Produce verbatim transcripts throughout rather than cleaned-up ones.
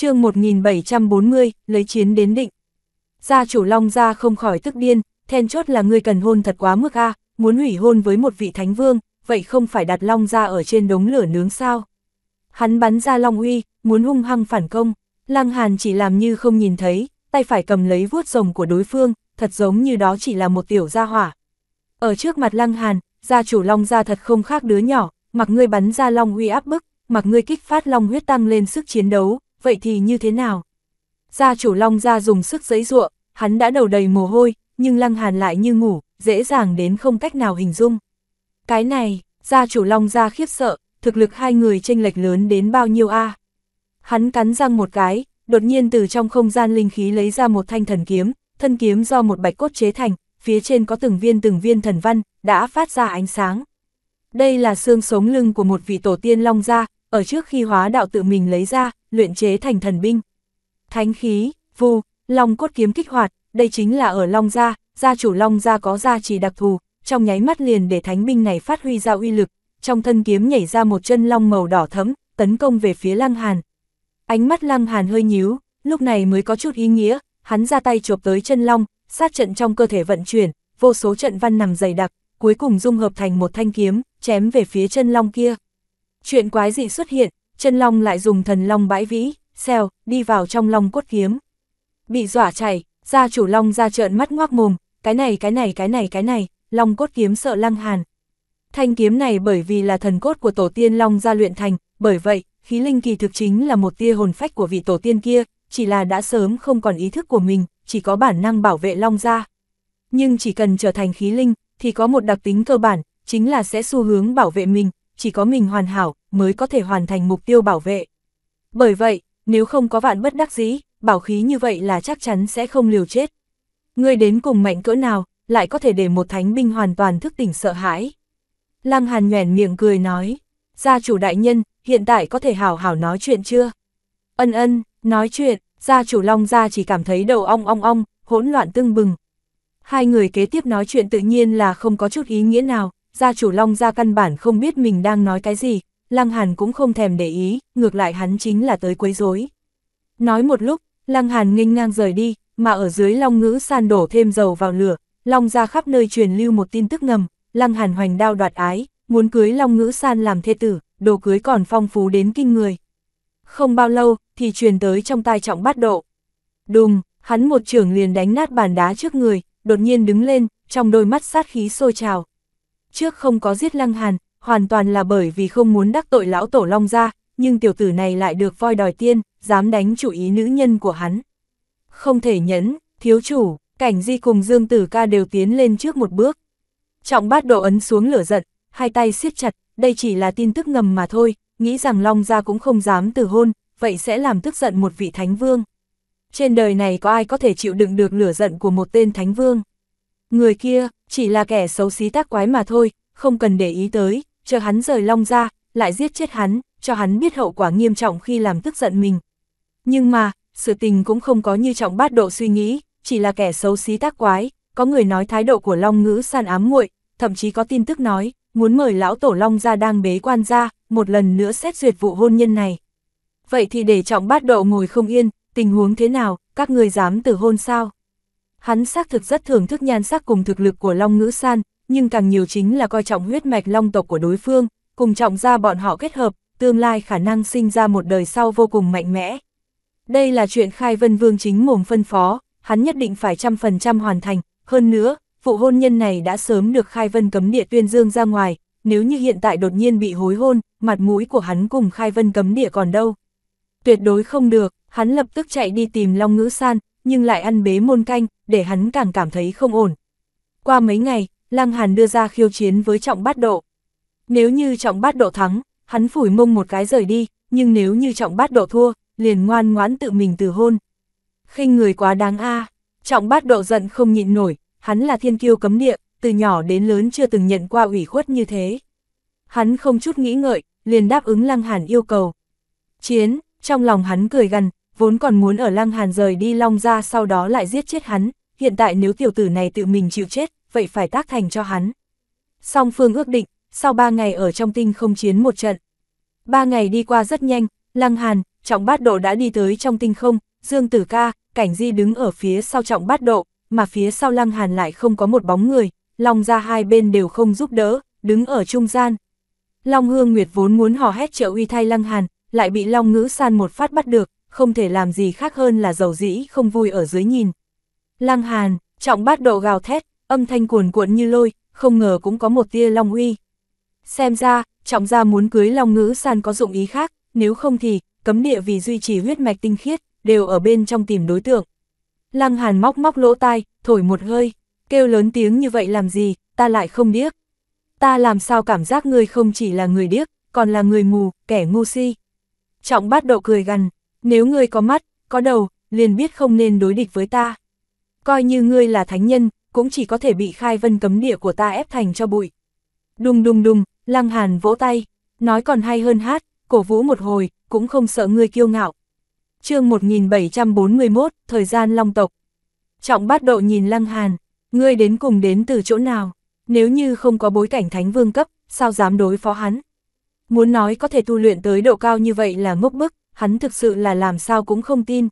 Chương một nghìn bảy trăm bốn mươi, lấy chiến đến định. Gia chủ Long Gia không khỏi tức điên, then chốt là ngươi cần hôn thật quá mức a, à, muốn hủy hôn với một vị thánh vương, vậy không phải đặt Long Gia ở trên đống lửa nướng sao? Hắn bắn ra long uy, muốn hung hăng phản công, Lăng Hàn chỉ làm như không nhìn thấy, tay phải cầm lấy vuốt rồng của đối phương, thật giống như đó chỉ là một tiểu gia hỏa. Ở trước mặt Lăng Hàn, gia chủ Long Gia thật không khác đứa nhỏ, mặc ngươi bắn ra long uy áp bức, mặc ngươi kích phát long huyết tăng lên sức chiến đấu, vậy thì như thế nào? Gia chủ Long Gia dùng sức giãy giụa, hắn đã đầu đầy mồ hôi, nhưng Lăng Hàn lại như ngủ, dễ dàng đến không cách nào hình dung. Cái này, gia chủ Long Gia khiếp sợ, thực lực hai người chênh lệch lớn đến bao nhiêu a? À? Hắn cắn răng một cái, đột nhiên từ trong không gian linh khí lấy ra một thanh thần kiếm, thân kiếm do một bạch cốt chế thành, phía trên có từng viên từng viên thần văn, đã phát ra ánh sáng. Đây là xương sống lưng của một vị tổ tiên Long Gia, ở trước khi hóa đạo tự mình lấy ra, luyện chế thành thần binh. Thánh khí, vù, Long cốt kiếm kích hoạt, đây chính là ở Long Gia, gia chủ Long Gia có gia trì đặc thù, trong nháy mắt liền để thánh binh này phát huy ra uy lực, trong thân kiếm nhảy ra một chân long màu đỏ thẫm, tấn công về phía Lăng Hàn. Ánh mắt Lăng Hàn hơi nhíu, lúc này mới có chút ý nghĩa, hắn ra tay chộp tới chân long, sát trận trong cơ thể vận chuyển, vô số trận văn nằm dày đặc, cuối cùng dung hợp thành một thanh kiếm, chém về phía chân long kia. Chuyện quái dị xuất hiện, chân long lại dùng thần long bãi vĩ, xèo, đi vào trong long cốt kiếm. Bị dọa chạy, gia chủ Long Gia trợn mắt ngoác mồm, cái này cái này cái này cái này, long cốt kiếm sợ Lăng Hàn. Thanh kiếm này bởi vì là thần cốt của tổ tiên Long Gia luyện thành, bởi vậy, khí linh kỳ thực chính là một tia hồn phách của vị tổ tiên kia, chỉ là đã sớm không còn ý thức của mình, chỉ có bản năng bảo vệ Long Gia. Nhưng chỉ cần trở thành khí linh, thì có một đặc tính cơ bản, chính là sẽ xu hướng bảo vệ mình, chỉ có mình hoàn hảo mới có thể hoàn thành mục tiêu bảo vệ. Bởi vậy, nếu không có vạn bất đắc dĩ, bảo khí như vậy là chắc chắn sẽ không liều chết. Ngươi đến cùng mạnh cỡ nào, lại có thể để một thánh binh hoàn toàn thức tỉnh sợ hãi. Lăng Hàn nhoẻn miệng cười nói, gia chủ đại nhân, hiện tại có thể hào hào nói chuyện chưa? Ân ân, nói chuyện, gia chủ Long Gia chỉ cảm thấy đầu ong ong ong, hỗn loạn tưng bừng. Hai người kế tiếp nói chuyện tự nhiên là không có chút ý nghĩa nào, gia chủ Long Gia căn bản không biết mình đang nói cái gì, Lăng Hàn cũng không thèm để ý, ngược lại hắn chính là tới quấy rối. Nói một lúc, Lăng Hàn nghênh ngang rời đi, mà ở dưới Long Ngữ San đổ thêm dầu vào lửa, Long Gia khắp nơi truyền lưu một tin tức ngầm, Lăng Hàn hoành đao đoạt ái, muốn cưới Long Ngữ San làm thê tử, đồ cưới còn phong phú đến kinh người. Không bao lâu, thì truyền tới trong tai Trọng Bát Độ. Đùng, hắn một chưởng liền đánh nát bàn đá trước người, đột nhiên đứng lên, trong đôi mắt sát khí sôi trào. Trước không có giết Lăng Hàn, hoàn toàn là bởi vì không muốn đắc tội lão tổ Long Gia, nhưng tiểu tử này lại được voi đòi tiên, dám đánh chủ ý nữ nhân của hắn. Không thể nhẫn, thiếu chủ, Cảnh Di cùng Dương Tử Ca đều tiến lên trước một bước. Trọng Bát Độ ấn xuống lửa giận, hai tay siết chặt, đây chỉ là tin tức ngầm mà thôi, nghĩ rằng Long Gia cũng không dám từ hôn, vậy sẽ làm tức giận một vị thánh vương. Trên đời này có ai có thể chịu đựng được lửa giận của một tên thánh vương? Người kia, chỉ là kẻ xấu xí tác quái mà thôi, không cần để ý tới, chờ hắn rời Long Gia, lại giết chết hắn, cho hắn biết hậu quả nghiêm trọng khi làm tức giận mình. Nhưng mà, sự tình cũng không có như Trọng Bát Độ suy nghĩ, chỉ là kẻ xấu xí tác quái, có người nói thái độ của Long Ngữ San ám muội, thậm chí có tin tức nói, muốn mời lão tổ Long Gia đang bế quan ra, một lần nữa xét duyệt vụ hôn nhân này. Vậy thì để Trọng Bát Độ ngồi không yên, tình huống thế nào, các người dám từ hôn sao? Hắn xác thực rất thưởng thức nhan sắc cùng thực lực của Long Ngữ San, nhưng càng nhiều chính là coi trọng huyết mạch long tộc của đối phương, cùng Trọng gia bọn họ kết hợp, tương lai khả năng sinh ra một đời sau vô cùng mạnh mẽ. Đây là chuyện Khai Vân Vương chính mồm phân phó, hắn nhất định phải trăm phần trăm hoàn thành, hơn nữa, vụ hôn nhân này đã sớm được Khai Vân Cấm Địa tuyên dương ra ngoài, nếu như hiện tại đột nhiên bị hối hôn, mặt mũi của hắn cùng Khai Vân Cấm Địa còn đâu. Tuyệt đối không được, hắn lập tức chạy đi tìm Long Ngữ San, nhưng lại ăn bế môn canh, để hắn càng cảm thấy không ổn. Qua mấy ngày, Lăng Hàn đưa ra khiêu chiến với Trọng Bát Độ. Nếu như Trọng Bát Độ thắng, hắn phủi mông một cái rời đi, nhưng nếu như Trọng Bát Độ thua, liền ngoan ngoãn tự mình từ hôn. Khinh người quá đáng a, à. Trọng Bát Độ giận không nhịn nổi, hắn là thiên kiêu cấm địa, từ nhỏ đến lớn chưa từng nhận qua ủy khuất như thế. Hắn không chút nghĩ ngợi, liền đáp ứng Lăng Hàn yêu cầu. Chiến, trong lòng hắn cười gằn, vốn còn muốn ở Lăng Hàn rời đi Long Gia sau đó lại giết chết hắn, hiện tại nếu tiểu tử này tự mình chịu chết, vậy phải tác thành cho hắn. Song phương ước định, sau ba ngày ở trong tinh không chiến một trận. Ba ngày đi qua rất nhanh, Lăng Hàn, Trọng Bát Độ đã đi tới trong tinh không, Dương Tử Ca, Cảnh Di đứng ở phía sau Trọng Bát Độ, mà phía sau Lăng Hàn lại không có một bóng người, Long gia hai bên đều không giúp đỡ, đứng ở trung gian. Long Hương Nguyệt vốn muốn hò hét trợ uy thay Lăng Hàn, lại bị Long Ngữ San một phát bắt được, không thể làm gì khác hơn là dầu dĩ không vui ở dưới nhìn. Lăng Hàn, Trọng Bát Độ gào thét, âm thanh cuồn cuộn như lôi, không ngờ cũng có một tia long uy. Xem ra, Trọng gia muốn cưới Long Ngữ San có dụng ý khác, nếu không thì, cấm địa vì duy trì huyết mạch tinh khiết, đều ở bên trong tìm đối tượng. Lăng Hàn móc móc lỗ tai, thổi một hơi, kêu lớn tiếng như vậy làm gì, ta lại không điếc. Ta làm sao cảm giác ngươi không chỉ là người điếc, còn là người mù, kẻ ngu si. Trọng Bát Độ cười gằn, nếu ngươi có mắt, có đầu, liền biết không nên đối địch với ta. Coi như ngươi là thánh nhân, cũng chỉ có thể bị khai vân cấm địa của ta ép thành cho bụi. Đùng đùng đùng, Lăng Hàn vỗ tay, nói còn hay hơn hát, cổ vũ một hồi, cũng không sợ ngươi kiêu ngạo. Chương một nghìn bảy trăm bốn mươi mốt, thời gian Long tộc. Trọng Bát Độ nhìn Lăng Hàn, ngươi đến cùng đến từ chỗ nào? Nếu như không có bối cảnh thánh vương cấp, sao dám đối phó hắn? Muốn nói có thể tu luyện tới độ cao như vậy là ngốc bức, hắn thực sự là làm sao cũng không tin.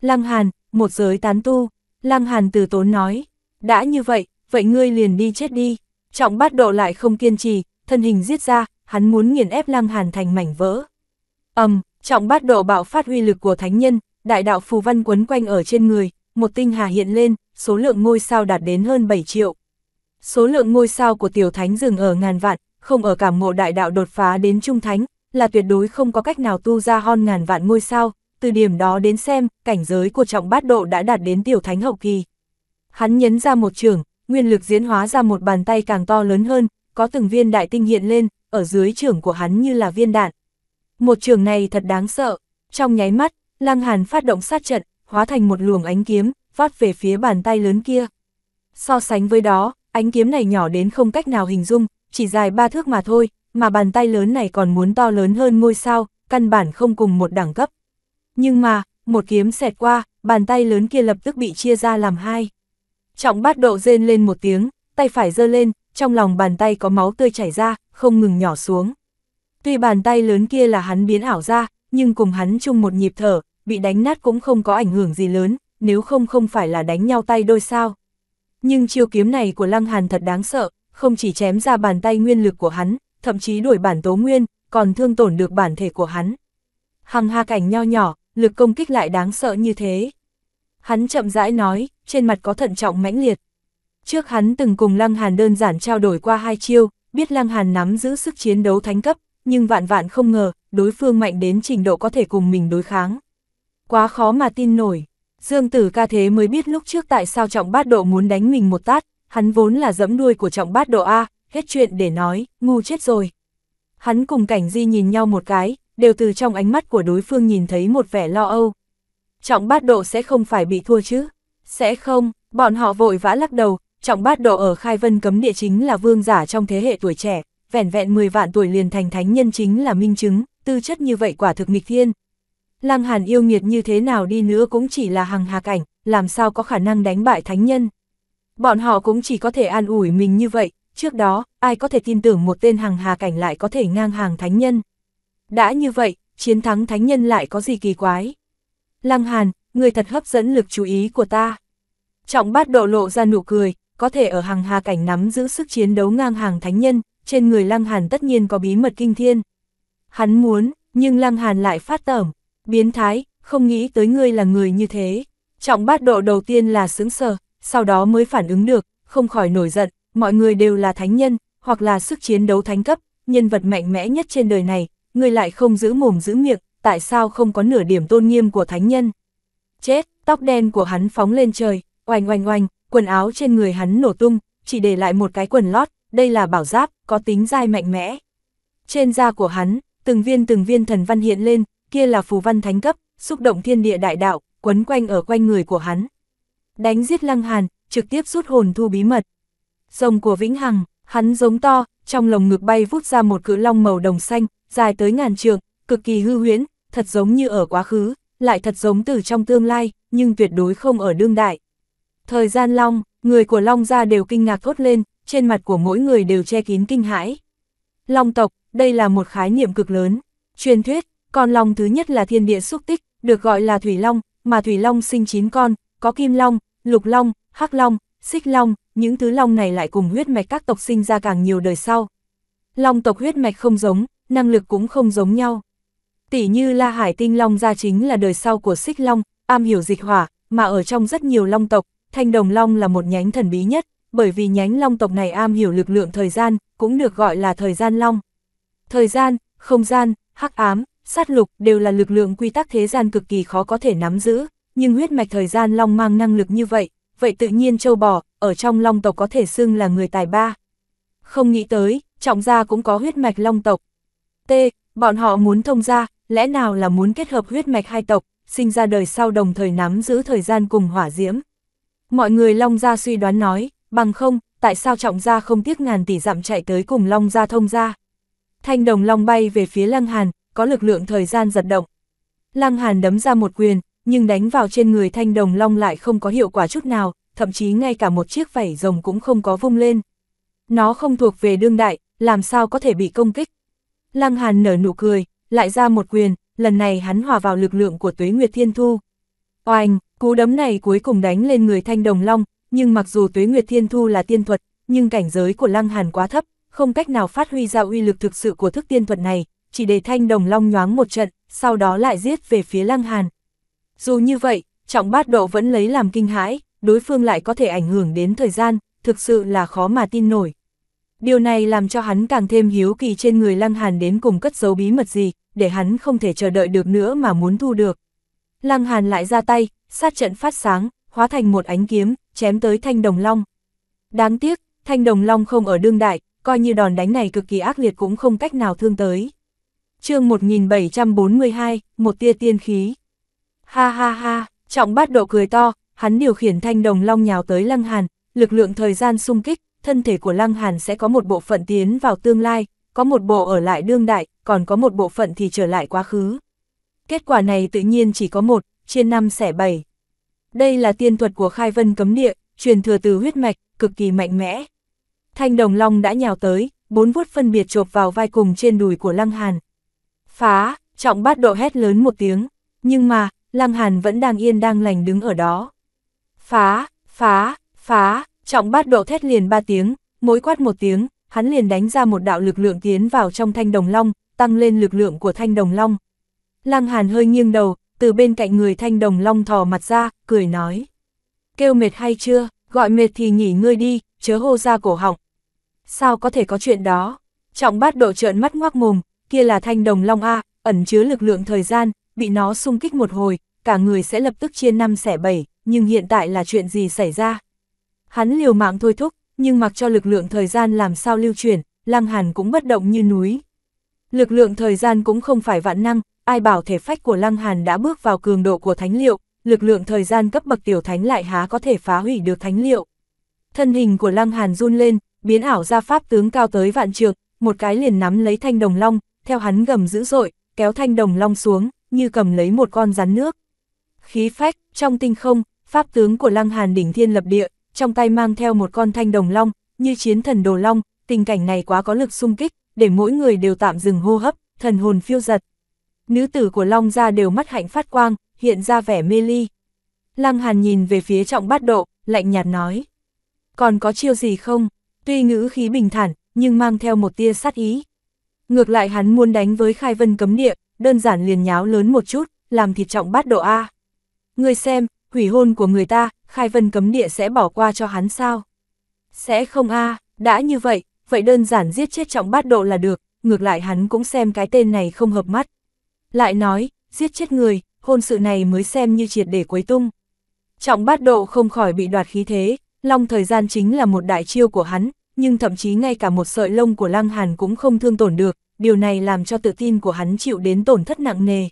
Lăng Hàn, một giới tán tu, Lăng Hàn từ tốn nói, đã như vậy, vậy ngươi liền đi chết đi. Trọng Bát Độ lại không kiên trì, thân hình giết ra, hắn muốn nghiền ép Lăng Hàn thành mảnh vỡ. Ầm, um, Trọng Bát Độ bạo phát uy lực của thánh nhân, đại đạo phù văn quấn quanh ở trên người, một tinh hà hiện lên, số lượng ngôi sao đạt đến hơn bảy triệu. Số lượng ngôi sao của tiểu thánh dừng ở ngàn vạn, không ở cảm ngộ đại đạo đột phá đến trung thánh, là tuyệt đối không có cách nào tu ra hơn ngàn vạn ngôi sao, từ điểm đó đến xem, cảnh giới của Trọng Bát Độ đã đạt đến tiểu thánh hậu kỳ. Hắn nhấn ra một trường, nguyên lực diễn hóa ra một bàn tay càng to lớn hơn, có từng viên đại tinh hiện lên, ở dưới trường của hắn như là viên đạn. Một trường này thật đáng sợ, trong nháy mắt, Lăng Hàn phát động sát trận, hóa thành một luồng ánh kiếm, vót về phía bàn tay lớn kia. So sánh với đó, ánh kiếm này nhỏ đến không cách nào hình dung, chỉ dài ba thước mà thôi, mà bàn tay lớn này còn muốn to lớn hơn ngôi sao, căn bản không cùng một đẳng cấp. Nhưng mà, một kiếm xẹt qua, bàn tay lớn kia lập tức bị chia ra làm hai. Trọng Bát Độ rên lên một tiếng, tay phải giơ lên, trong lòng bàn tay có máu tươi chảy ra, không ngừng nhỏ xuống. Tuy bàn tay lớn kia là hắn biến ảo ra, nhưng cùng hắn chung một nhịp thở, bị đánh nát cũng không có ảnh hưởng gì lớn, nếu không không phải là đánh nhau tay đôi sao. Nhưng chiêu kiếm này của Lăng Hàn thật đáng sợ, không chỉ chém ra bàn tay nguyên lực của hắn, thậm chí đuổi bản tố nguyên, còn thương tổn được bản thể của hắn. Hằng Hà cảnh nho nhỏ, lực công kích lại đáng sợ như thế. Hắn chậm rãi nói, trên mặt có thận trọng mãnh liệt. Trước hắn từng cùng Lăng Hàn đơn giản trao đổi qua hai chiêu, biết Lăng Hàn nắm giữ sức chiến đấu thánh cấp, nhưng vạn vạn không ngờ, đối phương mạnh đến trình độ có thể cùng mình đối kháng. Quá khó mà tin nổi. Dương Tử Ca thế mới biết lúc trước tại sao Trọng Bát Độ muốn đánh mình một tát, hắn vốn là giẫm đuôi của Trọng Bát Độ a, hết chuyện để nói, ngu chết rồi. Hắn cùng Cảnh Di nhìn nhau một cái, đều từ trong ánh mắt của đối phương nhìn thấy một vẻ lo âu. Trọng Bát Độ sẽ không phải bị thua chứ? Sẽ không, bọn họ vội vã lắc đầu, Trọng Bát Độ ở Khai Vân Cấm Địa chính là vương giả trong thế hệ tuổi trẻ, vẻn vẹn mười vạn tuổi liền thành thánh nhân chính là minh chứng, tư chất như vậy quả thực nghịch thiên. Lăng Hàn yêu nghiệt như thế nào đi nữa cũng chỉ là hằng hà cảnh, làm sao có khả năng đánh bại thánh nhân. Bọn họ cũng chỉ có thể an ủi mình như vậy, trước đó, ai có thể tin tưởng một tên hằng hà cảnh lại có thể ngang hàng thánh nhân. Đã như vậy, chiến thắng thánh nhân lại có gì kỳ quái. Lăng Hàn, người thật hấp dẫn lực chú ý của ta. Trọng Bát Độ lộ ra nụ cười, có thể ở hằng hà cảnh nắm giữ sức chiến đấu ngang hàng thánh nhân, trên người Lăng Hàn tất nhiên có bí mật kinh thiên. Hắn muốn, nhưng Lăng Hàn lại phát tởm. Biến thái, không nghĩ tới ngươi là người như thế. Trọng Bát Độ đầu tiên là sững sờ, sau đó mới phản ứng được, không khỏi nổi giận, mọi người đều là thánh nhân, hoặc là sức chiến đấu thánh cấp, nhân vật mạnh mẽ nhất trên đời này, ngươi lại không giữ mồm giữ miệng, tại sao không có nửa điểm tôn nghiêm của thánh nhân. Chết, tóc đen của hắn phóng lên trời, oanh oanh oanh, quần áo trên người hắn nổ tung, chỉ để lại một cái quần lót, đây là bảo giáp, có tính dai mạnh mẽ. Trên da của hắn, từng viên từng viên thần văn hiện lên, kia là phù văn thánh cấp, xúc động thiên địa đại đạo, quấn quanh ở quanh người của hắn. Đánh giết Lăng Hàn, trực tiếp rút hồn thu bí mật. Rồng của Vĩnh Hằng, hắn giống to, trong lồng ngực bay vút ra một cự long màu đồng xanh, dài tới ngàn trượng, cực kỳ hư huyễn, thật giống như ở quá khứ, lại thật giống từ trong tương lai, nhưng tuyệt đối không ở đương đại. Thời gian Long, người của Long gia đều kinh ngạc thốt lên, trên mặt của mỗi người đều che kín kinh hãi. Long tộc, đây là một khái niệm cực lớn. Truyền thuyết, Còn long thứ nhất là thiên địa xúc tích, được gọi là thủy long, mà thủy long sinh chín con, có kim long, lục long, hắc long, xích long, những thứ long này lại cùng huyết mạch các tộc sinh ra càng nhiều đời sau. Long tộc huyết mạch không giống, năng lực cũng không giống nhau. Tỷ như La Hải Tinh Long Gia chính là đời sau của Xích Long, am hiểu dịch hỏa, mà ở trong rất nhiều long tộc, Thanh Đồng Long là một nhánh thần bí nhất, bởi vì nhánh long tộc này am hiểu lực lượng thời gian, cũng được gọi là thời gian long. Thời gian, không gian, hắc ám, sát lục đều là lực lượng quy tắc thế gian cực kỳ khó có thể nắm giữ, nhưng huyết mạch thời gian long mang năng lực như vậy, vậy tự nhiên châu bò, ở trong long tộc có thể xưng là người tài ba. Không nghĩ tới, Trọng gia cũng có huyết mạch long tộc. T, bọn họ muốn thông gia, lẽ nào là muốn kết hợp huyết mạch hai tộc, sinh ra đời sau đồng thời nắm giữ thời gian cùng hỏa diễm. Mọi người Long gia suy đoán nói, bằng không, tại sao Trọng gia không tiếc ngàn tỷ dặm chạy tới cùng Long gia thông gia. Thanh Đồng Long bay về phía Lăng Hàn, có lực lượng thời gian giật động. Lăng Hàn đấm ra một quyền, nhưng đánh vào trên người Thanh Đồng Long lại không có hiệu quả chút nào, thậm chí ngay cả một chiếc vảy rồng cũng không có vung lên. Nó không thuộc về đương đại, làm sao có thể bị công kích. Lăng Hàn nở nụ cười, lại ra một quyền, lần này hắn hòa vào lực lượng của Tuế Nguyệt Thiên Thu. Oanh, cú đấm này cuối cùng đánh lên người Thanh Đồng Long, nhưng mặc dù Tuế Nguyệt Thiên Thu là tiên thuật, nhưng cảnh giới của Lăng Hàn quá thấp, không cách nào phát huy ra uy lực thực sự của thức tiên thuật này, chỉ để Thanh Đồng Long nhoáng một trận, sau đó lại giết về phía Lăng Hàn. Dù như vậy, Trọng Bát Độ vẫn lấy làm kinh hãi, đối phương lại có thể ảnh hưởng đến thời gian, thực sự là khó mà tin nổi. Điều này làm cho hắn càng thêm hiếu kỳ trên người Lăng Hàn đến cùng cất giấu bí mật gì, để hắn không thể chờ đợi được nữa mà muốn thu được. Lăng Hàn lại ra tay, sát trận phát sáng, hóa thành một ánh kiếm, chém tới Thanh Đồng Long. Đáng tiếc, Thanh Đồng Long không ở đương đại, coi như đòn đánh này cực kỳ ác liệt cũng không cách nào thương tới. Chương một nghìn bảy trăm bốn mươi hai, một tia tiên khí. Ha ha ha, Trọng Bát Độ cười to, hắn điều khiển Thanh Đồng Long nhào tới Lăng Hàn, lực lượng thời gian xung kích. Thân thể của Lăng Hàn sẽ có một bộ phận tiến vào tương lai, có một bộ ở lại đương đại, còn có một bộ phận thì trở lại quá khứ. Kết quả này tự nhiên chỉ có một, chia năm xẻ bảy. Đây là tiên thuật của Khai Vân Cấm Địa, truyền thừa từ huyết mạch, cực kỳ mạnh mẽ. Thanh Đồng Long đã nhào tới, bốn vuốt phân biệt chộp vào vai cùng trên đùi của Lăng Hàn. Phá, Trọng Bát Độ hét lớn một tiếng, nhưng mà, Lăng Hàn vẫn đang yên đang lành đứng ở đó. Phá, phá, phá. Trọng Bát Độ thét liền ba tiếng, mỗi quát một tiếng, hắn liền đánh ra một đạo lực lượng tiến vào trong Thanh Đồng Long, tăng lên lực lượng của Thanh Đồng Long. Lăng Hàn hơi nghiêng đầu, từ bên cạnh người Thanh Đồng Long thò mặt ra, cười nói. Kêu mệt hay chưa, gọi mệt thì nghỉ ngơi đi, chớ hô ra cổ họng. Sao có thể có chuyện đó? Trọng Bát Độ trợn mắt ngoác mồm, kia là Thanh Đồng Long A, ẩn chứa lực lượng thời gian, bị nó xung kích một hồi, cả người sẽ lập tức chia năm xẻ bảy, nhưng hiện tại là chuyện gì xảy ra? Hắn liều mạng thôi thúc, nhưng mặc cho lực lượng thời gian làm sao lưu chuyển, Lăng Hàn cũng bất động như núi. Lực lượng thời gian cũng không phải vạn năng, ai bảo thể phách của Lăng Hàn đã bước vào cường độ của thánh liệu, lực lượng thời gian cấp bậc tiểu thánh lại há có thể phá hủy được thánh liệu. Thân hình của Lăng Hàn run lên, biến ảo ra pháp tướng cao tới vạn trượng, một cái liền nắm lấy Thanh Đồng Long, theo hắn gầm dữ dội, kéo Thanh Đồng Long xuống, như cầm lấy một con rắn nước. Khí phách, trong tinh không, pháp tướng của Lăng Hàn đỉnh thiên lập địa. Trong tay mang theo một con Thanh Đồng Long, như chiến thần đồ long, tình cảnh này quá có lực xung kích, để mỗi người đều tạm dừng hô hấp, thần hồn phiêu giật. Nữ tử của Long gia đều mắt hạnh phát quang, hiện ra vẻ mê ly. Lăng Hàn nhìn về phía Trọng Bát Độ, lạnh nhạt nói. Còn có chiêu gì không? Tuy ngữ khí bình thản, nhưng mang theo một tia sát ý. Ngược lại hắn muốn đánh với Khai Vân Cấm Địa, đơn giản liền nháo lớn một chút, làm thịt Trọng Bát Độ A. Người xem, hủy hôn của người ta, Khai Vân Cấm Địa sẽ bỏ qua cho hắn sao? Sẽ không a, à, đã như vậy, vậy đơn giản giết chết Trọng Bát Độ là được, ngược lại hắn cũng xem cái tên này không hợp mắt. Lại nói, giết chết người, hôn sự này mới xem như triệt để quấy tung. Trọng Bát Độ không khỏi bị đoạt khí thế, long thời gian chính là một đại chiêu của hắn, nhưng thậm chí ngay cả một sợi lông của Lăng Hàn cũng không thương tổn được, điều này làm cho tự tin của hắn chịu đến tổn thất nặng nề.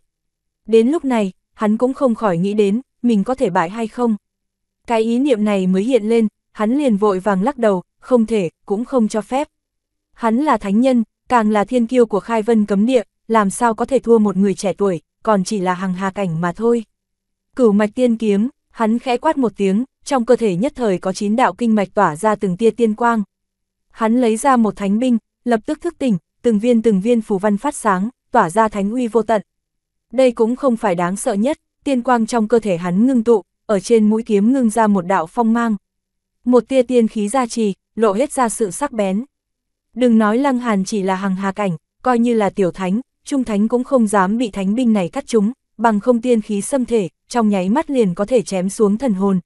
Đến lúc này, hắn cũng không khỏi nghĩ đến, mình có thể bại hay không? Cái ý niệm này mới hiện lên, hắn liền vội vàng lắc đầu, không thể, cũng không cho phép. Hắn là thánh nhân, càng là thiên kiêu của Khai Vân Cấm Địa, làm sao có thể thua một người trẻ tuổi, còn chỉ là Hằng Hà Cảnh mà thôi. Cửu mạch tiên kiếm, hắn khẽ quát một tiếng, trong cơ thể nhất thời có chín đạo kinh mạch tỏa ra từng tia tiên quang. Hắn lấy ra một thánh binh, lập tức thức tỉnh, từng viên từng viên phù văn phát sáng, tỏa ra thánh uy vô tận. Đây cũng không phải đáng sợ nhất, tiên quang trong cơ thể hắn ngưng tụ, ở trên mũi kiếm ngưng ra một đạo phong mang. Một tia tiên khí gia trì, lộ hết ra sự sắc bén. Đừng nói Lăng Hàn chỉ là hằng hà cảnh, coi như là tiểu thánh, trung thánh cũng không dám bị thánh binh này cắt trúng, bằng không tiên khí xâm thể, trong nháy mắt liền có thể chém xuống thần hồn.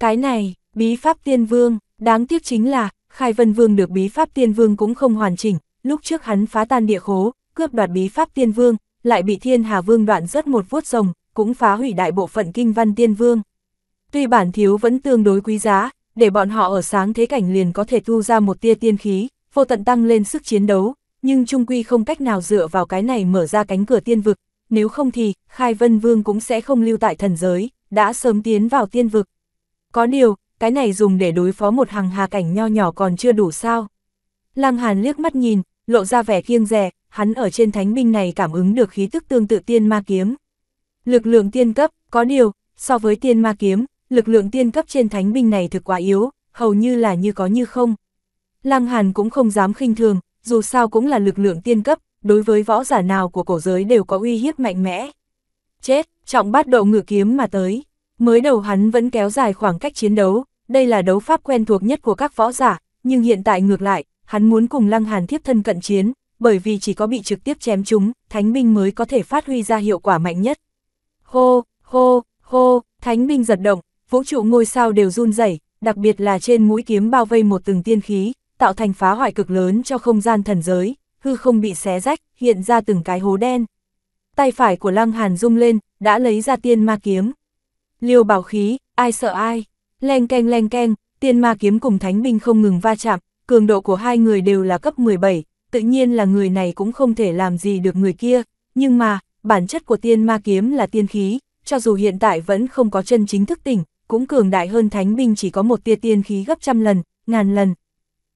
Cái này, bí pháp tiên vương, đáng tiếc chính là, Khai Vân Vương được bí pháp tiên vương cũng không hoàn chỉnh, lúc trước hắn phá tan địa khố, cướp đoạt bí pháp tiên vương, lại bị Thiên Hà Vương đoạn rớt một vuốt rồng, cũng phá hủy đại bộ phận kinh văn tiên vương. Tuy bản thiếu vẫn tương đối quý giá, để bọn họ ở sáng thế cảnh liền có thể thu ra một tia tiên khí, vô tận tăng lên sức chiến đấu, nhưng chung quy không cách nào dựa vào cái này mở ra cánh cửa tiên vực, nếu không thì Khai Vân Vương cũng sẽ không lưu tại thần giới, đã sớm tiến vào tiên vực. Có điều, cái này dùng để đối phó một hằng hà cảnh nho nhỏ còn chưa đủ sao? Lăng Hàn liếc mắt nhìn, lộ ra vẻ kiêng dè, hắn ở trên thánh binh này cảm ứng được khí tức tương tự tiên ma kiếm. Lực lượng tiên cấp, có điều, so với tiên ma kiếm, lực lượng tiên cấp trên thánh binh này thực quá yếu, hầu như là như có như không. Lăng Hàn cũng không dám khinh thường, dù sao cũng là lực lượng tiên cấp, đối với võ giả nào của cổ giới đều có uy hiếp mạnh mẽ. Chết, Trọng Bát Độ ngự kiếm mà tới. Mới đầu hắn vẫn kéo dài khoảng cách chiến đấu, đây là đấu pháp quen thuộc nhất của các võ giả, nhưng hiện tại ngược lại, hắn muốn cùng Lăng Hàn thiếp thân cận chiến, bởi vì chỉ có bị trực tiếp chém chúng, thánh binh mới có thể phát huy ra hiệu quả mạnh nhất. Hô, hô, hô, thánh binh giật động, vũ trụ ngôi sao đều run rẩy, đặc biệt là trên mũi kiếm bao vây một từng tiên khí, tạo thành phá hoại cực lớn cho không gian thần giới, hư không bị xé rách, hiện ra từng cái hố đen. Tay phải của Lăng Hàn rung lên, đã lấy ra tiên ma kiếm. Liêu bảo khí, ai sợ ai, leng keng leng keng, tiên ma kiếm cùng thánh binh không ngừng va chạm, cường độ của hai người đều là cấp mười bảy, tự nhiên là người này cũng không thể làm gì được người kia, nhưng mà, bản chất của tiên ma kiếm là tiên khí, cho dù hiện tại vẫn không có chân chính thức tỉnh, cũng cường đại hơn thánh binh chỉ có một tia tiên khí gấp trăm lần, ngàn lần.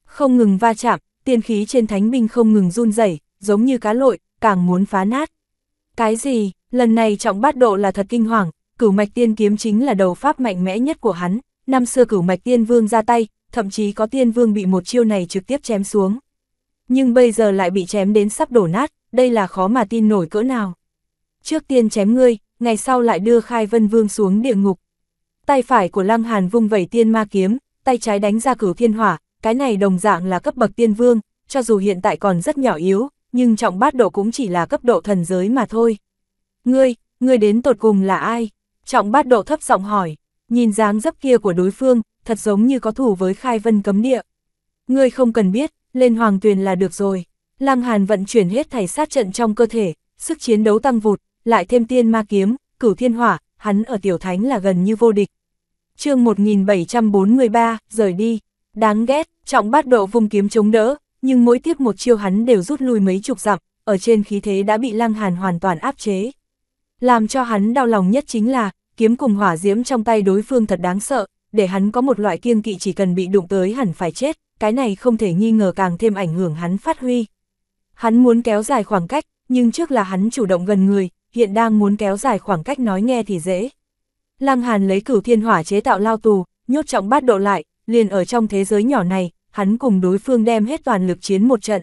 Không ngừng va chạm, tiên khí trên thánh binh không ngừng run rẩy, giống như cá lội, càng muốn phá nát. Cái gì, lần này Trọng Bát Độ là thật kinh hoàng. Cửu mạch tiên kiếm chính là đầu pháp mạnh mẽ nhất của hắn, năm xưa Cửu mạch tiên vương ra tay, thậm chí có tiên vương bị một chiêu này trực tiếp chém xuống. Nhưng bây giờ lại bị chém đến sắp đổ nát, đây là khó mà tin nổi cỡ nào. Trước tiên chém ngươi, ngày sau lại đưa Khai Vân Vương xuống địa ngục. Tay phải của Lăng Hàn vung vẩy tiên ma kiếm, tay trái đánh ra Cửu Thiên Hỏa, cái này đồng dạng là cấp bậc tiên vương, cho dù hiện tại còn rất nhỏ yếu, nhưng Trọng Bát Độ cũng chỉ là cấp độ thần giới mà thôi. Ngươi, ngươi đến tột cùng là ai? Trọng Bát Độ thấp giọng hỏi, nhìn dáng dấp kia của đối phương, thật giống như có thù với Khai Vân Cấm Địa. Ngươi không cần biết, lên hoàng tuyền là được rồi. Lăng Hàn vận chuyển hết thảy sát trận trong cơ thể, sức chiến đấu tăng vụt, lại thêm tiên ma kiếm, Cửu Thiên Hỏa, hắn ở tiểu thánh là gần như vô địch. Chương một nghìn bảy trăm bốn mươi ba, rời đi. Đáng ghét, Trọng Bát Độ vung kiếm chống đỡ, nhưng mỗi tiếp một chiêu hắn đều rút lui mấy chục dặm, ở trên khí thế đã bị Lăng Hàn hoàn toàn áp chế. Làm cho hắn đau lòng nhất chính là, kiếm cùng hỏa diễm trong tay đối phương thật đáng sợ, để hắn có một loại kiêng kỵ chỉ cần bị đụng tới hẳn phải chết, cái này không thể nghi ngờ càng thêm ảnh hưởng hắn phát huy. Hắn muốn kéo dài khoảng cách, nhưng trước là hắn chủ động gần người, hiện đang muốn kéo dài khoảng cách nói nghe thì dễ. Lăng Hàn lấy Cửu Thiên Hỏa chế tạo lao tù, nhốt Trọng Bát Độ lại, liền ở trong thế giới nhỏ này, hắn cùng đối phương đem hết toàn lực chiến một trận.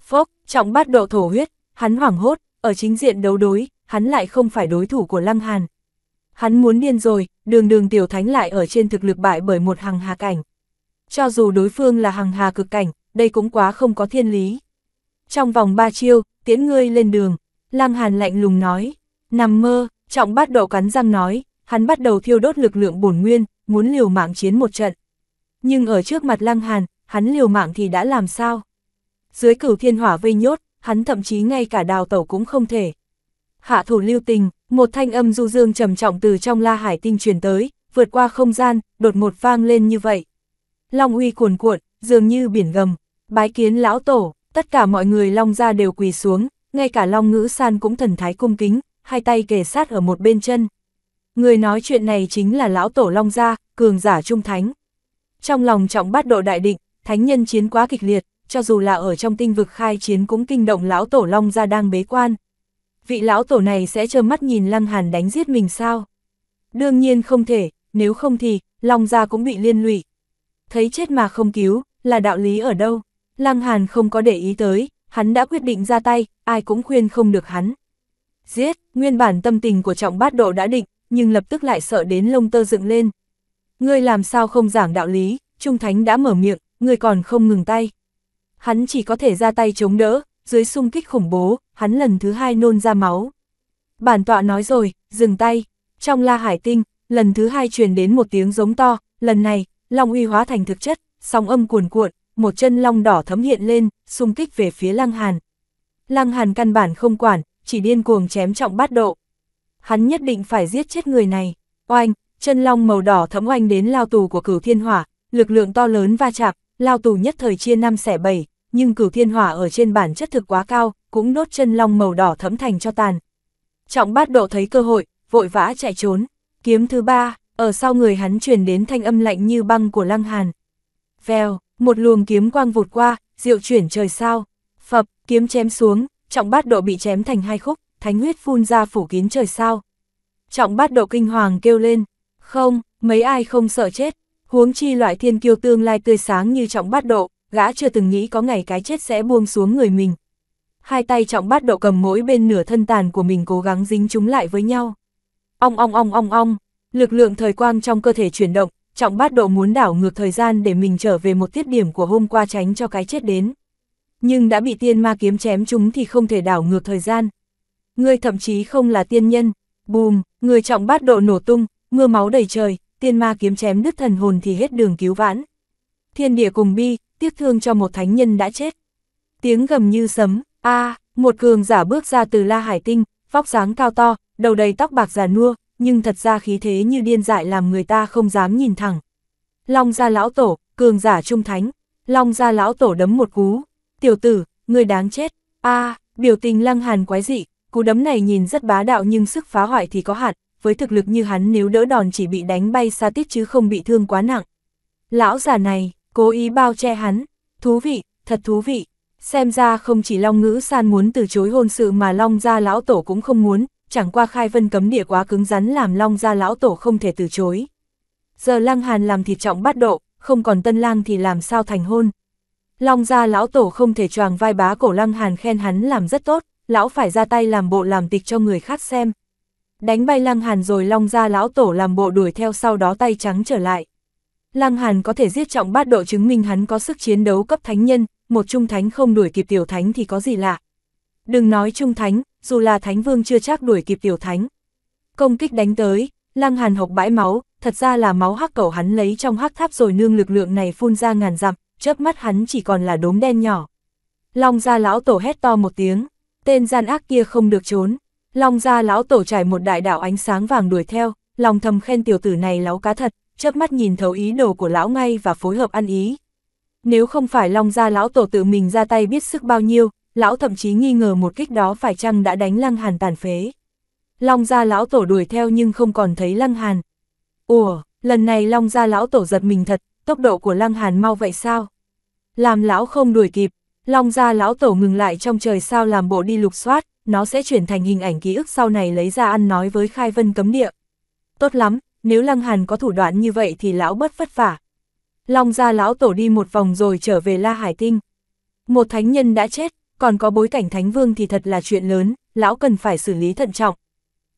Phốc, Trọng Bát Độ thổ huyết, hắn hoảng hốt, ở chính diện đấu đối. Hắn lại không phải đối thủ của Lăng Hàn. Hắn muốn điên rồi, đường đường tiểu thánh lại ở trên thực lực bại bởi một hằng hà cảnh. Cho dù đối phương là hằng hà cực cảnh, đây cũng quá không có thiên lý. Trong vòng ba chiêu, tiễn ngươi lên đường, Lăng Hàn lạnh lùng nói. Nằm mơ, Trọng Bát Độ cắn răng nói, hắn bắt đầu thiêu đốt lực lượng bổn nguyên, muốn liều mạng chiến một trận. Nhưng ở trước mặt Lăng Hàn, hắn liều mạng thì đã làm sao? Dưới Cửu Thiên Hỏa vây nhốt, hắn thậm chí ngay cả đào tẩu cũng không thể. Hạ thủ lưu tình, một thanh âm du dương trầm trọng từ trong La Hải Tinh truyền tới, vượt qua không gian, đột ngột vang lên như vậy. Long uy cuồn cuộn, dường như biển gầm, bái kiến lão tổ, tất cả mọi người Long gia đều quỳ xuống, ngay cả Long Ngữ San cũng thần thái cung kính, hai tay kề sát ở một bên chân. Người nói chuyện này chính là lão tổ Long gia, cường giả trung thánh. Trong lòng Trọng Bát Độ đại định, thánh nhân chiến quá kịch liệt, cho dù là ở trong tinh vực khai chiến cũng kinh động lão tổ Long gia đang bế quan. Vị lão tổ này sẽ trơ mắt nhìn Lăng Hàn đánh giết mình sao? Đương nhiên không thể, nếu không thì, Long gia cũng bị liên lụy. Thấy chết mà không cứu, là đạo lý ở đâu? Lăng Hàn không có để ý tới, hắn đã quyết định ra tay, ai cũng khuyên không được hắn. Giết, nguyên bản tâm tình của Trọng Bát Độ đã định, nhưng lập tức lại sợ đến lông tơ dựng lên. Ngươi làm sao không giảng đạo lý, Trung Thánh đã mở miệng, ngươi còn không ngừng tay. Hắn chỉ có thể ra tay chống đỡ, dưới xung kích khủng bố, hắn lần thứ hai nôn ra máu. Bản tọa nói rồi, dừng tay. Trong La Hải Tinh, lần thứ hai truyền đến một tiếng giống to, lần này, long uy hóa thành thực chất, sóng âm cuồn cuộn, một chân long đỏ thấm hiện lên, xung kích về phía Lăng Hàn. Lăng Hàn căn bản không quản, chỉ điên cuồng chém Trọng Bát Độ. Hắn nhất định phải giết chết người này. Oanh, chân long màu đỏ thấm oanh đến lao tù của Cửu Thiên Hỏa, lực lượng to lớn va chạm, lao tù nhất thời chia năm xẻ bảy, nhưng Cửu Thiên Hỏa ở trên bản chất thực quá cao, cũng nốt chân long màu đỏ thấm thành cho tàn. Trọng Bát Độ thấy cơ hội, vội vã chạy trốn. Kiếm thứ ba, ở sau người hắn truyền đến thanh âm lạnh như băng của Lăng Hàn. Vèo, một luồng kiếm quang vụt qua, diệu chuyển trời sao. Phập, kiếm chém xuống, Trọng Bát Độ bị chém thành hai khúc, thánh huyết phun ra phủ kín trời sao. Trọng Bát Độ kinh hoàng kêu lên, không, mấy ai không sợ chết, huống chi loại thiên kiêu tương lai tươi sáng như Trọng Bát Độ, gã chưa từng nghĩ có ngày cái chết sẽ buông xuống người mình. Hai tay Trọng Bát Độ cầm mỗi bên nửa thân tàn của mình cố gắng dính chúng lại với nhau. Ong ong ong ong ong, lực lượng thời quang trong cơ thể chuyển động, Trọng Bát Độ muốn đảo ngược thời gian để mình trở về một tiết điểm của hôm qua tránh cho cái chết đến. Nhưng đã bị tiên ma kiếm chém chúng thì không thể đảo ngược thời gian. Ngươi thậm chí không là tiên nhân. Bùm, người Trọng Bát Độ nổ tung, mưa máu đầy trời, tiên ma kiếm chém đứt thần hồn thì hết đường cứu vãn. Thiên địa cùng bi, tiếc thương cho một thánh nhân đã chết. Tiếng gầm như sấm, a, à, một cường giả bước ra từ La Hải Tinh, vóc dáng cao to, đầu đầy tóc bạc già nua, nhưng thật ra khí thế như điên dại làm người ta không dám nhìn thẳng. Long Gia lão tổ, cường giả trung thánh. Long Gia lão tổ đấm một cú. Tiểu tử, ngươi đáng chết. A, à, biểu tình Lăng Hàn quái dị, cú đấm này nhìn rất bá đạo nhưng sức phá hoại thì có hạn, với thực lực như hắn nếu đỡ đòn chỉ bị đánh bay xa tít chứ không bị thương quá nặng. Lão già này, cố ý bao che hắn. Thú vị, thật thú vị. Xem ra không chỉ Long Ngữ San muốn từ chối hôn sự mà Long Gia lão tổ cũng không muốn, chẳng qua khai vân cấm địa quá cứng rắn làm Long Gia lão tổ không thể từ chối. Giờ Lăng Hàn làm thịt Trọng Bát Độ, không còn tân lang thì làm sao thành hôn. Long Gia lão tổ không thể choàng vai bá cổ Lăng Hàn khen hắn làm rất tốt, lão phải ra tay làm bộ làm tịch cho người khác xem. Đánh bay Lăng Hàn rồi Long Gia lão tổ làm bộ đuổi theo sau đó tay trắng trở lại. Lăng Hàn có thể giết Trọng Bát Độ chứng minh hắn có sức chiến đấu cấp thánh nhân, một trung thánh không đuổi kịp tiểu thánh thì có gì lạ. Đừng nói trung thánh, dù là thánh vương chưa chắc đuổi kịp tiểu thánh. Công kích đánh tới, Lăng Hàn hộc bãi máu, thật ra là máu hắc cẩu hắn lấy trong hắc tháp rồi nương lực lượng này phun ra ngàn dặm, chớp mắt hắn chỉ còn là đốm đen nhỏ. Long Gia lão tổ hét to một tiếng, tên gian ác kia không được trốn. Long Gia lão tổ trải một đại đạo ánh sáng vàng đuổi theo, lòng thầm khen tiểu tử này láu cá thật, chớp mắt nhìn thấu ý đồ của lão ngay và phối hợp ăn ý. Nếu không phải Long Gia lão tổ tự mình ra tay biết sức bao nhiêu, lão thậm chí nghi ngờ một kích đó phải chăng đã đánh Lăng Hàn tàn phế. Long Gia lão tổ đuổi theo nhưng không còn thấy Lăng Hàn. Ủa, lần này Long Gia lão tổ giật mình thật, tốc độ của Lăng Hàn mau vậy sao? Làm lão không đuổi kịp, Long Gia lão tổ ngừng lại trong trời sao làm bộ đi lục soát, nó sẽ chuyển thành hình ảnh ký ức sau này lấy ra ăn nói với khai vân cấm địa. Tốt lắm, nếu Lăng Hàn có thủ đoạn như vậy thì lão bớt vất vả. Long Gia lão tổ đi một vòng rồi trở về La Hải Tinh. Một thánh nhân đã chết, còn có bối cảnh thánh vương thì thật là chuyện lớn, lão cần phải xử lý thận trọng.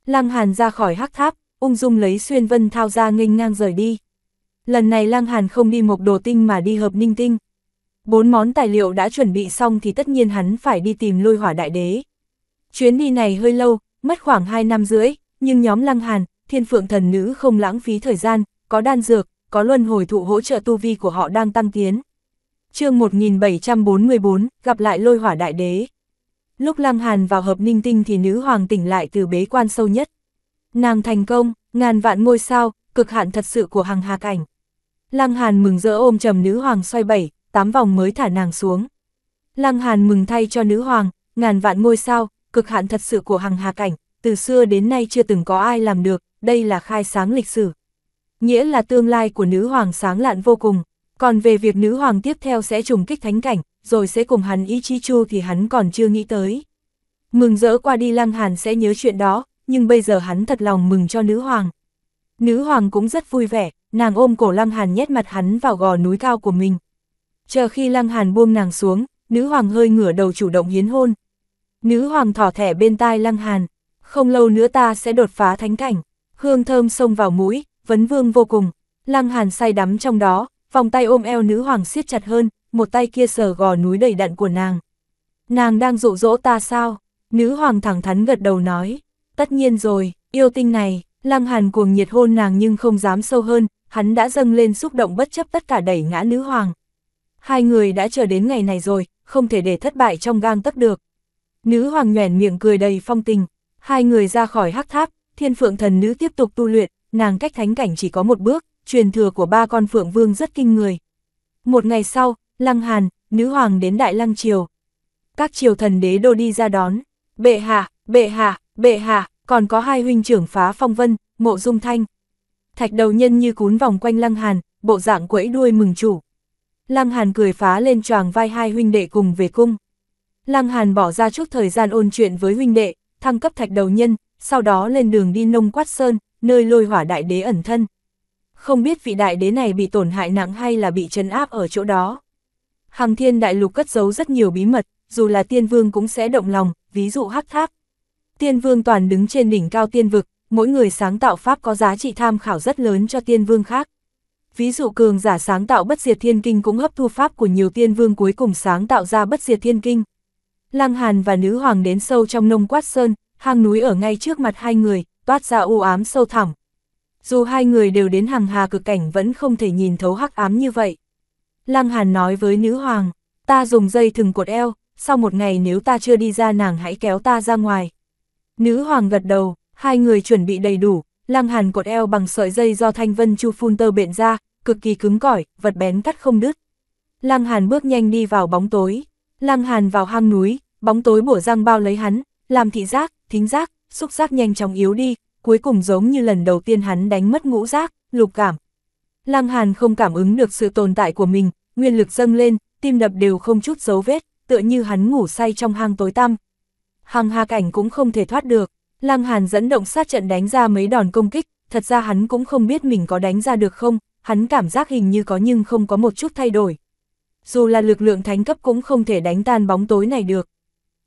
Lăng Hàn ra khỏi hắc tháp, ung dung lấy xuyên vân thao ra nghênh ngang rời đi. Lần này Lăng Hàn không đi Mộc Đồ Tinh mà đi Hợp Ninh Tinh. Bốn món tài liệu đã chuẩn bị xong thì tất nhiên hắn phải đi tìm Lôi Hỏa Đại Đế. Chuyến đi này hơi lâu, mất khoảng hai năm rưỡi, nhưng nhóm Lăng Hàn, Thiên Phượng Thần Nữ không lãng phí thời gian, có đan dược, có luân hồi thụ hỗ trợ tu vi của họ đang tăng tiến. Chương một nghìn bảy trăm bốn mươi bốn, gặp lại Lôi Hỏa Đại Đế. Lúc Lăng Hàn vào Hợp Ninh Tinh thì Nữ Hoàng tỉnh lại từ bế quan sâu nhất. Nàng thành công, ngàn vạn ngôi sao, cực hạn thật sự của Hằng Hà Cảnh. Lăng Hàn mừng rỡ ôm trầm Nữ Hoàng xoay bảy, tám vòng mới thả nàng xuống. Lăng Hàn mừng thay cho Nữ Hoàng, ngàn vạn ngôi sao, cực hạn thật sự của Hằng Hà Cảnh, từ xưa đến nay chưa từng có ai làm được, đây là khai sáng lịch sử. Nghĩa là tương lai của Nữ Hoàng sáng lạn vô cùng. Còn về việc Nữ Hoàng tiếp theo sẽ trùng kích thánh cảnh, rồi sẽ cùng hắn ý chí chu thì hắn còn chưa nghĩ tới. Mừng rỡ qua đi Lăng Hàn sẽ nhớ chuyện đó, nhưng bây giờ hắn thật lòng mừng cho Nữ Hoàng. Nữ Hoàng cũng rất vui vẻ, nàng ôm cổ Lăng Hàn nhét mặt hắn vào gò núi cao của mình. Chờ khi Lăng Hàn buông nàng xuống, Nữ Hoàng hơi ngửa đầu chủ động hiến hôn. Nữ Hoàng thỏ thẻ bên tai Lăng Hàn, không lâu nữa ta sẽ đột phá thánh cảnh. Hương thơm xông vào mũi, vấn vương vô cùng. Lăng Hàn say đắm trong đó, vòng tay ôm eo nữ hoàng siết chặt hơn, một tay kia sờ gò núi đầy đặn của nàng. Nàng đang dụ dỗ ta sao? Nữ hoàng thẳng thắn gật đầu nói, tất nhiên rồi, yêu tinh này. Lăng Hàn cuồng nhiệt hôn nàng nhưng không dám sâu hơn, hắn đã dâng lên xúc động bất chấp tất cả đẩy ngã nữ hoàng. Hai người đã chờ đến ngày này rồi, không thể để thất bại trong gang tấc được. Nữ hoàng nhoẻn miệng cười đầy phong tình, hai người ra khỏi hắc tháp, Thiên Phượng Thần Nữ tiếp tục tu luyện, nàng cách thánh cảnh chỉ có một bước, truyền thừa của ba con Phượng Vương rất kinh người. Một ngày sau, Lăng Hàn, nữ hoàng đến Đại Lăng Triều. Các triều thần đế đô đi ra đón, bệ hạ, bệ hạ, bệ hạ, còn có hai huynh trưởng phá phong vân, Mộ Dung Thanh. Thạch đầu nhân như cún vòng quanh Lăng Hàn, bộ dạng quẫy đuôi mừng chủ. Lăng Hàn cười phá lên choàng vai hai huynh đệ cùng về cung. Lăng Hàn bỏ ra chút thời gian ôn chuyện với huynh đệ, thăng cấp thạch đầu nhân, sau đó lên đường đi Nông Quát Sơn, nơi Lôi Hỏa Đại Đế ẩn thân. Không biết vị đại đế này bị tổn hại nặng hay là bị trấn áp ở chỗ đó. Hằng Thiên Đại Lục cất giấu rất nhiều bí mật, dù là Tiên Vương cũng sẽ động lòng, ví dụ Hắc Tháp. Tiên Vương toàn đứng trên đỉnh cao tiên vực, mỗi người sáng tạo pháp có giá trị tham khảo rất lớn cho Tiên Vương khác. Ví dụ cường giả sáng tạo Bất Diệt Thiên Kinh cũng hấp thu pháp của nhiều Tiên Vương cuối cùng sáng tạo ra Bất Diệt Thiên Kinh. Lăng Hàn và nữ hoàng đến sâu trong Nông Quát Sơn, hang núi ở ngay trước mặt hai người, toát ra u ám sâu thẳm. Dù hai người đều đến Hằng Hà cực cảnh vẫn không thể nhìn thấu hắc ám như vậy. Lăng Hàn nói với nữ hoàng, ta dùng dây thừng cột eo, sau một ngày nếu ta chưa đi ra nàng hãy kéo ta ra ngoài. Nữ hoàng gật đầu, hai người chuẩn bị đầy đủ, Lăng Hàn cột eo bằng sợi dây do Thanh Vân Chu phun tơ bện ra, cực kỳ cứng cỏi, vật bén cắt không đứt. Lăng Hàn bước nhanh đi vào bóng tối, Lăng Hàn vào hang núi, bóng tối bủa răng bao lấy hắn, làm thị giác, thính giác, xúc giác nhanh chóng yếu đi, cuối cùng giống như lần đầu tiên hắn đánh mất ngũ giác, lục cảm. Lăng Hàn không cảm ứng được sự tồn tại của mình, nguyên lực dâng lên, tim đập đều không chút dấu vết, tựa như hắn ngủ say trong hang tối tăm. Hằng Hà cảnh cũng không thể thoát được, Lăng Hàn dẫn động sát trận đánh ra mấy đòn công kích, thật ra hắn cũng không biết mình có đánh ra được không, hắn cảm giác hình như có nhưng không có một chút thay đổi. Dù là lực lượng thánh cấp cũng không thể đánh tan bóng tối này được.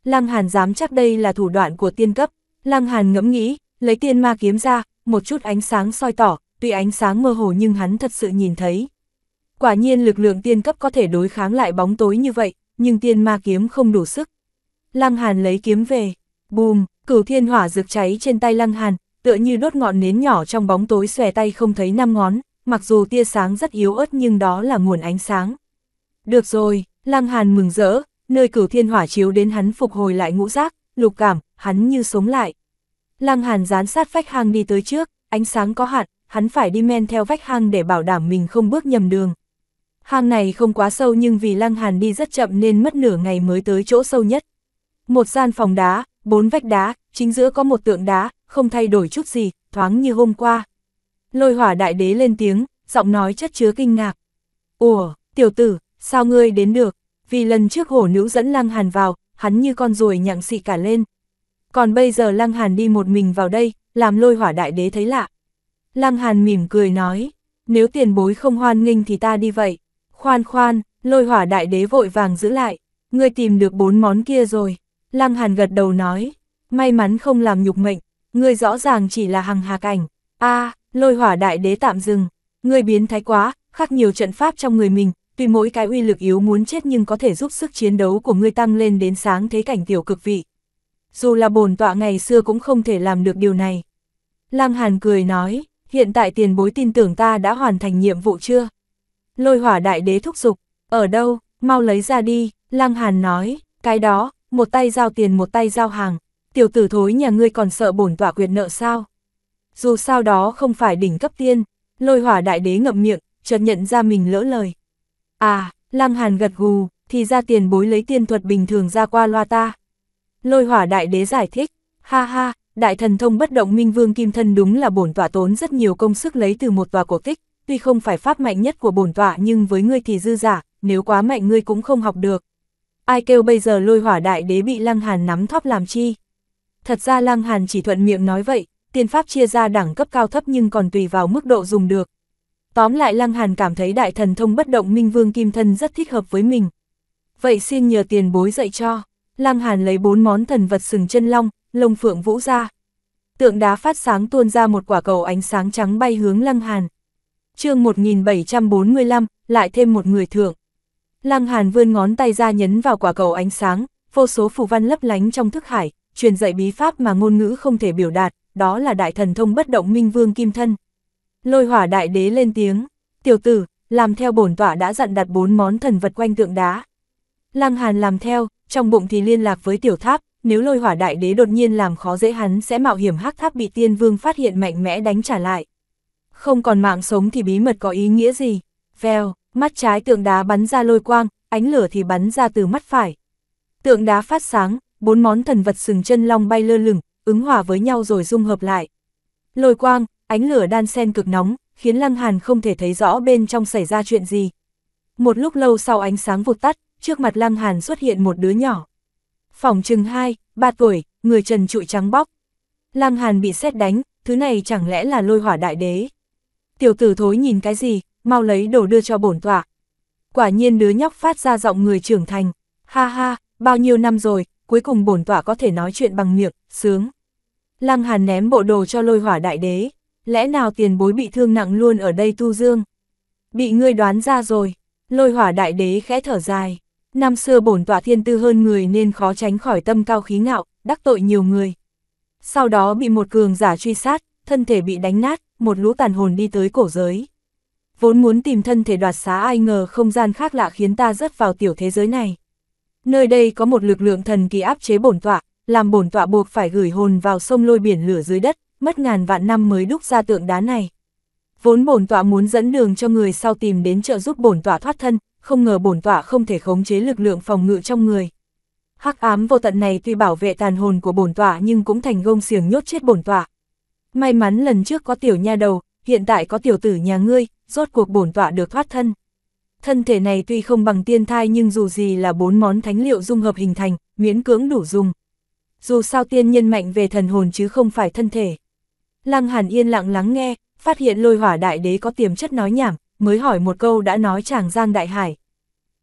Lăng Hàn dám chắc đây là thủ đoạn của tiên cấp, Lăng Hàn ngẫm nghĩ, lấy tiên ma kiếm ra, một chút ánh sáng soi tỏ, tuy ánh sáng mơ hồ nhưng hắn thật sự nhìn thấy. Quả nhiên lực lượng tiên cấp có thể đối kháng lại bóng tối như vậy, nhưng tiên ma kiếm không đủ sức. Lăng Hàn lấy kiếm về, bùm, Cửu Thiên Hỏa rực cháy trên tay Lăng Hàn, tựa như đốt ngọn nến nhỏ trong bóng tối xòe tay không thấy năm ngón, mặc dù tia sáng rất yếu ớt nhưng đó là nguồn ánh sáng. Được rồi, Lăng Hàn mừng rỡ, nơi Cửu Thiên Hỏa chiếu đến hắn phục hồi lại ngũ giác, lục cảm, hắn như sống lại. Lăng Hàn dán sát vách hang đi tới trước, ánh sáng có hạn, hắn phải đi men theo vách hang để bảo đảm mình không bước nhầm đường. Hang này không quá sâu nhưng vì Lăng Hàn đi rất chậm nên mất nửa ngày mới tới chỗ sâu nhất. Một gian phòng đá, bốn vách đá, chính giữa có một tượng đá, không thay đổi chút gì, thoáng như hôm qua. Lôi Hỏa Đại Đế lên tiếng, giọng nói chất chứa kinh ngạc. Ủa, tiểu tử, sao ngươi đến được? Vì lần trước hổ nữ dẫn Lăng Hàn vào, hắn như con ruồi nhặng xị cả lên. Còn bây giờ Lăng Hàn đi một mình vào đây, làm Lôi Hỏa Đại Đế thấy lạ. Lăng Hàn mỉm cười nói, nếu tiền bối không hoan nghênh thì ta đi vậy. Khoan khoan, Lôi Hỏa Đại Đế vội vàng giữ lại, ngươi tìm được bốn món kia rồi. Lăng Hàn gật đầu nói, may mắn không làm nhục mệnh, ngươi rõ ràng chỉ là Hằng Hà cảnh. A, à, Lôi Hỏa Đại Đế tạm dừng, ngươi biến thái quá, khắc nhiều trận pháp trong người mình, tuy mỗi cái uy lực yếu muốn chết nhưng có thể giúp sức chiến đấu của ngươi tăng lên đến sáng thế cảnh tiểu cực vị. Dù là bổn tọa ngày xưa cũng không thể làm được điều này. Lăng Hàn cười nói, hiện tại tiền bối tin tưởng ta đã hoàn thành nhiệm vụ chưa? Lôi Hỏa Đại Đế thúc giục, ở đâu, mau lấy ra đi. Lăng Hàn nói, cái đó. Một tay giao tiền một tay giao hàng, tiểu tử thối nhà ngươi còn sợ bổn tọa quyệt nợ sao? Dù sao đó không phải đỉnh cấp tiên. Lôi Hỏa Đại Đế ngậm miệng, chợt nhận ra mình lỡ lời. À, Lăng Hàn gật gù, thì ra tiền bối lấy tiên thuật bình thường ra qua loa ta. Lôi Hỏa Đại Đế giải thích, ha ha, Đại Thần Thông Bất Động Minh Vương Kim Thân đúng là bổn tọa tốn rất nhiều công sức lấy từ một tòa cổ tích, tuy không phải pháp mạnh nhất của bổn tọa nhưng với ngươi thì dư giả, nếu quá mạnh ngươi cũng không học được. Ai kêu bây giờ Lôi Hỏa Đại Đế bị Lăng Hàn nắm thóp làm chi? Thật ra Lăng Hàn chỉ thuận miệng nói vậy, tiên pháp chia ra đẳng cấp cao thấp nhưng còn tùy vào mức độ dùng được. Tóm lại Lăng Hàn cảm thấy Đại Thần Thông Bất Động Minh Vương Kim Thân rất thích hợp với mình. Vậy xin nhờ tiền bối dạy cho. Lăng Hàn lấy bốn món thần vật sừng chân long, lông phượng vũ ra. tượng đá phát sáng tuôn ra một quả cầu ánh sáng trắng bay hướng Lăng Hàn. Chương một nghìn bảy trăm bốn mươi lăm, lại thêm một người thượng. Lăng Hàn vươn ngón tay ra nhấn vào quả cầu ánh sáng, vô số phù văn lấp lánh trong thức hải, truyền dạy bí pháp mà ngôn ngữ không thể biểu đạt, đó là Đại Thần Thông Bất Động Minh Vương Kim Thân. Lôi Hỏa Đại Đế lên tiếng, "Tiểu tử, làm theo bổn tọa đã dặn đặt bốn món thần vật quanh tượng đá." Lăng Hàn làm theo, trong bụng thì liên lạc với Tiểu Tháp, nếu Lôi Hỏa Đại Đế đột nhiên làm khó dễ hắn sẽ mạo hiểm Hắc Tháp bị Tiên Vương phát hiện mạnh mẽ đánh trả lại. Không còn mạng sống thì bí mật có ý nghĩa gì? Vèo, mắt trái tượng đá bắn ra lôi quang, ánh lửa thì bắn ra từ mắt phải. Tượng đá phát sáng, bốn món thần vật sừng chân long bay lơ lửng, ứng hòa với nhau rồi dung hợp lại. Lôi quang, ánh lửa đan xen cực nóng, khiến Lăng Hàn không thể thấy rõ bên trong xảy ra chuyện gì. Một lúc lâu sau ánh sáng vụt tắt, trước mặt Lăng Hàn xuất hiện một đứa nhỏ. Phỏng chừng hai, ba tuổi, người trần trụi trắng bóc. Lăng Hàn bị sét đánh, thứ này chẳng lẽ là Lôi Hỏa Đại Đế? Tiểu tử thối nhìn cái gì, mau lấy đồ đưa cho bổn tọa. Quả nhiên đứa nhóc phát ra giọng người trưởng thành, ha ha, bao nhiêu năm rồi, cuối cùng bổn tọa có thể nói chuyện bằng miệng, sướng. Lăng Hàn ném bộ đồ cho Lôi Hỏa Đại Đế, lẽ nào tiền bối bị thương nặng luôn ở đây tu dương? Bị ngươi đoán ra rồi, Lôi Hỏa Đại Đế khẽ thở dài, năm xưa bổn tọa thiên tư hơn người nên khó tránh khỏi tâm cao khí ngạo, đắc tội nhiều người. Sau đó bị một cường giả truy sát, thân thể bị đánh nát, một lũ tàn hồn đi tới cổ giới. Vốn muốn tìm thân thể đoạt xá ai ngờ không gian khác lạ khiến ta rớt vào tiểu thế giới này. Nơi đây có một lực lượng thần kỳ áp chế bổn tọa, làm bổn tọa buộc phải gửi hồn vào sông lôi biển lửa dưới đất, mất ngàn vạn năm mới đúc ra tượng đá này. Vốn bổn tọa muốn dẫn đường cho người sau tìm đến trợ giúp bổn tọa thoát thân, không ngờ bổn tọa không thể khống chế lực lượng phòng ngự trong người. Hắc ám vô tận này tuy bảo vệ tàn hồn của bổn tọa nhưng cũng thành gông xiềng nhốt chết bổn tọa. May mắn lần trước có tiểu nha đầu, hiện tại có tiểu tử nhà ngươi, rốt cuộc bổn tọa được thoát thân. Thân thể này tuy không bằng tiên thai nhưng dù gì là bốn món thánh liệu dung hợp hình thành, miễn cưỡng đủ dùng. Dù sao tiên nhân mạnh về thần hồn chứ không phải thân thể. Lăng Hàn yên lặng lắng nghe, phát hiện Lôi Hỏa Đại Đế có tiềm chất nói nhảm, mới hỏi một câu đã nói tràng giang đại hải.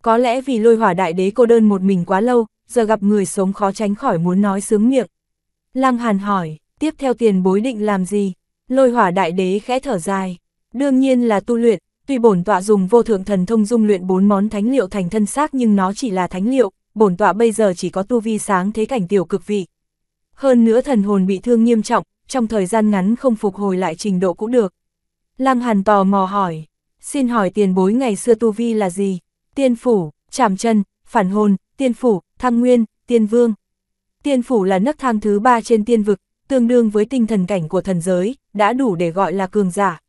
Có lẽ vì Lôi Hỏa Đại Đế cô đơn một mình quá lâu, giờ gặp người sống khó tránh khỏi muốn nói sướng miệng. Lăng Hàn hỏi, tiếp theo tiền bối định làm gì? Lôi Hỏa Đại Đế khẽ thở dài, đương nhiên là tu luyện. Tuy bổn tọa dùng vô thượng thần thông dung luyện bốn món thánh liệu thành thân xác nhưng nó chỉ là thánh liệu, bổn tọa bây giờ chỉ có tu vi sáng thế cảnh tiểu cực vị. Hơn nữa thần hồn bị thương nghiêm trọng, trong thời gian ngắn không phục hồi lại trình độ cũng được. Lăng Hàn tò mò hỏi, xin hỏi tiền bối ngày xưa tu vi là gì? Tiên phủ, Trảm Trần, Phản Hồn, Tiên Phủ, Thăng Nguyên, Tiên Vương. Tiên phủ là nấc thang thứ ba trên tiên vực, tương đương với tinh thần cảnh của thần giới, đã đủ để gọi là cường giả.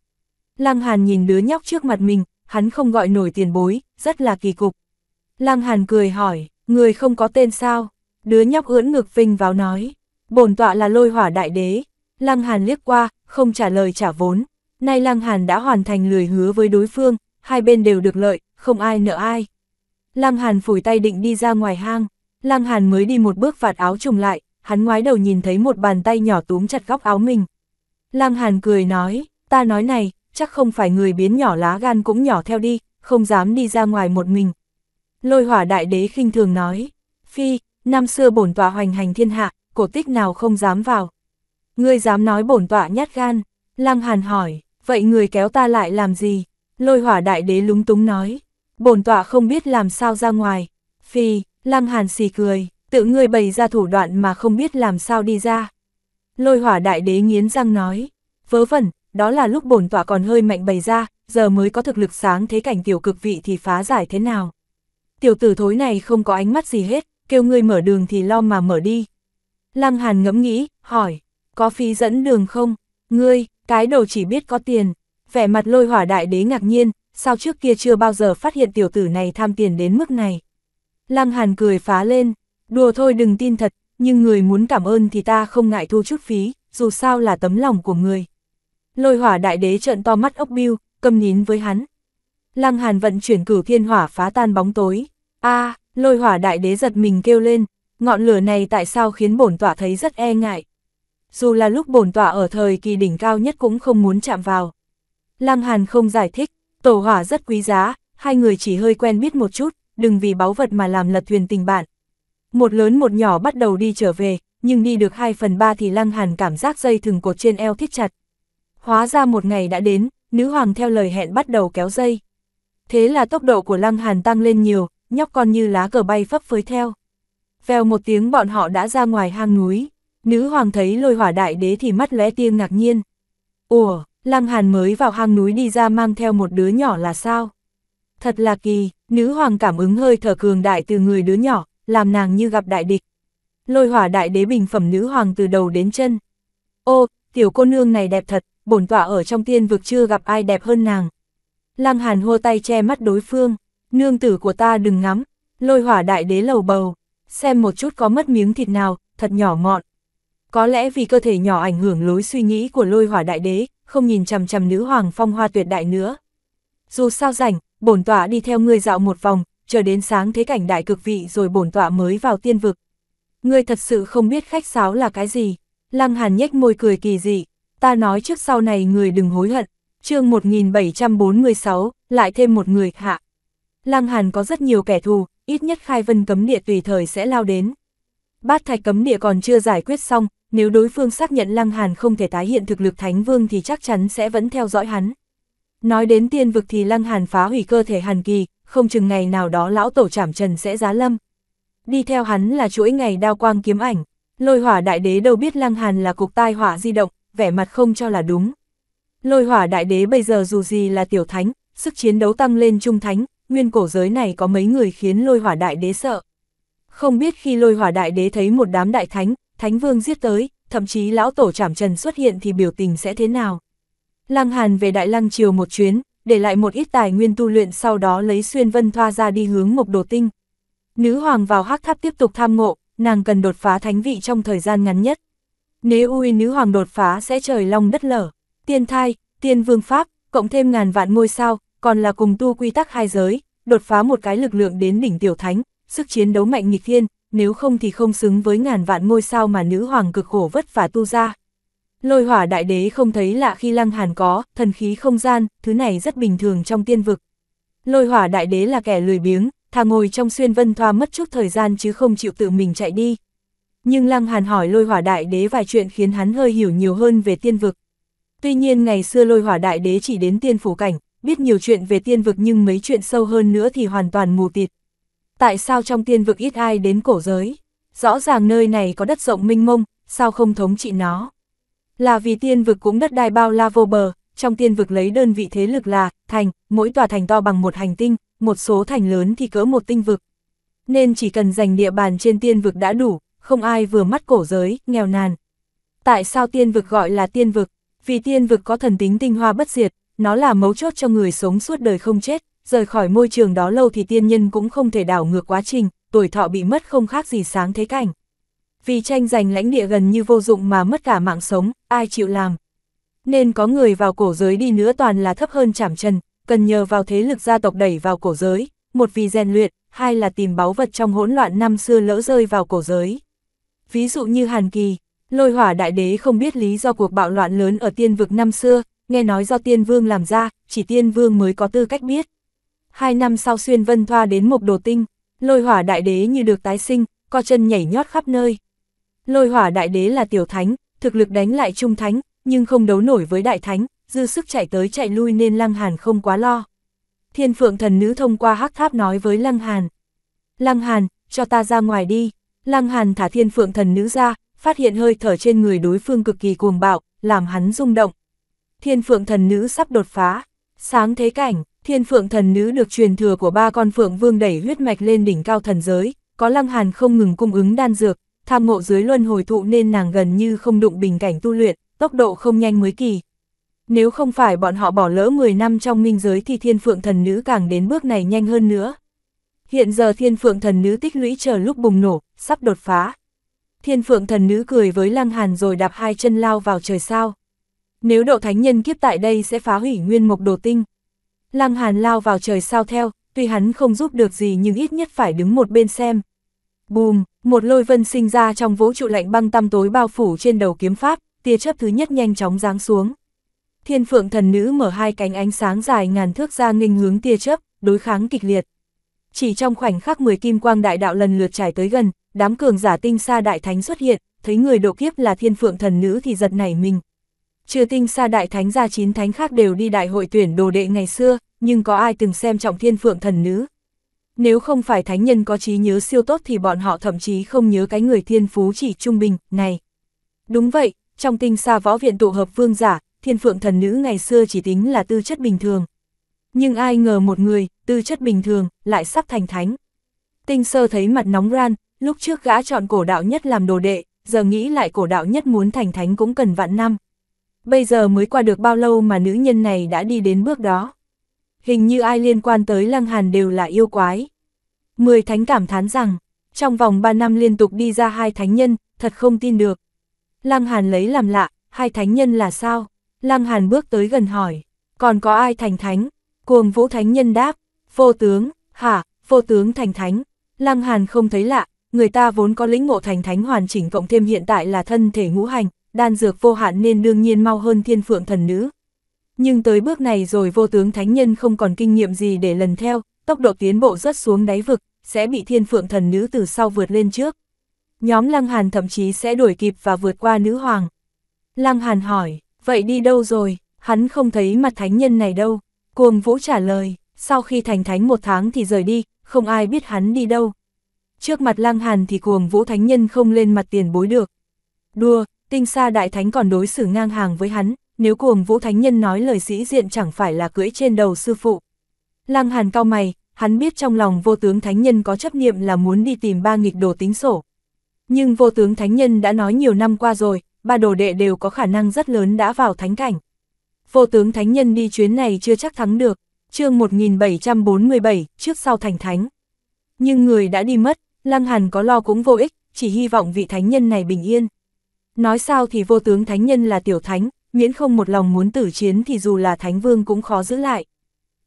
Lăng Hàn nhìn đứa nhóc trước mặt mình, hắn không gọi nổi tiền bối, rất là kỳ cục. Lăng Hàn cười hỏi, người không có tên sao? Đứa nhóc ưỡn ngực vinh váo nói, bổn tọa là Lôi Hỏa Đại Đế. Lăng Hàn liếc qua, không trả lời trả vốn. Nay Lăng Hàn đã hoàn thành lời hứa với đối phương, hai bên đều được lợi, không ai nợ ai. Lăng Hàn phủi tay định đi ra ngoài hang, Lăng Hàn mới đi một bước vạt áo trùng lại, hắn ngoái đầu nhìn thấy một bàn tay nhỏ túm chặt góc áo mình. Lăng Hàn cười nói, ta nói này, chắc không phải người biến nhỏ lá gan cũng nhỏ theo đi, không dám đi ra ngoài một mình. Lôi Hỏa Đại Đế khinh thường nói, phi, năm xưa bổn tọa hoành hành thiên hạ, cổ tích nào không dám vào. Ngươi dám nói bổn tọa nhát gan? Lăng Hàn hỏi, vậy người kéo ta lại làm gì? Lôi Hỏa Đại Đế lúng túng nói, bổn tọa không biết làm sao ra ngoài. Phi, Lăng Hàn xì cười, tự ngươi bày ra thủ đoạn mà không biết làm sao đi ra. Lôi Hỏa Đại Đế nghiến răng nói, vớ vẩn, đó là lúc bổn tọa còn hơi mạnh bày ra, giờ mới có thực lực sáng thế cảnh tiểu cực vị thì phá giải thế nào. Tiểu tử thối này không có ánh mắt gì hết, kêu ngươi mở đường thì lo mà mở đi. Lăng Hàn ngẫm nghĩ, hỏi, có phí dẫn đường không? Ngươi, cái đầu chỉ biết có tiền. Vẻ mặt Lôi Hỏa Đại Đế ngạc nhiên, sao trước kia chưa bao giờ phát hiện tiểu tử này tham tiền đến mức này. Lăng Hàn cười phá lên, đùa thôi đừng tin thật, nhưng người muốn cảm ơn thì ta không ngại thu chút phí, dù sao là tấm lòng của người. Lôi Hỏa Đại Đế trợn to mắt ốc biu, câm nín với hắn. Lăng Hàn vận chuyển Cửu Thiên Hỏa phá tan bóng tối. A, à, Lôi Hỏa Đại Đế giật mình kêu lên, ngọn lửa này tại sao khiến bổn tọa thấy rất e ngại. Dù là lúc bổn tọa ở thời kỳ đỉnh cao nhất cũng không muốn chạm vào. Lăng Hàn không giải thích, tổ hỏa rất quý giá, hai người chỉ hơi quen biết một chút, đừng vì báu vật mà làm lật thuyền tình bạn. Một lớn một nhỏ bắt đầu đi trở về, nhưng đi được hai phần ba thì Lăng Hàn cảm giác dây thừng cột trên eo thít chặt. Hóa ra một ngày đã đến, nữ hoàng theo lời hẹn bắt đầu kéo dây. Thế là tốc độ của Lăng Hàn tăng lên nhiều, nhóc con như lá cờ bay phấp phới theo. Vèo một tiếng bọn họ đã ra ngoài hang núi, nữ hoàng thấy Lôi Hỏa Đại Đế thì mắt lóe tia ngạc nhiên. Ủa, Lăng Hàn mới vào hang núi đi ra mang theo một đứa nhỏ là sao? Thật là kỳ, nữ hoàng cảm ứng hơi thở cường đại từ người đứa nhỏ, làm nàng như gặp đại địch. Lôi Hỏa Đại Đế bình phẩm nữ hoàng từ đầu đến chân. Ô, tiểu cô nương này đẹp thật, bổn tọa ở trong tiên vực chưa gặp ai đẹp hơn nàng. Lăng Hàn hô tay che mắt đối phương, nương tử của ta đừng ngắm. Lôi Hỏa Đại Đế lầu bầu, xem một chút có mất miếng thịt nào, thật nhỏ mọn. Có lẽ vì cơ thể nhỏ ảnh hưởng lối suy nghĩ của Lôi Hỏa Đại Đế, không nhìn chằm chằm nữ hoàng phong hoa tuyệt đại nữa. Dù sao rảnh, bổn tọa đi theo ngươi dạo một vòng, chờ đến sáng thế cảnh đại cực vị rồi bổn tọa mới vào tiên vực. Ngươi thật sự không biết khách sáo là cái gì. Lăng Hàn nhếch môi cười kỳ dị, ta nói trước sau này người đừng hối hận. Chương một nghìn bảy trăm bốn mươi sáu, lại thêm một người hạ. Lăng Hàn có rất nhiều kẻ thù, ít nhất Khai Vân Cấm Địa tùy thời sẽ lao đến. Bát Thạch Cấm Địa còn chưa giải quyết xong, nếu đối phương xác nhận Lăng Hàn không thể tái hiện thực lực Thánh Vương thì chắc chắn sẽ vẫn theo dõi hắn. Nói đến tiên vực thì Lăng Hàn phá hủy cơ thể Hàn Kỳ, không chừng ngày nào đó lão tổ Trảm Trần sẽ giá lâm. Đi theo hắn là chuỗi ngày đao quang kiếm ảnh. Lôi Hỏa Đại Đế đâu biết Lăng Hàn là cục tai họa di động, vẻ mặt không cho là đúng. Lôi Hỏa Đại Đế bây giờ dù gì là tiểu thánh, sức chiến đấu tăng lên trung thánh, nguyên cổ giới này có mấy người khiến Lôi Hỏa Đại Đế sợ. Không biết khi Lôi Hỏa Đại Đế thấy một đám đại thánh, thánh vương giết tới, thậm chí lão tổ Trảm Trần xuất hiện thì biểu tình sẽ thế nào. Lăng Hàn về Đại Lăng Triều một chuyến, để lại một ít tài nguyên tu luyện, sau đó lấy Xuyên Vân Thoa ra đi hướng Mộc Đồ Tinh. Nữ hoàng vào Hắc Tháp tiếp tục tham ngộ, nàng cần đột phá thánh vị trong thời gian ngắn nhất. Nếu uy nữ hoàng đột phá sẽ trời long đất lở. Tiên thai, tiên vương pháp, cộng thêm ngàn vạn ngôi sao, còn là cùng tu quy tắc hai giới, đột phá một cái lực lượng đến đỉnh tiểu thánh, sức chiến đấu mạnh nghịch thiên, nếu không thì không xứng với ngàn vạn ngôi sao mà nữ hoàng cực khổ vất vả tu ra. Lôi Hỏa Đại Đế không thấy lạ khi Lăng Hàn có thần khí không gian, thứ này rất bình thường trong tiên vực. Lôi Hỏa Đại Đế là kẻ lười biếng, thà ngồi trong Xuyên Vân Thoa mất chút thời gian chứ không chịu tự mình chạy đi. Nhưng Lăng Hàn hỏi Lôi Hỏa Đại Đế vài chuyện khiến hắn hơi hiểu nhiều hơn về tiên vực. Tuy nhiên ngày xưa Lôi Hỏa Đại Đế chỉ đến tiên phủ cảnh, biết nhiều chuyện về tiên vực nhưng mấy chuyện sâu hơn nữa thì hoàn toàn mù tịt. Tại sao trong tiên vực ít ai đến cổ giới? Rõ ràng nơi này có đất rộng mênh mông, sao không thống trị nó? Là vì tiên vực cũng đất đai bao la vô bờ, trong tiên vực lấy đơn vị thế lực là thành, mỗi tòa thành to bằng một hành tinh, một số thành lớn thì cỡ một tinh vực. Nên chỉ cần giành địa bàn trên tiên vực đã đủ, không ai vừa mắt cổ giới, nghèo nàn. Tại sao tiên vực gọi là tiên vực? Vì tiên vực có thần tính tinh hoa bất diệt, nó là mấu chốt cho người sống suốt đời không chết, rời khỏi môi trường đó lâu thì tiên nhân cũng không thể đảo ngược quá trình, tuổi thọ bị mất không khác gì sáng thế cảnh. Vì tranh giành lãnh địa gần như vô dụng mà mất cả mạng sống, ai chịu làm. Nên có người vào cổ giới đi nữa toàn là thấp hơn Trảm Trần, cần nhờ vào thế lực gia tộc đẩy vào cổ giới, một vì rèn luyện, hai là tìm báu vật trong hỗn loạn năm xưa lỡ rơi vào cổ giới. Ví dụ như Hàn Kỳ, Lôi Hỏa Đại Đế không biết lý do cuộc bạo loạn lớn ở tiên vực năm xưa, nghe nói do Tiên Vương làm ra, chỉ Tiên Vương mới có tư cách biết. Hai năm sau Xuyên Vân Thoa đến Mộc Đồ Tinh, Lôi Hỏa Đại Đế như được tái sinh, co chân nhảy nhót khắp nơi. Lôi Hỏa Đại Đế là tiểu thánh, thực lực đánh lại trung thánh, nhưng không đấu nổi với đại thánh, dư sức chạy tới chạy lui nên Lăng Hàn không quá lo. Thiên Phượng Thần Nữ thông qua Hắc Tháp nói với Lăng Hàn. Lăng Hàn, cho ta ra ngoài đi. Lăng Hàn thả Thiên Phượng Thần Nữ ra, phát hiện hơi thở trên người đối phương cực kỳ cuồng bạo, làm hắn rung động. Thiên Phượng Thần Nữ sắp đột phá. Sáng thế cảnh, Thiên Phượng Thần Nữ được truyền thừa của ba con Phượng Vương đẩy huyết mạch lên đỉnh cao thần giới, có Lăng Hàn không ngừng cung ứng đan dược, tham ngộ dưới luân hồi thụ nên nàng gần như không đụng bình cảnh tu luyện, tốc độ không nhanh mới kỳ. Nếu không phải bọn họ bỏ lỡ mười năm trong minh giới thì Thiên Phượng Thần Nữ càng đến bước này nhanh hơn nữa. Hiện giờ Thiên Phượng Thần Nữ tích lũy chờ lúc bùng nổ, sắp đột phá. Thiên Phượng Thần Nữ cười với Lăng Hàn rồi đạp hai chân lao vào trời sao. Nếu độ thánh nhân kiếp tại đây sẽ phá hủy nguyên Mộc Đồ Tinh. Lăng Hàn lao vào trời sao theo, tuy hắn không giúp được gì nhưng ít nhất phải đứng một bên xem. Bùm, một lôi vân sinh ra trong vũ trụ lạnh băng tăm tối bao phủ trên đầu kiếm pháp, tia chớp thứ nhất nhanh chóng giáng xuống. Thiên Phượng Thần Nữ mở hai cánh ánh sáng dài ngàn thước ra nghênh hướng tia chớp, đối kháng kịch liệt. Chỉ trong khoảnh khắc mười kim quang đại đạo lần lượt trải tới gần, đám cường giả Tinh Xa Đại Thánh xuất hiện, thấy người độ kiếp là Thiên Phượng Thần Nữ thì giật nảy mình. Trừ Tinh Xa Đại Thánh ra, chín thánh khác đều đi đại hội tuyển đồ đệ ngày xưa, nhưng có ai từng xem trọng Thiên Phượng Thần Nữ. Nếu không phải thánh nhân có trí nhớ siêu tốt thì bọn họ thậm chí không nhớ cái người thiên phú chỉ trung bình này. Đúng vậy, trong Tinh Xa Võ Viện tụ hợp vương giả, Thiên Phượng Thần Nữ ngày xưa chỉ tính là tư chất bình thường. Nhưng ai ngờ một người, tư chất bình thường, lại sắp thành thánh. Tinh Sơ thấy mặt nóng ran, lúc trước gã chọn Cổ Đạo Nhất làm đồ đệ, giờ nghĩ lại Cổ Đạo Nhất muốn thành thánh cũng cần vạn năm. Bây giờ mới qua được bao lâu mà nữ nhân này đã đi đến bước đó. Hình như ai liên quan tới Lăng Hàn đều là yêu quái. Mười thánh cảm thán rằng, trong vòng ba năm liên tục đi ra hai thánh nhân, thật không tin được. Lăng Hàn lấy làm lạ, hai thánh nhân là sao? Lăng Hàn bước tới gần hỏi, còn có ai thành thánh? Cuồng Vũ Thánh Nhân đáp, vô tướng, hả, vô tướng thành thánh. Lăng Hàn không thấy lạ, người ta vốn có lĩnh ngộ thành thánh hoàn chỉnh cộng thêm hiện tại là thân thể ngũ hành, đan dược vô hạn nên đương nhiên mau hơn Thiên Phượng Thần Nữ. Nhưng tới bước này rồi vô tướng thánh nhân không còn kinh nghiệm gì để lần theo, tốc độ tiến bộ rất xuống đáy vực, sẽ bị Thiên Phượng Thần Nữ từ sau vượt lên trước. Nhóm Lăng Hàn thậm chí sẽ đuổi kịp và vượt qua Nữ Hoàng. Lăng Hàn hỏi, vậy đi đâu rồi, hắn không thấy mặt thánh nhân này đâu. Cuồng Vũ trả lời, sau khi thành thánh một tháng thì rời đi, không ai biết hắn đi đâu. Trước mặt Lăng Hàn thì Cuồng Vũ Thánh Nhân không lên mặt tiền bối được. Đùa, Tinh Xa Đại Thánh còn đối xử ngang hàng với hắn, nếu Cuồng Vũ Thánh Nhân nói lời sĩ diện chẳng phải là cưỡi trên đầu sư phụ. Lăng Hàn cau mày, hắn biết trong lòng vô tướng Thánh Nhân có chấp niệm là muốn đi tìm ba nghịch đồ tính sổ. Nhưng vô tướng Thánh Nhân đã nói nhiều năm qua rồi, ba đồ đệ đều có khả năng rất lớn đã vào thánh cảnh. Vô tướng thánh nhân đi chuyến này chưa chắc thắng được, chương một nghìn bảy trăm bốn mươi bảy, trước sau thành thánh. Nhưng người đã đi mất, Lăng Hàn có lo cũng vô ích, chỉ hy vọng vị thánh nhân này bình yên. Nói sao thì vô tướng thánh nhân là tiểu thánh, miễn không một lòng muốn tử chiến thì dù là thánh vương cũng khó giữ lại.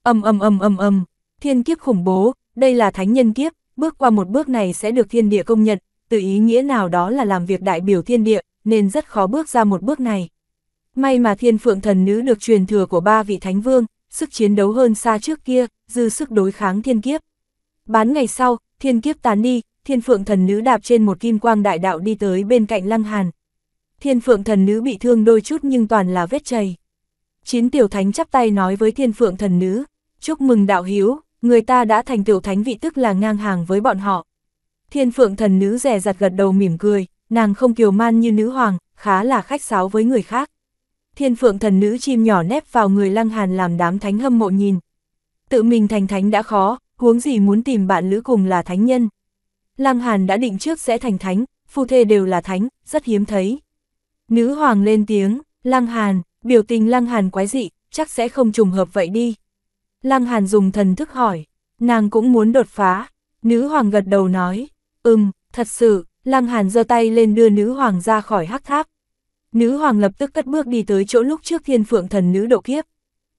Ầm ầm ầm ầm ầm, thiên kiếp khủng bố, đây là thánh nhân kiếp, bước qua một bước này sẽ được thiên địa công nhận, từ ý nghĩa nào đó là làm việc đại biểu thiên địa, nên rất khó bước ra một bước này. May mà Thiên Phượng Thần Nữ được truyền thừa của ba vị thánh vương, sức chiến đấu hơn xa trước kia, dư sức đối kháng thiên kiếp. Bán ngày sau, thiên kiếp tán đi, Thiên Phượng Thần Nữ đạp trên một kim quang đại đạo đi tới bên cạnh Lăng Hàn. Thiên Phượng Thần Nữ bị thương đôi chút nhưng toàn là vết chày. Chín tiểu thánh chắp tay nói với Thiên Phượng Thần Nữ, chúc mừng đạo hữu, người ta đã thành tiểu thánh vị tức là ngang hàng với bọn họ. Thiên Phượng Thần Nữ dè dặt gật đầu mỉm cười, nàng không kiều man như nữ hoàng, khá là khách sáo với người khác. Thiên Phượng Thần Nữ chim nhỏ nép vào người Lăng Hàn làm đám thánh hâm mộ nhìn. Tự mình thành thánh đã khó, huống gì muốn tìm bạn lữ cùng là thánh nhân. Lăng Hàn đã định trước sẽ thành thánh, phu thê đều là thánh, rất hiếm thấy. Nữ hoàng lên tiếng, Lăng Hàn, biểu tình Lăng Hàn quái dị, chắc sẽ không trùng hợp vậy đi. Lăng Hàn dùng thần thức hỏi, nàng cũng muốn đột phá. Nữ hoàng gật đầu nói, ừm, thật sự. Lăng Hàn giơ tay lên đưa nữ hoàng ra khỏi hắc tháp. Nữ hoàng lập tức cất bước đi tới chỗ lúc trước Thiên Phượng Thần Nữ độ kiếp.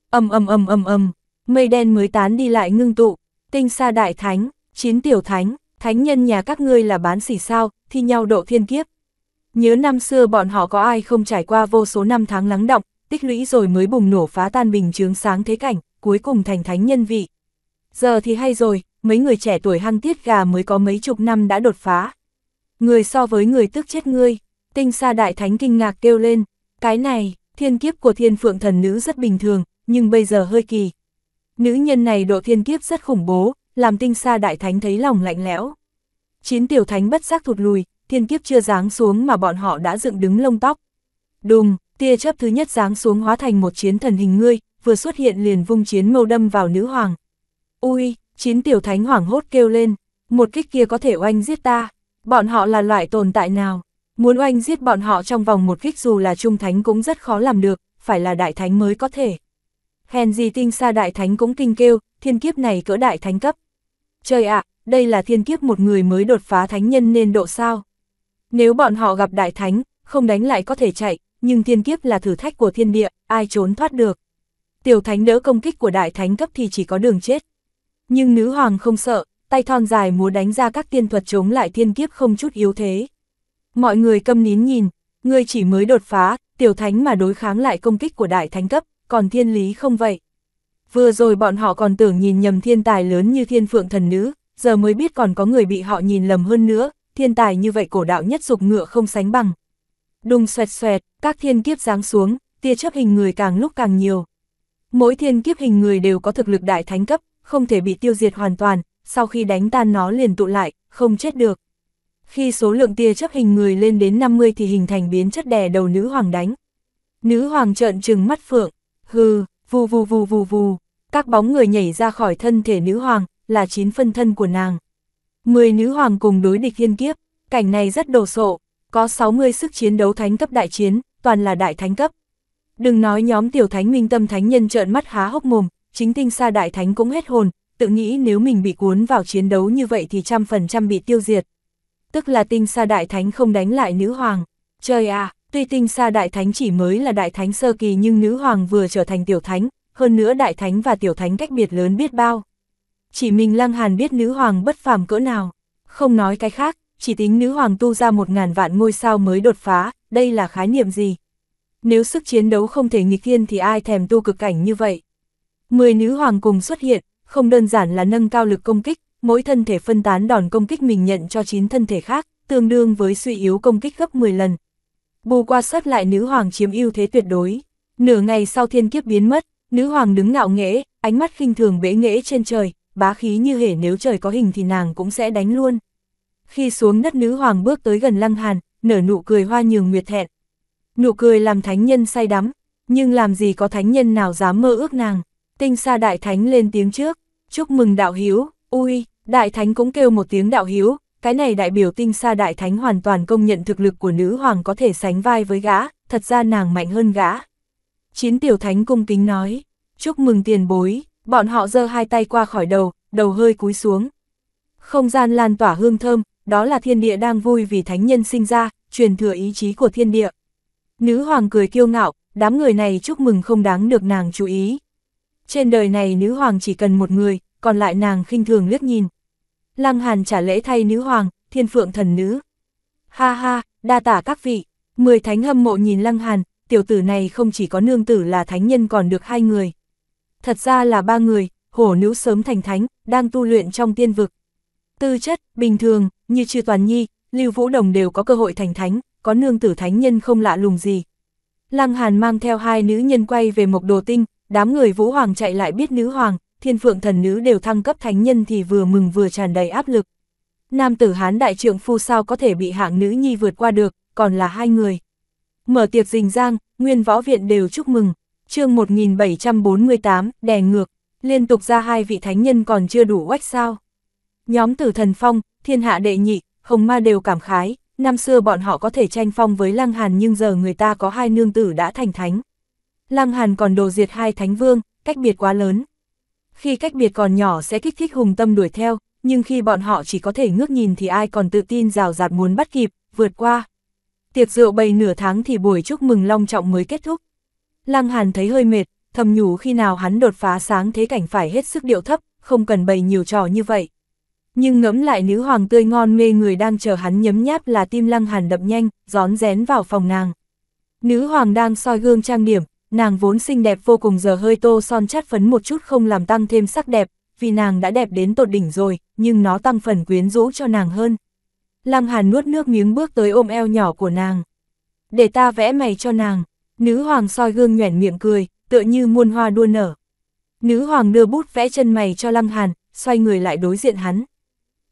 Ầm ầm ầm ầm ầm, mây đen mới tán đi lại ngưng tụ. Tinh Xa Đại Thánh, chín tiểu thánh, thánh nhân nhà các ngươi là bán xỉ sao, thi nhau độ thiên kiếp. Nhớ năm xưa bọn họ có ai không trải qua vô số năm tháng lắng đọng, tích lũy rồi mới bùng nổ phá tan bình chướng sáng thế cảnh, cuối cùng thành thánh nhân vị. Giờ thì hay rồi, mấy người trẻ tuổi hăng tiết gà mới có mấy chục năm đã đột phá. Người so với người tức chết ngươi. Tinh Xa Đại Thánh kinh ngạc kêu lên, cái này, thiên kiếp của Thiên Phượng Thần Nữ rất bình thường, nhưng bây giờ hơi kỳ. Nữ nhân này độ thiên kiếp rất khủng bố, làm Tinh Xa Đại Thánh thấy lòng lạnh lẽo. Chín tiểu thánh bất giác thụt lùi, thiên kiếp chưa giáng xuống mà bọn họ đã dựng đứng lông tóc. Đùng, tia chớp thứ nhất giáng xuống hóa thành một chiến thần hình người, vừa xuất hiện liền vung chiến mâu đâm vào nữ hoàng. Ui, chín tiểu thánh hoảng hốt kêu lên, một kích kia có thể oanh giết ta, bọn họ là loại tồn tại nào? Muốn oanh giết bọn họ trong vòng một kích dù là trung thánh cũng rất khó làm được, phải là đại thánh mới có thể. Hèn gì Tinh Xa Đại Thánh cũng kinh kêu, thiên kiếp này cỡ đại thánh cấp. Trời ạ, à, đây là thiên kiếp một người mới đột phá thánh nhân nên độ sao. Nếu bọn họ gặp đại thánh, không đánh lại có thể chạy, nhưng thiên kiếp là thử thách của thiên địa, ai trốn thoát được. Tiểu thánh đỡ công kích của đại thánh cấp thì chỉ có đường chết. Nhưng nữ hoàng không sợ, tay thon dài múa đánh ra các tiên thuật chống lại thiên kiếp không chút yếu thế. Mọi người câm nín nhìn, ngươi chỉ mới đột phá, tiểu thánh mà đối kháng lại công kích của đại thánh cấp, còn thiên lý không vậy? Vừa rồi bọn họ còn tưởng nhìn nhầm thiên tài lớn như Thiên Phượng Thần Nữ, giờ mới biết còn có người bị họ nhìn lầm hơn nữa, thiên tài như vậy cổ đạo nhất dục ngựa không sánh bằng. Đùng xoẹt xoẹt, các thiên kiếp giáng xuống, tia chớp hình người càng lúc càng nhiều. Mỗi thiên kiếp hình người đều có thực lực đại thánh cấp, không thể bị tiêu diệt hoàn toàn, sau khi đánh tan nó liền tụ lại, không chết được. Khi số lượng tia chớp hình người lên đến năm mươi thì hình thành biến chất đè đầu nữ hoàng đánh. Nữ hoàng trợn trừng mắt phượng, hừ, vù vù vù vù vù, các bóng người nhảy ra khỏi thân thể nữ hoàng, là chín phân thân của nàng. mười nữ hoàng cùng đối địch thiên kiếp, cảnh này rất đồ sộ, có sáu mươi sức chiến đấu thánh cấp đại chiến, toàn là đại thánh cấp. Đừng nói nhóm tiểu thánh minh tâm thánh nhân trợn mắt há hốc mồm, chính tinh xa đại thánh cũng hết hồn, tự nghĩ nếu mình bị cuốn vào chiến đấu như vậy thì trăm phần trăm bị tiêu diệt. Tức là tinh xa đại thánh không đánh lại nữ hoàng. Trời à, tuy tinh xa đại thánh chỉ mới là đại thánh sơ kỳ nhưng nữ hoàng vừa trở thành tiểu thánh, hơn nữa đại thánh và tiểu thánh cách biệt lớn biết bao. Chỉ mình Lăng Hàn biết nữ hoàng bất phàm cỡ nào, không nói cái khác, chỉ tính nữ hoàng tu ra một ngàn vạn ngôi sao mới đột phá, đây là khái niệm gì? Nếu sức chiến đấu không thể nghịch thiên thì ai thèm tu cực cảnh như vậy? Mười nữ hoàng cùng xuất hiện, không đơn giản là nâng cao lực công kích, mỗi thân thể phân tán đòn công kích mình nhận cho chín thân thể khác, tương đương với suy yếu công kích gấp mười lần. Bù qua sát lại nữ hoàng chiếm ưu thế tuyệt đối. Nửa ngày sau thiên kiếp biến mất, nữ hoàng đứng ngạo nghễ, ánh mắt khinh thường bẽ nghễ trên trời, bá khí như hễ nếu trời có hình thì nàng cũng sẽ đánh luôn. Khi xuống đất nữ hoàng bước tới gần Lăng Hàn, nở nụ cười hoa nhường nguyệt thẹn. Nụ cười làm thánh nhân say đắm, nhưng làm gì có thánh nhân nào dám mơ ước nàng. Tinh Sa đại thánh lên tiếng trước, chúc mừng đạo hữu. Ui, đại thánh cũng kêu một tiếng đạo hữu, cái này đại biểu tinh Sa đại thánh hoàn toàn công nhận thực lực của nữ hoàng có thể sánh vai với gã, thật ra nàng mạnh hơn gã. Chín tiểu thánh cung kính nói, chúc mừng tiền bối, bọn họ giơ hai tay qua khỏi đầu, đầu hơi cúi xuống. Không gian lan tỏa hương thơm, đó là thiên địa đang vui vì thánh nhân sinh ra, truyền thừa ý chí của thiên địa. Nữ hoàng cười kiêu ngạo, đám người này chúc mừng không đáng được nàng chú ý. Trên đời này nữ hoàng chỉ cần một người, còn lại nàng khinh thường liếc nhìn. Lăng Hàn trả lễ thay nữ hoàng, thiên phượng thần nữ. Ha ha, đa tả các vị, mười thánh hâm mộ nhìn Lăng Hàn, tiểu tử này không chỉ có nương tử là thánh nhân còn được hai người. Thật ra là ba người, hổ nữ sớm thành thánh, đang tu luyện trong tiên vực. Tư chất, bình thường, như Trư Toàn Nhi, Lưu Vũ Đồng đều có cơ hội thành thánh, có nương tử thánh nhân không lạ lùng gì. Lăng Hàn mang theo hai nữ nhân quay về Mộc Đồ Tinh, đám người Vũ Hoàng chạy lại biết nữ hoàng, thiên phượng thần nữ đều thăng cấp thánh nhân thì vừa mừng vừa tràn đầy áp lực. Nam tử hán đại trượng phu sao có thể bị hạng nữ nhi vượt qua được, còn là hai người. Mở tiệc rình rang, nguyên võ viện đều chúc mừng. Chương một nghìn bảy trăm bốn mươi tám, đè ngược, liên tục ra hai vị thánh nhân còn chưa đủ oách sao. Nhóm tử thần phong, thiên hạ đệ nhị, hồng ma đều cảm khái, năm xưa bọn họ có thể tranh phong với Lăng Hàn nhưng giờ người ta có hai nương tử đã thành thánh. Lăng Hàn còn đồ diệt hai thánh vương, cách biệt quá lớn. Khi cách biệt còn nhỏ sẽ kích thích hùng tâm đuổi theo, nhưng khi bọn họ chỉ có thể ngước nhìn thì ai còn tự tin rào rạt muốn bắt kịp, vượt qua. Tiệc rượu bày nửa tháng thì buổi chúc mừng long trọng mới kết thúc. Lăng Hàn thấy hơi mệt, thầm nhủ khi nào hắn đột phá sáng thế cảnh phải hết sức điệu thấp, không cần bày nhiều trò như vậy. Nhưng ngẫm lại nữ hoàng tươi ngon mê người đang chờ hắn nhấm nháp là tim Lăng Hàn đập nhanh, rón rén vào phòng nàng. Nữ hoàng đang soi gương trang điểm, nàng vốn xinh đẹp vô cùng giờ hơi tô son chát phấn một chút không làm tăng thêm sắc đẹp, vì nàng đã đẹp đến tột đỉnh rồi, nhưng nó tăng phần quyến rũ cho nàng hơn. Lăng Hàn nuốt nước miếng bước tới ôm eo nhỏ của nàng. Để ta vẽ mày cho nàng. Nữ hoàng soi gương nhoẻn miệng cười, tựa như muôn hoa đua nở. Nữ hoàng đưa bút vẽ chân mày cho Lăng Hàn, xoay người lại đối diện hắn.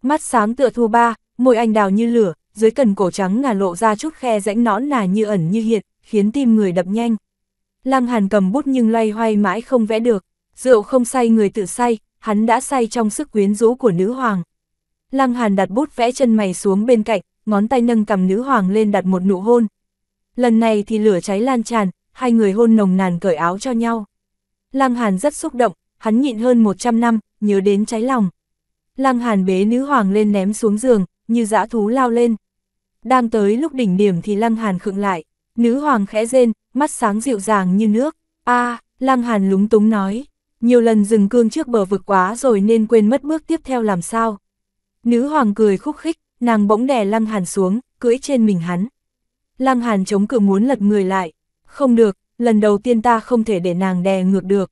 Mắt sáng tựa thu ba, môi anh đào như lửa, dưới cần cổ trắng ngà lộ ra chút khe rãnh nõn nà như ẩn như hiện, khiến tim người đập nhanh. Lăng Hàn cầm bút nhưng loay hoay mãi không vẽ được, rượu không say người tự say, hắn đã say trong sức quyến rũ của nữ hoàng. Lăng Hàn đặt bút vẽ chân mày xuống bên cạnh, ngón tay nâng cầm nữ hoàng lên đặt một nụ hôn. Lần này thì lửa cháy lan tràn, hai người hôn nồng nàn cởi áo cho nhau. Lăng Hàn rất xúc động, hắn nhịn hơn một trăm năm, nhớ đến cháy lòng. Lăng Hàn bế nữ hoàng lên ném xuống giường, như dã thú lao lên. Đang tới lúc đỉnh điểm thì Lăng Hàn khựng lại, nữ hoàng khẽ rên, mắt sáng dịu dàng như nước. A, à, Lăng Hàn lúng túng nói, nhiều lần dừng cương trước bờ vực quá rồi nên quên mất bước tiếp theo làm sao. Nữ hoàng cười khúc khích, nàng bỗng đè Lăng Hàn xuống, cưỡi trên mình hắn. Lăng Hàn chống cự muốn lật người lại, không được, lần đầu tiên ta không thể để nàng đè ngược được.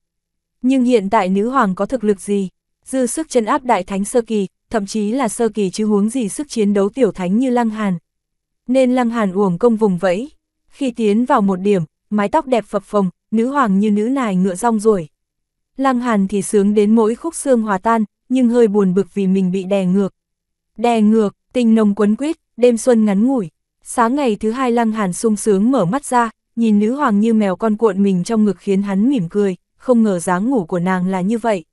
Nhưng hiện tại nữ hoàng có thực lực gì? Dư sức trấn áp đại thánh sơ kỳ, thậm chí là sơ kỳ chứ huống gì sức chiến đấu tiểu thánh như Lăng Hàn. Nên Lăng Hàn uổng công vùng vẫy. Khi tiến vào một điểm, mái tóc đẹp phập phồng, nữ hoàng như nữ nài ngựa rong ruổi. Lăng Hàn thì sướng đến mỗi khúc xương hòa tan, nhưng hơi buồn bực vì mình bị đè ngược. Đè ngược, tình nồng quấn quýt, đêm xuân ngắn ngủi. Sáng ngày thứ hai Lăng Hàn sung sướng mở mắt ra, nhìn nữ hoàng như mèo con cuộn mình trong ngực khiến hắn mỉm cười, không ngờ dáng ngủ của nàng là như vậy.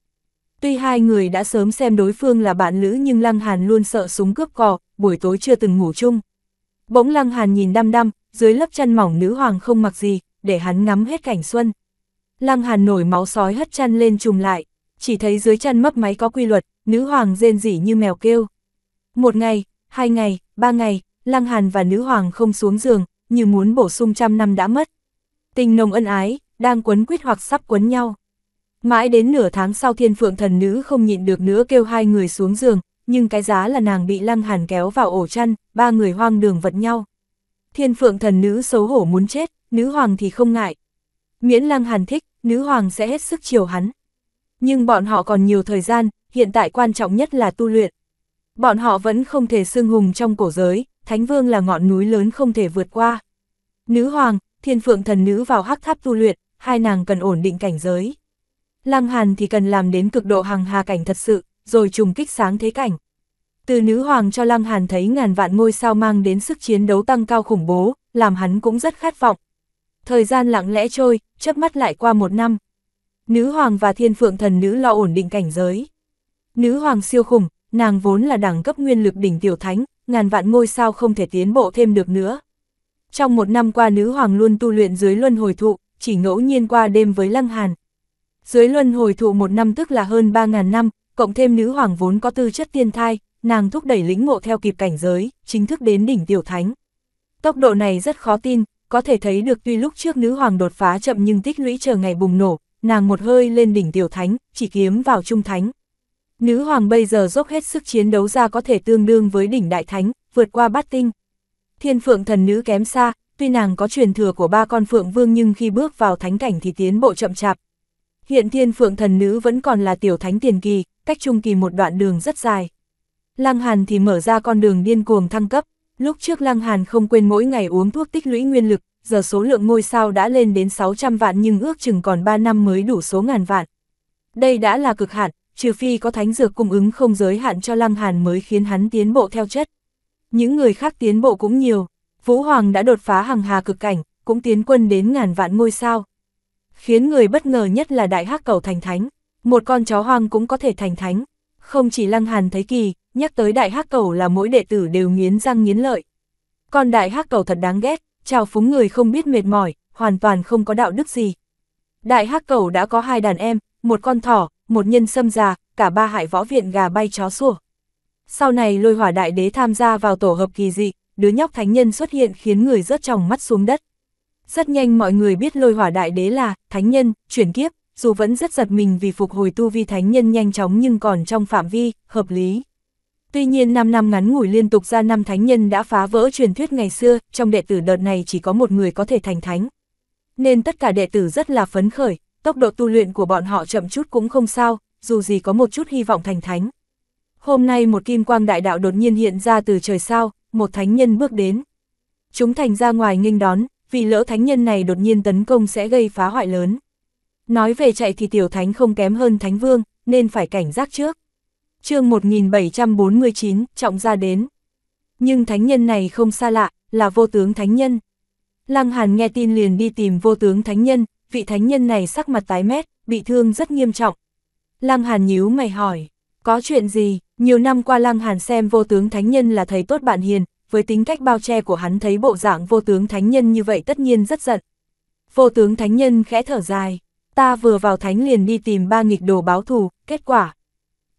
Tuy hai người đã sớm xem đối phương là bạn lữ nhưng Lăng Hàn luôn sợ súng cướp cò, buổi tối chưa từng ngủ chung. Bỗng Lăng Hàn nhìn đăm đăm, dưới lớp chăn mỏng nữ hoàng không mặc gì, để hắn ngắm hết cảnh xuân. Lăng Hàn nổi máu sói hất chăn lên trùm lại, chỉ thấy dưới chăn mấp máy có quy luật, nữ hoàng rên rỉ như mèo kêu. Một ngày, hai ngày, ba ngày, Lăng Hàn và nữ hoàng không xuống giường, như muốn bổ sung trăm năm đã mất. Tình nồng ân ái, đang quấn quýt hoặc sắp quấn nhau. Mãi đến nửa tháng sau Thiên Phượng Thần Nữ không nhịn được nữa kêu hai người xuống giường, nhưng cái giá là nàng bị Lăng Hàn kéo vào ổ chăn, ba người hoang đường vật nhau. Thiên Phượng Thần Nữ xấu hổ muốn chết, nữ hoàng thì không ngại. Miễn Lăng Hàn thích, nữ hoàng sẽ hết sức chiều hắn. Nhưng bọn họ còn nhiều thời gian, hiện tại quan trọng nhất là tu luyện. Bọn họ vẫn không thể xưng hùng trong cổ giới, Thánh Vương là ngọn núi lớn không thể vượt qua. Nữ hoàng, Thiên Phượng Thần Nữ vào Hắc Tháp tu luyện, hai nàng cần ổn định cảnh giới. Lăng Hàn thì cần làm đến cực độ Hằng Hà Cảnh thật sự, rồi trùng kích Sáng Thế Cảnh. Từ nữ hoàng cho Lăng Hàn thấy ngàn vạn ngôi sao mang đến sức chiến đấu tăng cao khủng bố, làm hắn cũng rất khát vọng. Thời gian lặng lẽ trôi, chớp mắt lại qua một năm. Nữ hoàng và Thiên Phượng Thần Nữ lo ổn định cảnh giới. Nữ hoàng siêu khủng, nàng vốn là đẳng cấp nguyên lực đỉnh tiểu thánh, ngàn vạn ngôi sao không thể tiến bộ thêm được nữa. Trong một năm qua nữ hoàng luôn tu luyện dưới Luân Hồi Thụ, chỉ ngẫu nhiên qua đêm với Lăng Hàn. Dưới Luân Hồi Thụ một năm tức là hơn ba nghìn năm, cộng thêm nữ hoàng vốn có tư chất tiên thai, nàng thúc đẩy lĩnh ngộ theo kịp cảnh giới, chính thức đến đỉnh tiểu thánh. Tốc độ này rất khó tin, có thể thấy được tuy lúc trước nữ hoàng đột phá chậm nhưng tích lũy chờ ngày bùng nổ, nàng một hơi lên đỉnh tiểu thánh, chỉ kiếm vào trung thánh. Nữ hoàng bây giờ dốc hết sức chiến đấu ra có thể tương đương với đỉnh đại thánh, vượt qua bát tinh. Thiên Phượng Thần Nữ kém xa, tuy nàng có truyền thừa của ba con Phượng Vương nhưng khi bước vào thánh cảnh thì tiến bộ chậm chạp. Hiện Thiên Phượng Thần Nữ vẫn còn là tiểu thánh tiền kỳ, cách trung kỳ một đoạn đường rất dài. Lăng Hàn thì mở ra con đường điên cuồng thăng cấp. Lúc trước Lăng Hàn không quên mỗi ngày uống thuốc tích lũy nguyên lực, giờ số lượng ngôi sao đã lên đến sáu trăm vạn nhưng ước chừng còn ba năm mới đủ số ngàn vạn. Đây đã là cực hạn, trừ phi có thánh dược cung ứng không giới hạn cho Lăng Hàn mới khiến hắn tiến bộ theo chất. Những người khác tiến bộ cũng nhiều, Vũ Hoàng đã đột phá Hằng Hà cực cảnh, cũng tiến quân đến ngàn vạn ngôi sao. Khiến người bất ngờ nhất là Đại Hắc Cẩu thành thánh, một con chó hoang cũng có thể thành thánh. Không chỉ Lăng Hàn thấy kỳ, nhắc tới Đại Hắc Cẩu là mỗi đệ tử đều nghiến răng nghiến lợi. Con Đại Hắc Cẩu thật đáng ghét, trào phúng người không biết mệt mỏi, hoàn toàn không có đạo đức gì. Đại Hắc Cẩu đã có hai đàn em, một con thỏ, một nhân sâm già, cả ba hại võ viện gà bay chó sủa. Sau này Lôi Hỏa Đại Đế tham gia vào tổ hợp kỳ dị, đứa nhóc thánh nhân xuất hiện khiến người rớt tròng mắt xuống đất. Rất nhanh mọi người biết Lôi Hỏa Đại Đế là thánh nhân, chuyển kiếp, dù vẫn rất giật mình vì phục hồi tu vi thánh nhân nhanh chóng nhưng còn trong phạm vi hợp lý. Tuy nhiên năm năm ngắn ngủi liên tục ra năm thánh nhân đã phá vỡ truyền thuyết ngày xưa, trong đệ tử đợt này chỉ có một người có thể thành thánh. Nên tất cả đệ tử rất là phấn khởi, tốc độ tu luyện của bọn họ chậm chút cũng không sao, dù gì có một chút hy vọng thành thánh. Hôm nay một kim quang đại đạo đột nhiên hiện ra từ trời sao, một thánh nhân bước đến. Chúng thành ra ngoài nghênh đón, vì lỡ thánh nhân này đột nhiên tấn công sẽ gây phá hoại lớn. Nói về chạy thì tiểu thánh không kém hơn Thánh Vương, nên phải cảnh giác trước. Chương một nghìn bảy trăm bốn mươi chín, Trọng Gia đến. Nhưng thánh nhân này không xa lạ, là Vô Tướng Thánh Nhân. Lăng Hàn nghe tin liền đi tìm Vô Tướng Thánh Nhân, vị thánh nhân này sắc mặt tái mét, bị thương rất nghiêm trọng. Lăng Hàn nhíu mày hỏi, có chuyện gì? Nhiều năm qua Lăng Hàn xem Vô Tướng Thánh Nhân là thầy tốt bạn hiền, với tính cách bao che của hắn thấy bộ dạng Vô Tướng Thánh Nhân như vậy tất nhiên rất giận. Vô Tướng Thánh Nhân khẽ thở dài, ta vừa vào thánh liền đi tìm ba nghịch đồ báo thù, kết quả.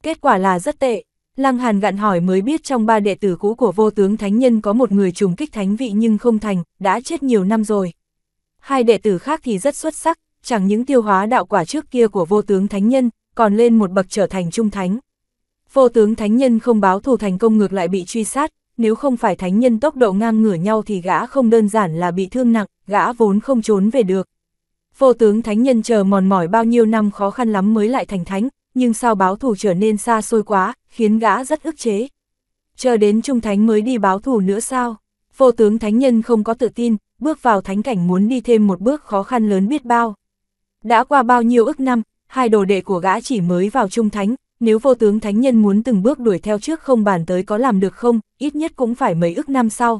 Kết quả là rất tệ, Lăng Hàn gặn hỏi mới biết trong ba đệ tử cũ của Vô Tướng Thánh Nhân có một người trùng kích thánh vị nhưng không thành, đã chết nhiều năm rồi. Hai đệ tử khác thì rất xuất sắc, chẳng những tiêu hóa đạo quả trước kia của Vô Tướng Thánh Nhân, còn lên một bậc trở thành trung thánh. Vô Tướng Thánh Nhân không báo thù thành công ngược lại bị truy sát, nếu không phải thánh nhân tốc độ ngang ngửa nhau thì gã không đơn giản là bị thương nặng, gã vốn không trốn về được. Vô Tướng Thánh Nhân chờ mòn mỏi bao nhiêu năm khó khăn lắm mới lại thành thánh, nhưng sao báo thù trở nên xa xôi quá, khiến gã rất ức chế. Chờ đến Trung Thánh mới đi báo thù nữa sao? Vô Tướng Thánh Nhân không có tự tin, bước vào Thánh Cảnh muốn đi thêm một bước khó khăn lớn biết bao. Đã qua bao nhiêu ức năm, hai đồ đệ của gã chỉ mới vào Trung Thánh, nếu Vô Tướng Thánh Nhân muốn từng bước đuổi theo trước không bàn tới có làm được không, ít nhất cũng phải mấy ức năm sau.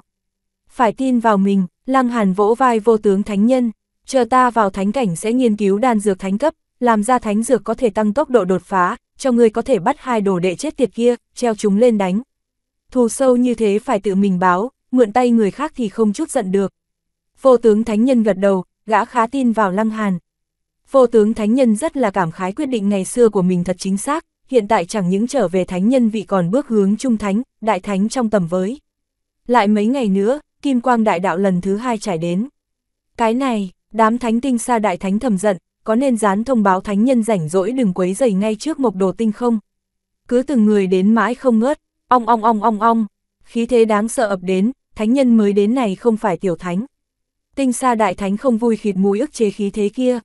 Phải tin vào mình, Lăng Hàn vỗ vai Vô Tướng Thánh Nhân, chờ ta vào Thánh Cảnh sẽ nghiên cứu đan dược thánh cấp, làm ra thánh dược có thể tăng tốc độ đột phá, cho người có thể bắt hai đồ đệ chết tiệt kia, treo chúng lên đánh. Thù sâu như thế phải tự mình báo, mượn tay người khác thì không chút giận được. Vô Tướng Thánh Nhân gật đầu, gã khá tin vào Lăng Hàn. Vô Tướng Thánh Nhân rất là cảm khái quyết định ngày xưa của mình thật chính xác, hiện tại chẳng những trở về Thánh Nhân vị còn bước hướng Trung Thánh, Đại Thánh trong tầm với. Lại mấy ngày nữa, Kim Quang Đại Đạo lần thứ hai trải đến. Cái này, đám Thánh Tinh Xa Đại Thánh thầm giận, có nên dán thông báo Thánh Nhân rảnh rỗi đừng quấy rầy ngay trước Mộc Đồ Tinh không? Cứ từng người đến mãi không ngớt, ong ong ong ong ong, khí thế đáng sợ ập đến, Thánh Nhân mới đến này không phải Tiểu Thánh. Tinh Xa Đại Thánh không vui khịt mũi ức chế khí thế kia.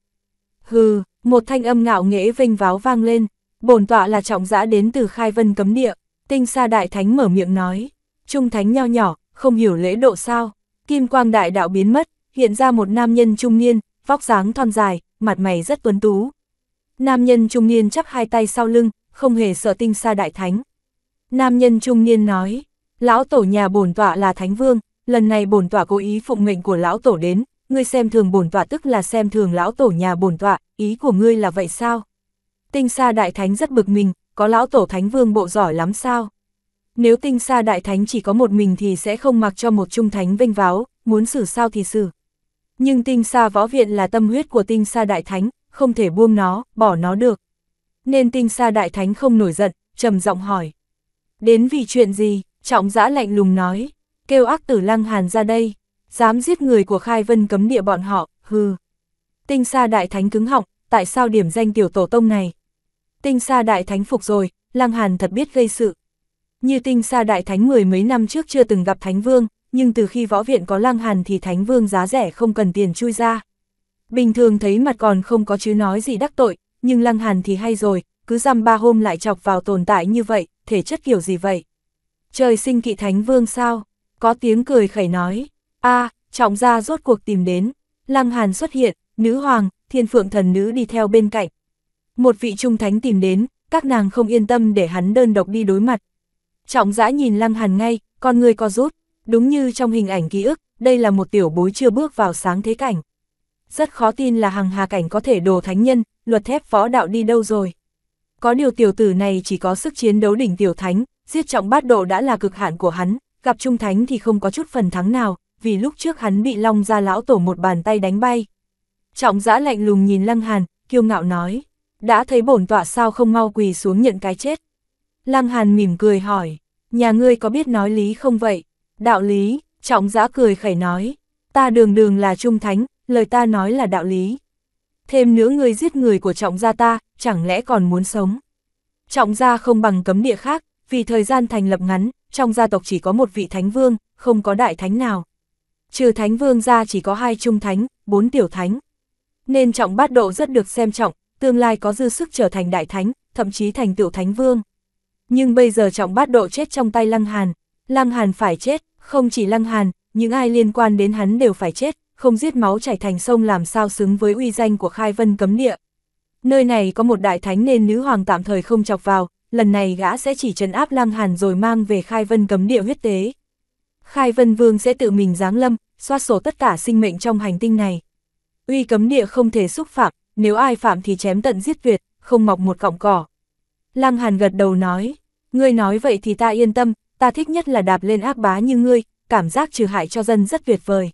Hừ, một thanh âm ngạo nghễ vênh váo vang lên, bổn tọa là Trọng Giả đến từ Khai Vân Cấm Địa, Tinh Xa Đại Thánh mở miệng nói, Trung Thánh nho nhỏ, không hiểu lễ độ sao? Kim Quang Đại Đạo biến mất, hiện ra một nam nhân trung niên, vóc dáng thon dài, mặt mày rất tuấn tú. Nam nhân trung niên chắp hai tay sau lưng, không hề sợ Tinh Xa Đại Thánh. Nam nhân trung niên nói, lão tổ nhà bổn tọa là Thánh Vương, lần này bổn tọa cố ý phụng mệnh của lão tổ đến. Ngươi xem thường bổn tọa tức là xem thường lão tổ nhà bổn tọa, ý của ngươi là vậy sao? Tinh Xa Đại Thánh rất bực mình, có lão tổ Thánh Vương bộ giỏi lắm sao? Nếu Tinh Xa Đại Thánh chỉ có một mình thì sẽ không mặc cho một Trung Thánh vênh váo, muốn xử sao thì xử. Nhưng Tinh Xa Võ Viện là tâm huyết của Tinh Xa Đại Thánh, không thể buông nó, bỏ nó được. Nên Tinh Xa Đại Thánh không nổi giận, trầm giọng hỏi. Đến vì chuyện gì? Trọng Giả lạnh lùng nói, kêu ác tử Lăng Hàn ra đây. Dám giết người của Khai Vân Cấm Địa bọn họ, hừ. Tinh Xa Đại Thánh cứng họng, tại sao điểm danh tiểu tổ tông này? Tinh Xa Đại Thánh phục rồi, Lăng Hàn thật biết gây sự. Như Tinh Xa Đại Thánh mười mấy năm trước chưa từng gặp Thánh Vương, nhưng từ khi võ viện có Lăng Hàn thì Thánh Vương giá rẻ không cần tiền chui ra. Bình thường thấy mặt còn không có chứ nói gì đắc tội, nhưng Lăng Hàn thì hay rồi, cứ dăm ba hôm lại chọc vào tồn tại như vậy, thể chất kiểu gì vậy? Trời sinh kỵ Thánh Vương sao? Có tiếng cười khẩy nói. A, à, Trọng Gia rốt cuộc tìm đến. Lăng Hàn xuất hiện, Nữ Hoàng, Thiên Phượng Thần Nữ đi theo bên cạnh. Một vị Trung Thánh tìm đến, các nàng không yên tâm để hắn đơn độc đi đối mặt. Trọng Giả nhìn Lăng Hàn ngay, con người co rút, đúng như trong hình ảnh ký ức, đây là một tiểu bối chưa bước vào sáng thế cảnh. Rất khó tin là Hằng Hà Cảnh có thể đồ Thánh Nhân, luật thép võ đạo đi đâu rồi. Có điều tiểu tử này chỉ có sức chiến đấu đỉnh tiểu Thánh, giết Trọng Bát Độ đã là cực hạn của hắn, gặp Trung Thánh thì không có chút phần thắng nào. Vì lúc trước hắn bị Long Gia lão tổ một bàn tay đánh bay. Trọng Giả lạnh lùng nhìn Lăng Hàn, kiêu ngạo nói, đã thấy bổn tọa sao không mau quỳ xuống nhận cái chết. Lăng Hàn mỉm cười hỏi, nhà ngươi có biết nói lý không vậy? Đạo lý, Trọng Giả cười khẩy nói, ta đường đường là Trung Thánh, lời ta nói là đạo lý. Thêm nữa ngươi giết người của Trọng Gia ta, chẳng lẽ còn muốn sống? Trọng Gia không bằng cấm địa khác, vì thời gian thành lập ngắn, trong gia tộc chỉ có một vị Thánh Vương, không có đại thánh nào. Trừ Thánh Vương ra chỉ có hai Trung Thánh, bốn Tiểu Thánh. Nên Trọng Bát Độ rất được xem trọng, tương lai có dư sức trở thành Đại Thánh, thậm chí thành Tiểu Thánh Vương. Nhưng bây giờ Trọng Bát Độ chết trong tay Lăng Hàn. Lăng Hàn phải chết, không chỉ Lăng Hàn, những ai liên quan đến hắn đều phải chết, không giết máu chảy thành sông làm sao xứng với uy danh của Khai Vân Cấm Địa. Nơi này có một Đại Thánh nên Nữ Hoàng tạm thời không chọc vào, lần này gã sẽ chỉ trấn áp Lăng Hàn rồi mang về Khai Vân Cấm Địa huyết tế. Khai Vân Vương sẽ tự mình giáng lâm, xoát sổ tất cả sinh mệnh trong hành tinh này. Uy cấm địa không thể xúc phạm, nếu ai phạm thì chém tận giết tuyệt, không mọc một cọng cỏ. Lăng Hàn gật đầu nói, ngươi nói vậy thì ta yên tâm, ta thích nhất là đạp lên ác bá như ngươi, cảm giác trừ hại cho dân rất tuyệt vời.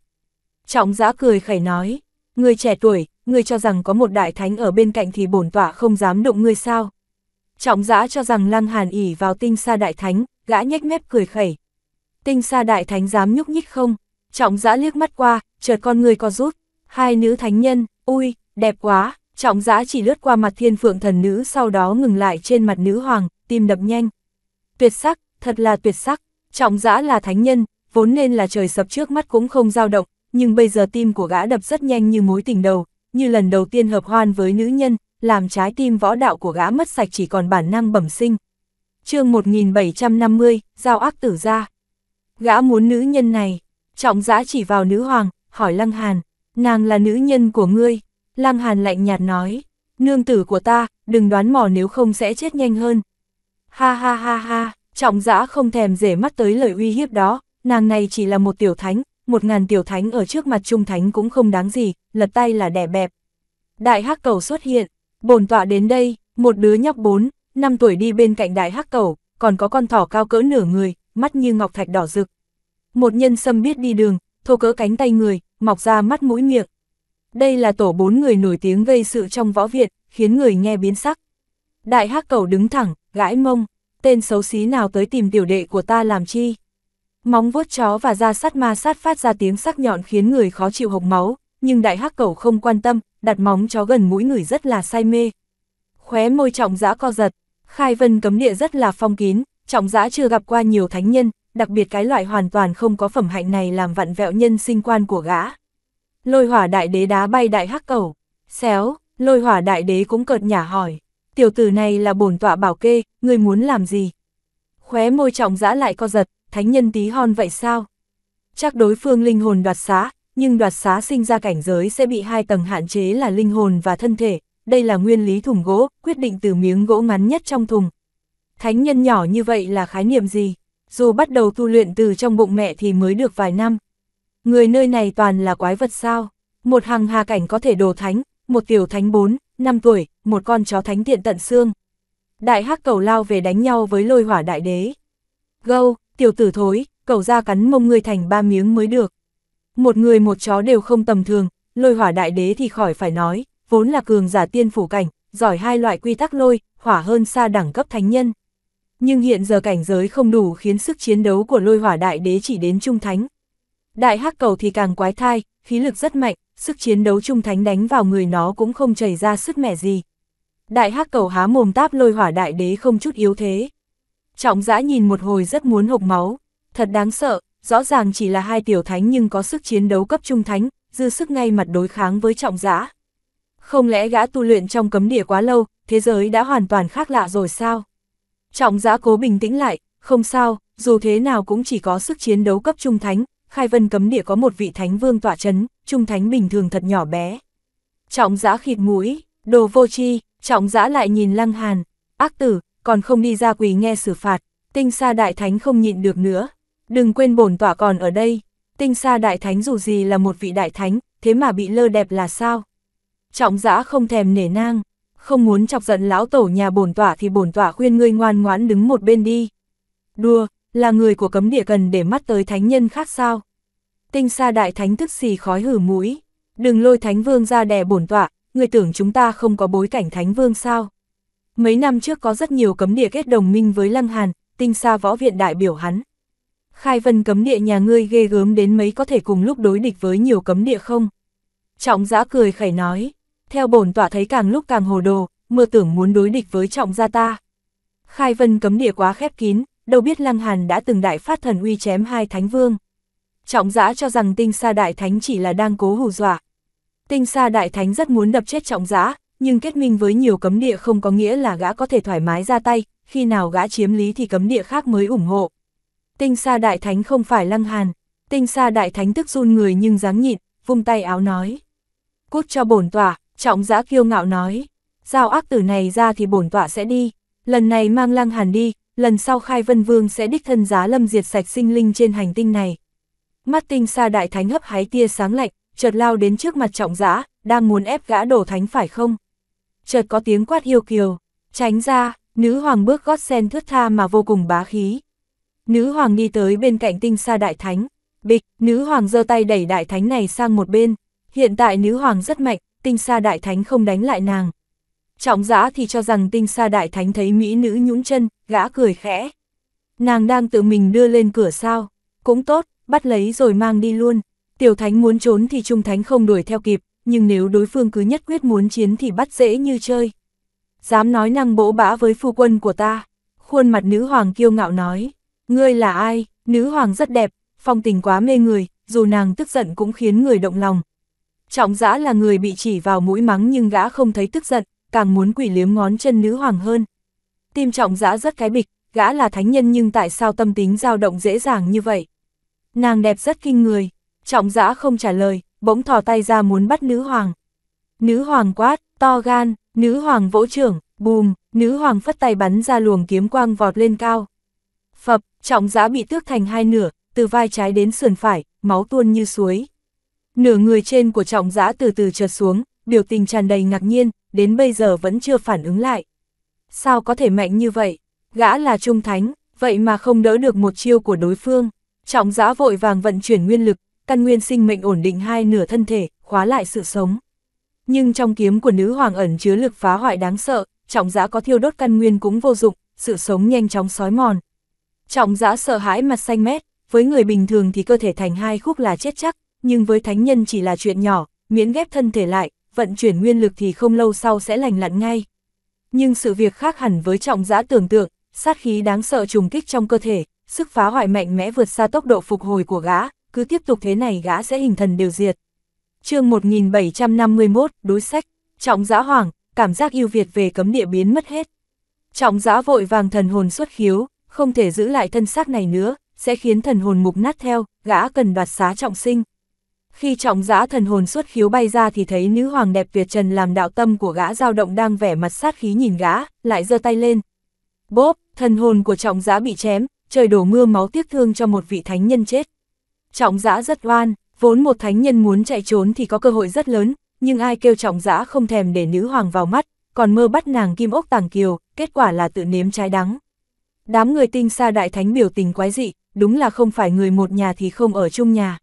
Trọng Giả cười khẩy nói, ngươi trẻ tuổi, ngươi cho rằng có một đại thánh ở bên cạnh thì bổn tọa không dám đụng ngươi sao? Trọng Giả cho rằng Lăng Hàn ỷ vào Tinh Xa Đại Thánh, gã nhếch mép cười khẩy. Tinh Xa Đại Thánh dám nhúc nhích không? Trọng Giả liếc mắt qua, chợt con người co rút. Hai nữ thánh nhân, ui, đẹp quá. Trọng Giả chỉ lướt qua mặt Thiên Phượng Thần Nữ sau đó ngừng lại trên mặt Nữ Hoàng, tim đập nhanh. Tuyệt sắc, thật là tuyệt sắc. Trọng Giả là thánh nhân, vốn nên là trời sập trước mắt cũng không dao động, nhưng bây giờ tim của gã đập rất nhanh như mối tình đầu, như lần đầu tiên hợp hoan với nữ nhân, làm trái tim võ đạo của gã mất sạch chỉ còn bản năng bẩm sinh. Chương một nghìn bảy trăm năm mươi, giao ác tử ra. Gã muốn nữ nhân này. Trọng Giả chỉ vào nữ hoàng, hỏi Lăng Hàn, nàng là nữ nhân của ngươi. Lăng Hàn lạnh nhạt nói, nương tử của ta, đừng đoán mò nếu không sẽ chết nhanh hơn. Ha ha ha ha, Trọng Giả không thèm dể mắt tới lời uy hiếp đó, nàng này chỉ là một tiểu thánh, một ngàn tiểu thánh ở trước mặt trung thánh cũng không đáng gì, lật tay là đẻ bẹp. Đại Hắc Cẩu xuất hiện, bổn tọa đến đây, một đứa nhóc bốn, năm tuổi đi bên cạnh Đại Hắc Cẩu, còn có con thỏ cao cỡ nửa người, mắt như ngọc thạch đỏ rực. Một nhân sâm biết đi đường, thô cỡ cánh tay người, mọc ra mắt mũi miệng. Đây là tổ bốn người nổi tiếng gây sự trong võ viện, khiến người nghe biến sắc. Đại Hắc Cẩu đứng thẳng, gãi mông, tên xấu xí nào tới tìm tiểu đệ của ta làm chi? Móng vuốt chó và da sắt ma sát phát ra tiếng sắc nhọn khiến người khó chịu hộc máu, nhưng Đại Hắc Cẩu không quan tâm, đặt móng chó gần mũi người rất là say mê. Khóe môi Trọng Giả co giật, Khai Vân Cấm Địa rất là phong kín, Trọng Giả chưa gặp qua nhiều thánh nhân, đặc biệt cái loại hoàn toàn không có phẩm hạnh này làm vặn vẹo nhân sinh quan của gã. Lôi Hỏa Đại Đế đá bay Đại Hắc Cẩu, xéo, Lôi Hỏa Đại Đế cũng cợt nhả hỏi, tiểu tử này là bổn tọa bảo kê, ngươi muốn làm gì? Khóe môi Trọng Giả lại co giật, thánh nhân tí hon vậy sao? Chắc đối phương linh hồn đoạt xá, nhưng đoạt xá sinh ra cảnh giới sẽ bị hai tầng hạn chế là linh hồn và thân thể, đây là nguyên lý thùng gỗ, quyết định từ miếng gỗ ngắn nhất trong thùng. Thánh nhân nhỏ như vậy là khái niệm gì? Dù bắt đầu tu luyện từ trong bụng mẹ thì mới được vài năm. Người nơi này toàn là quái vật sao? Một Hằng Hà Cảnh có thể đồ thánh, một tiểu thánh bốn, năm tuổi, một con chó thánh tiện tận xương. Đại Hắc Cẩu lao về đánh nhau với Lôi Hỏa Đại Đế. Gâu, tiểu tử thối, cẩu ra cắn mông ngươi thành ba miếng mới được. Một người một chó đều không tầm thường, Lôi Hỏa Đại Đế thì khỏi phải nói, vốn là cường giả tiên phủ cảnh, giỏi hai loại quy tắc lôi, hỏa hơn xa đẳng cấp thánh nhân. Nhưng hiện giờ cảnh giới không đủ khiến sức chiến đấu của Lôi Hỏa Đại Đế chỉ đến trung thánh. Đại Hắc Cẩu thì càng quái thai, khí lực rất mạnh, sức chiến đấu trung thánh đánh vào người nó cũng không chảy ra sứt mẻ gì. Đại Hắc Cẩu há mồm táp Lôi Hỏa Đại Đế không chút yếu thế. Trọng Giả nhìn một hồi rất muốn hộc máu, thật đáng sợ, rõ ràng chỉ là hai tiểu thánh nhưng có sức chiến đấu cấp trung thánh, dư sức ngay mặt đối kháng với Trọng Giả. Không lẽ gã tu luyện trong cấm địa quá lâu, thế giới đã hoàn toàn khác lạ rồi sao? Trọng Giả cố bình tĩnh lại, không sao, dù thế nào cũng chỉ có sức chiến đấu cấp trung thánh, Khai Vân Cấm Địa có một vị thánh vương tọa trấn, trung thánh bình thường thật nhỏ bé. Trọng Giả khịt mũi, đồ vô tri. Trọng Giả lại nhìn Lăng Hàn, ác tử, còn không đi ra quỳ nghe xử phạt. Tinh Xa Đại Thánh không nhịn được nữa, đừng quên bổn tọa còn ở đây. Tinh Xa Đại Thánh dù gì là một vị đại thánh, thế mà bị lơ đẹp là sao? Trọng Giả không thèm nể nang, không muốn chọc giận lão tổ nhà bổn tọa thì bổn tọa khuyên ngươi ngoan ngoãn đứng một bên đi. Đùa, là người của cấm địa cần để mắt tới thánh nhân khác sao? Tinh Xa Đại Thánh tức xì khói hử mũi, đừng lôi thánh vương ra đè bổn tọa, ngươi tưởng chúng ta không có bối cảnh thánh vương sao? Mấy năm trước có rất nhiều cấm địa kết đồng minh với Lăng Hàn, Tinh Xa võ viện đại biểu hắn. Khai Vân Cấm Địa nhà ngươi ghê gớm đến mấy, có thể cùng lúc đối địch với nhiều cấm địa không? Trọng Giả cười khẩy nói, theo bổn tọa thấy càng lúc càng hồ đồ, mơ tưởng muốn đối địch với Trọng gia ta. Khai Vân Cấm Địa quá khép kín, đâu biết Lăng Hàn đã từng đại phát thần uy chém hai thánh vương. Trọng Giả cho rằng Tinh Xa Đại Thánh chỉ là đang cố hù dọa. Tinh Xa Đại Thánh rất muốn đập chết Trọng Giả, nhưng kết minh với nhiều cấm địa không có nghĩa là gã có thể thoải mái ra tay, khi nào gã chiếm lý thì cấm địa khác mới ủng hộ. Tinh Xa Đại Thánh không phải Lăng Hàn, Tinh Xa Đại Thánh tức run người nhưng dáng nhịn, vung tay áo nói. Cút cho bổn tọa, Trọng Giả kiêu ngạo nói, giao ác tử này ra thì bổn tọa sẽ đi, lần này mang Lăng Hàn đi, lần sau Khai Vân Vương sẽ đích thân giá lâm diệt sạch sinh linh trên hành tinh này. Mắt Tinh Xa Đại Thánh hấp háy tia sáng lạnh, chợt lao đến trước mặt Trọng Giả, đang muốn ép gã đổ thánh phải không? Chợt có tiếng quát hiêu kiều, tránh ra, nữ hoàng bước gót sen thướt tha mà vô cùng bá khí. Nữ hoàng đi tới bên cạnh Tinh Xa Đại Thánh, bịch, nữ hoàng giơ tay đẩy đại thánh này sang một bên, hiện tại nữ hoàng rất mạnh, Tinh Xa Đại Thánh không đánh lại nàng. Trọng Giả thì cho rằng Tinh Xa Đại Thánh thấy mỹ nữ nhũn chân, gã cười khẽ. Nàng đang tự mình đưa lên cửa sao, cũng tốt, bắt lấy rồi mang đi luôn. Tiểu thánh muốn trốn thì trung thánh không đuổi theo kịp, nhưng nếu đối phương cứ nhất quyết muốn chiến thì bắt dễ như chơi. Dám nói năng bỗ bã với phu quân của ta, khuôn mặt nữ hoàng kiêu ngạo nói. Ngươi là ai? Nữ hoàng rất đẹp, phong tình quá mê người, dù nàng tức giận cũng khiến người động lòng. Trọng Giả là người bị chỉ vào mũi mắng nhưng gã không thấy tức giận, càng muốn quỷ liếm ngón chân nữ hoàng hơn. Tim Trọng Giả rất cái bịch, gã là thánh nhân nhưng tại sao tâm tính dao động dễ dàng như vậy? Nàng đẹp rất kinh người. Trọng Giả không trả lời, bỗng thò tay ra muốn bắt nữ hoàng. Nữ hoàng quát, to gan, nữ hoàng vỗ trưởng, bùm, nữ hoàng phất tay bắn ra luồng kiếm quang vọt lên cao. Phập, Trọng Giả bị tước thành hai nửa, từ vai trái đến sườn phải, máu tuôn như suối. Nửa người trên của Trọng Giả từ từ trượt xuống, biểu tình tràn đầy ngạc nhiên, đến bây giờ vẫn chưa phản ứng lại. Sao có thể mạnh như vậy? Gã là trung thánh, vậy mà không đỡ được một chiêu của đối phương. Trọng Giả vội vàng vận chuyển nguyên lực, căn nguyên sinh mệnh ổn định hai nửa thân thể, khóa lại sự sống. Nhưng trong kiếm của nữ hoàng ẩn chứa lực phá hoại đáng sợ, Trọng Giả có thiêu đốt căn nguyên cũng vô dụng, sự sống nhanh chóng xói mòn. Trọng Giả sợ hãi mặt xanh mét, với người bình thường thì cơ thể thành hai khúc là chết chắc, nhưng với thánh nhân chỉ là chuyện nhỏ, miễn ghép thân thể lại, vận chuyển nguyên lực thì không lâu sau sẽ lành lặn ngay. Nhưng sự việc khác hẳn với Trọng Giả tưởng tượng, sát khí đáng sợ trùng kích trong cơ thể, sức phá hoại mạnh mẽ vượt xa tốc độ phục hồi của gã, cứ tiếp tục thế này gã sẽ hình thần đều diệt. Chương một nghìn bảy trăm năm mươi mốt, đối sách. Trọng Giả hoảng, cảm giác ưu việt về cấm địa biến mất hết. Trọng Giả vội vàng thần hồn xuất khiếu, không thể giữ lại thân xác này nữa, sẽ khiến thần hồn mục nát theo, gã cần đoạt xá trọng sinh. Khi Trọng Giả thần hồn xuất khiếu bay ra thì thấy nữ hoàng đẹp tuyệt trần làm đạo tâm của gã dao động đang vẻ mặt sát khí nhìn gã, lại giơ tay lên. Bốp, thần hồn của Trọng Giả bị chém, trời đổ mưa máu tiếc thương cho một vị thánh nhân chết. Trọng Giả rất oan, vốn một thánh nhân muốn chạy trốn thì có cơ hội rất lớn, nhưng ai kêu Trọng Giả không thèm để nữ hoàng vào mắt, còn mơ bắt nàng kim ốc tàng kiều, kết quả là tự nếm trái đắng. Đám người Tinh Xa Đại Thánh biểu tình quái dị, đúng là không phải người một nhà thì không ở chung nhà.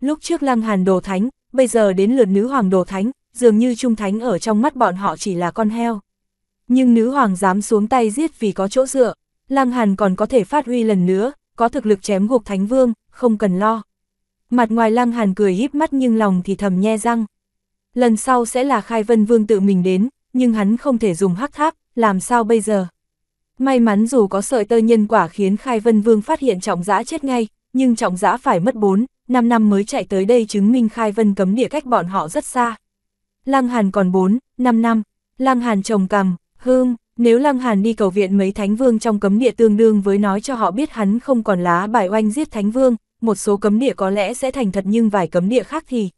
Lúc trước Lăng Hàn đồ thánh, bây giờ đến lượt nữ hoàng đồ thánh, dường như trung thánh ở trong mắt bọn họ chỉ là con heo. Nhưng nữ hoàng dám xuống tay giết vì có chỗ dựa, Lăng Hàn còn có thể phát huy lần nữa, có thực lực chém gục thánh vương, không cần lo. Mặt ngoài Lăng Hàn cười híp mắt nhưng lòng thì thầm nhe răng. Lần sau sẽ là Khai Vân Vương tự mình đến, nhưng hắn không thể dùng hắc tháp, làm sao bây giờ? May mắn dù có sợi tơ nhân quả khiến Khai Vân Vương phát hiện Trọng Giả chết ngay, nhưng Trọng Giả phải mất bốn, năm năm mới chạy tới đây chứng minh Khai Vân cấm địa cách bọn họ rất xa. Lăng Hàn còn bốn, năm năm, Lăng Hàn trồng cằm, hương, nếu Lăng Hàn đi cầu viện mấy thánh vương trong cấm địa tương đương với nói cho họ biết hắn không còn lá bài oanh giết thánh vương, một số cấm địa có lẽ sẽ thành thật nhưng vài cấm địa khác thì...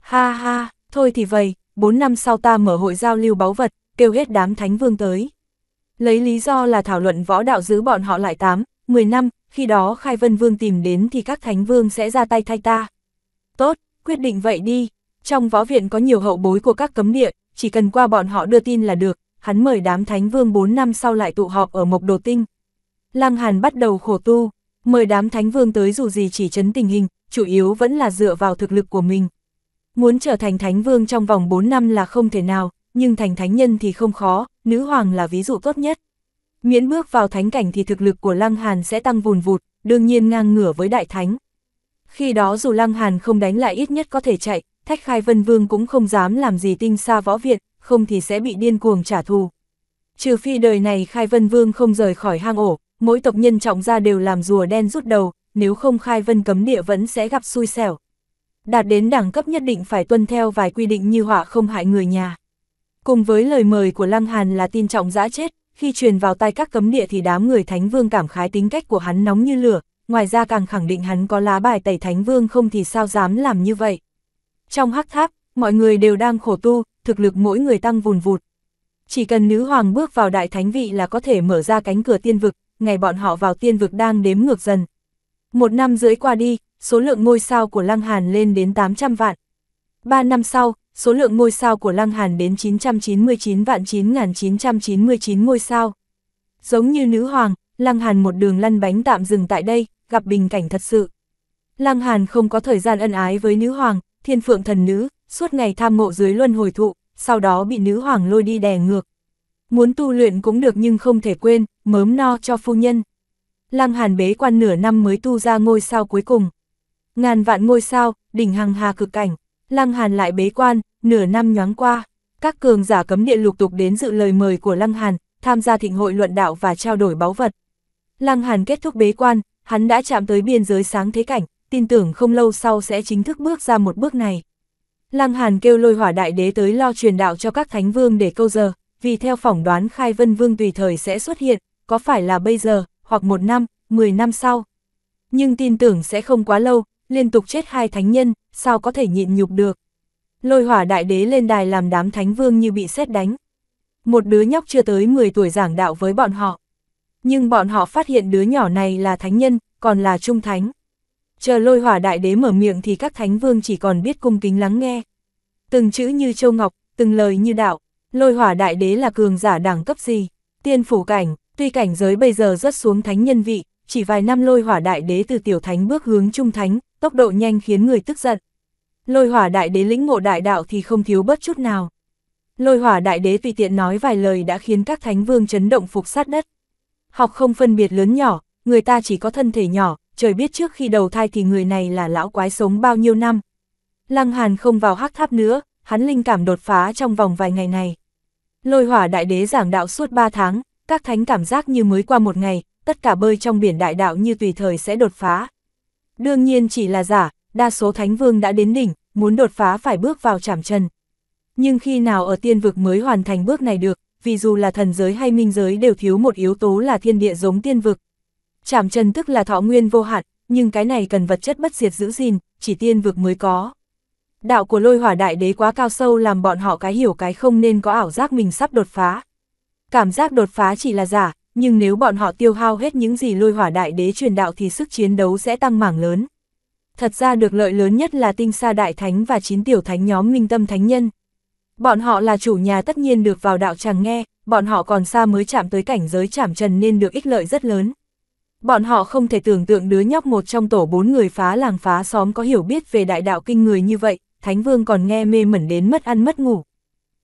Ha ha, thôi thì vậy, bốn năm sau ta mở hội giao lưu báu vật, kêu hết đám thánh vương tới. Lấy lý do là thảo luận võ đạo giữ bọn họ lại tám, mười năm, khi đó Khai Vân Vương tìm đến thì các thánh vương sẽ ra tay thay ta. Tốt, quyết định vậy đi, trong võ viện có nhiều hậu bối của các cấm địa, chỉ cần qua bọn họ đưa tin là được, hắn mời đám thánh vương bốn năm sau lại tụ họp ở Mộc Đồ Tinh. Lăng Hàn bắt đầu khổ tu, mời đám thánh vương tới dù gì chỉ trấn tình hình, chủ yếu vẫn là dựa vào thực lực của mình. Muốn trở thành thánh vương trong vòng bốn năm là không thể nào, nhưng thành thánh nhân thì không khó, nữ hoàng là ví dụ tốt nhất. Miễn bước vào thánh cảnh thì thực lực của Lăng Hàn sẽ tăng vùn vụt, đương nhiên ngang ngửa với đại thánh. Khi đó dù Lăng Hàn không đánh lại ít nhất có thể chạy, thách Khai Vân Vương cũng không dám làm gì Tinh Xa võ viện, không thì sẽ bị điên cuồng trả thù. Trừ phi đời này Khai Vân Vương không rời khỏi hang ổ, mỗi tộc nhân Trọng gia đều làm rùa đen rút đầu, nếu không Khai Vân cấm địa vẫn sẽ gặp xui xẻo. Đạt đến đẳng cấp nhất định phải tuân theo vài quy định như họa không hại người nhà. Cùng với lời mời của Lăng Hàn là tin Trọng Giả chết, khi truyền vào tay các cấm địa thì đám người thánh vương cảm khái tính cách của hắn nóng như lửa, ngoài ra càng khẳng định hắn có lá bài tẩy thánh vương không thì sao dám làm như vậy. Trong hắc tháp, mọi người đều đang khổ tu, thực lực mỗi người tăng vùn vụt. Chỉ cần nữ hoàng bước vào đại thánh vị là có thể mở ra cánh cửa tiên vực, ngày bọn họ vào tiên vực đang đếm ngược dần. Một năm rưỡi qua đi, số lượng ngôi sao của Lăng Hàn lên đến tám trăm vạn. Ba năm sau, số lượng ngôi sao của Lăng Hàn đến chín trăm chín mươi chín vạn chín nghìn chín trăm chín mươi chín ngôi sao. Giống như nữ hoàng, Lăng Hàn một đường lăn bánh tạm dừng tại đây, gặp bình cảnh thật sự. Lăng Hàn không có thời gian ân ái với nữ hoàng, thiên phượng thần nữ, suốt ngày tham mộ dưới luân hồi thụ, sau đó bị nữ hoàng lôi đi đè ngược. Muốn tu luyện cũng được nhưng không thể quên, mớm no cho phu nhân. Lăng Hàn bế quan nửa năm mới tu ra ngôi sao cuối cùng. Ngàn vạn ngôi sao, đỉnh Hằng Hà cực cảnh. Lăng Hàn lại bế quan, nửa năm nhoáng qua, các cường giả cấm địa lục tục đến dự lời mời của Lăng Hàn, tham gia thịnh hội luận đạo và trao đổi báu vật. Lăng Hàn kết thúc bế quan, hắn đã chạm tới biên giới sáng thế cảnh, tin tưởng không lâu sau sẽ chính thức bước ra một bước này. Lăng Hàn kêu Lôi Hỏa Đại Đế tới lo truyền đạo cho các thánh vương để câu giờ, vì theo phỏng đoán Khai Vân Vương tùy thời sẽ xuất hiện, có phải là bây giờ, hoặc một năm, mười năm sau. Nhưng tin tưởng sẽ không quá lâu, liên tục chết hai thánh nhân, sao có thể nhịn nhục được. Lôi Hỏa Đại Đế lên đài làm đám thánh vương như bị sét đánh. Một đứa nhóc chưa tới mười tuổi giảng đạo với bọn họ. Nhưng bọn họ phát hiện đứa nhỏ này là thánh nhân, còn là trung thánh. Chờ Lôi Hỏa Đại Đế mở miệng thì các thánh vương chỉ còn biết cung kính lắng nghe. Từng chữ như châu ngọc, từng lời như đạo. Lôi Hỏa Đại Đế là cường giả đẳng cấp gì? Tiên phủ cảnh, tuy cảnh giới bây giờ rớt xuống thánh nhân vị, chỉ vài năm Lôi Hỏa Đại Đế từ tiểu thánh bước hướng trung thánh, tốc độ nhanh khiến người tức giận. Lôi Hỏa Đại Đế lĩnh ngộ đại đạo thì không thiếu bớt chút nào. Lôi Hỏa Đại Đế tùy tiện nói vài lời đã khiến các thánh vương chấn động phục sát đất. Học không phân biệt lớn nhỏ, người ta chỉ có thân thể nhỏ, trời biết trước khi đầu thai thì người này là lão quái sống bao nhiêu năm. Lăng Hàn không vào hắc tháp nữa, hắn linh cảm đột phá trong vòng vài ngày này. Lôi Hỏa Đại Đế giảng đạo suốt ba tháng, các thánh cảm giác như mới qua một ngày, tất cả bơi trong biển đại đạo như tùy thời sẽ đột phá. Đương nhiên chỉ là giả, đa số thánh vương đã đến đỉnh, muốn đột phá phải bước vào trảm trần. Nhưng khi nào ở tiên vực mới hoàn thành bước này được, vì dù là thần giới hay minh giới đều thiếu một yếu tố là thiên địa giống tiên vực. Trảm trần tức là thọ nguyên vô hạn, nhưng cái này cần vật chất bất diệt giữ gìn, chỉ tiên vực mới có. Đạo của Lôi Hỏa Đại Đế quá cao sâu làm bọn họ cái hiểu cái không nên có ảo giác mình sắp đột phá. Cảm giác đột phá chỉ là giả, nhưng nếu bọn họ tiêu hao hết những gì Lôi Hỏa Đại Đế truyền đạo thì sức chiến đấu sẽ tăng mảng lớn. Thật ra được lợi lớn nhất là Tinh Xa Đại Thánh và chín tiểu thánh nhóm Minh Tâm Thánh Nhân. Bọn họ là chủ nhà tất nhiên được vào đạo tràng nghe, bọn họ còn xa mới chạm tới cảnh giới trảm trần nên được ích lợi rất lớn. Bọn họ không thể tưởng tượng đứa nhóc một trong tổ bốn người phá làng phá xóm có hiểu biết về đại đạo kinh người như vậy, thánh vương còn nghe mê mẩn đến mất ăn mất ngủ.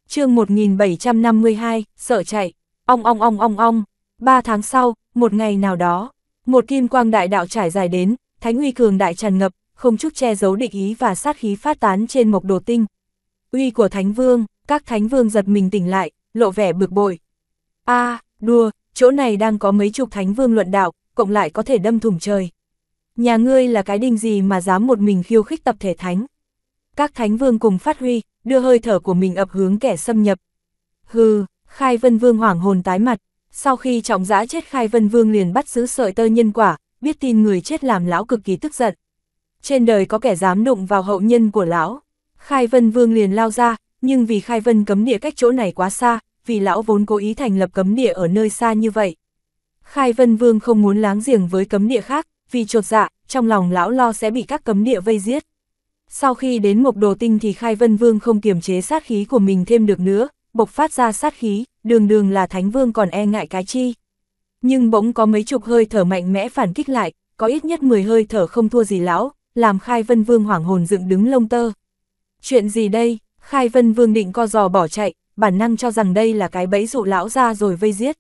Chương một nghìn bảy trăm năm mươi hai, sợ chạy, ong ong ong ong ong, ba tháng sau, một ngày nào đó, một kim quang đại đạo trải dài đến, thánh uy cường đại tràn ngập, không chút che giấu địch ý và sát khí phát tán trên mộc đồ tinh. Uy của thánh vương, các thánh vương giật mình tỉnh lại, lộ vẻ bực bội. A, à, đùa, chỗ này đang có mấy chục thánh vương luận đạo, cộng lại có thể đâm thủng trời. Nhà ngươi là cái đinh gì mà dám một mình khiêu khích tập thể thánh? Các thánh vương cùng phát huy, đưa hơi thở của mình ập hướng kẻ xâm nhập. Hừ, Khai Vân Vương hoảng hồn tái mặt, sau khi Trọng Giả chết Khai Vân Vương liền bắt giữ sợi tơ nhân quả, biết tin người chết làm lão cực kỳ tức giận. Trên đời có kẻ dám đụng vào hậu nhân của lão. Khai Vân Vương liền lao ra, nhưng vì Khai Vân Cấm Địa cách chỗ này quá xa, vì lão vốn cố ý thành lập cấm địa ở nơi xa như vậy. Khai Vân Vương không muốn láng giềng với cấm địa khác, vì chột dạ, trong lòng lão lo sẽ bị các cấm địa vây giết. Sau khi đến Mộc Đồ Tinh thì Khai Vân Vương không kiềm chế sát khí của mình thêm được nữa, bộc phát ra sát khí, đường đường là thánh vương còn e ngại cái chi. Nhưng bỗng có mấy chục hơi thở mạnh mẽ phản kích lại, có ít nhất mười hơi thở không thua gì lão, làm Khai Vân Vương hoảng hồn dựng đứng lông tơ. Chuyện gì đây? Khai Vân Vương định co giò bỏ chạy, bản năng cho rằng đây là cái bẫy dụ lão ra rồi vây giết.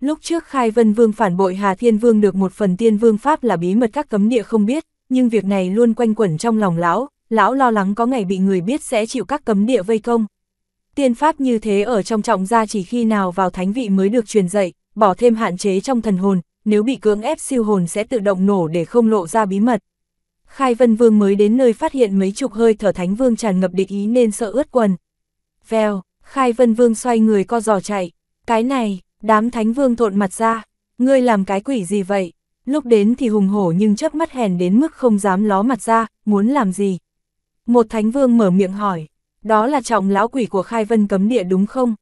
Lúc trước Khai Vân Vương phản bội Hà Thiên Vương được một phần Tiên Vương Pháp là bí mật các cấm địa không biết, nhưng việc này luôn quanh quẩn trong lòng lão, lão lo lắng có ngày bị người biết sẽ chịu các cấm địa vây công. Tiên Pháp như thế ở trong Trọng Gia chỉ khi nào vào thánh vị mới được truyền dạy, bỏ thêm hạn chế trong thần hồn, nếu bị cưỡng ép siêu hồn sẽ tự động nổ để không lộ ra bí mật. Khai Vân Vương mới đến nơi phát hiện mấy chục hơi thở thánh vương tràn ngập địch ý nên sợ ướt quần. Vèo, Khai Vân Vương xoay người co giò chạy. Cái này, đám thánh vương thộn mặt ra. Ngươi làm cái quỷ gì vậy? Lúc đến thì hùng hổ nhưng chớp mắt hèn đến mức không dám ló mặt ra, muốn làm gì? Một thánh vương mở miệng hỏi. Đó là Trọng lão quỷ của Khai Vân Cấm Địa đúng không?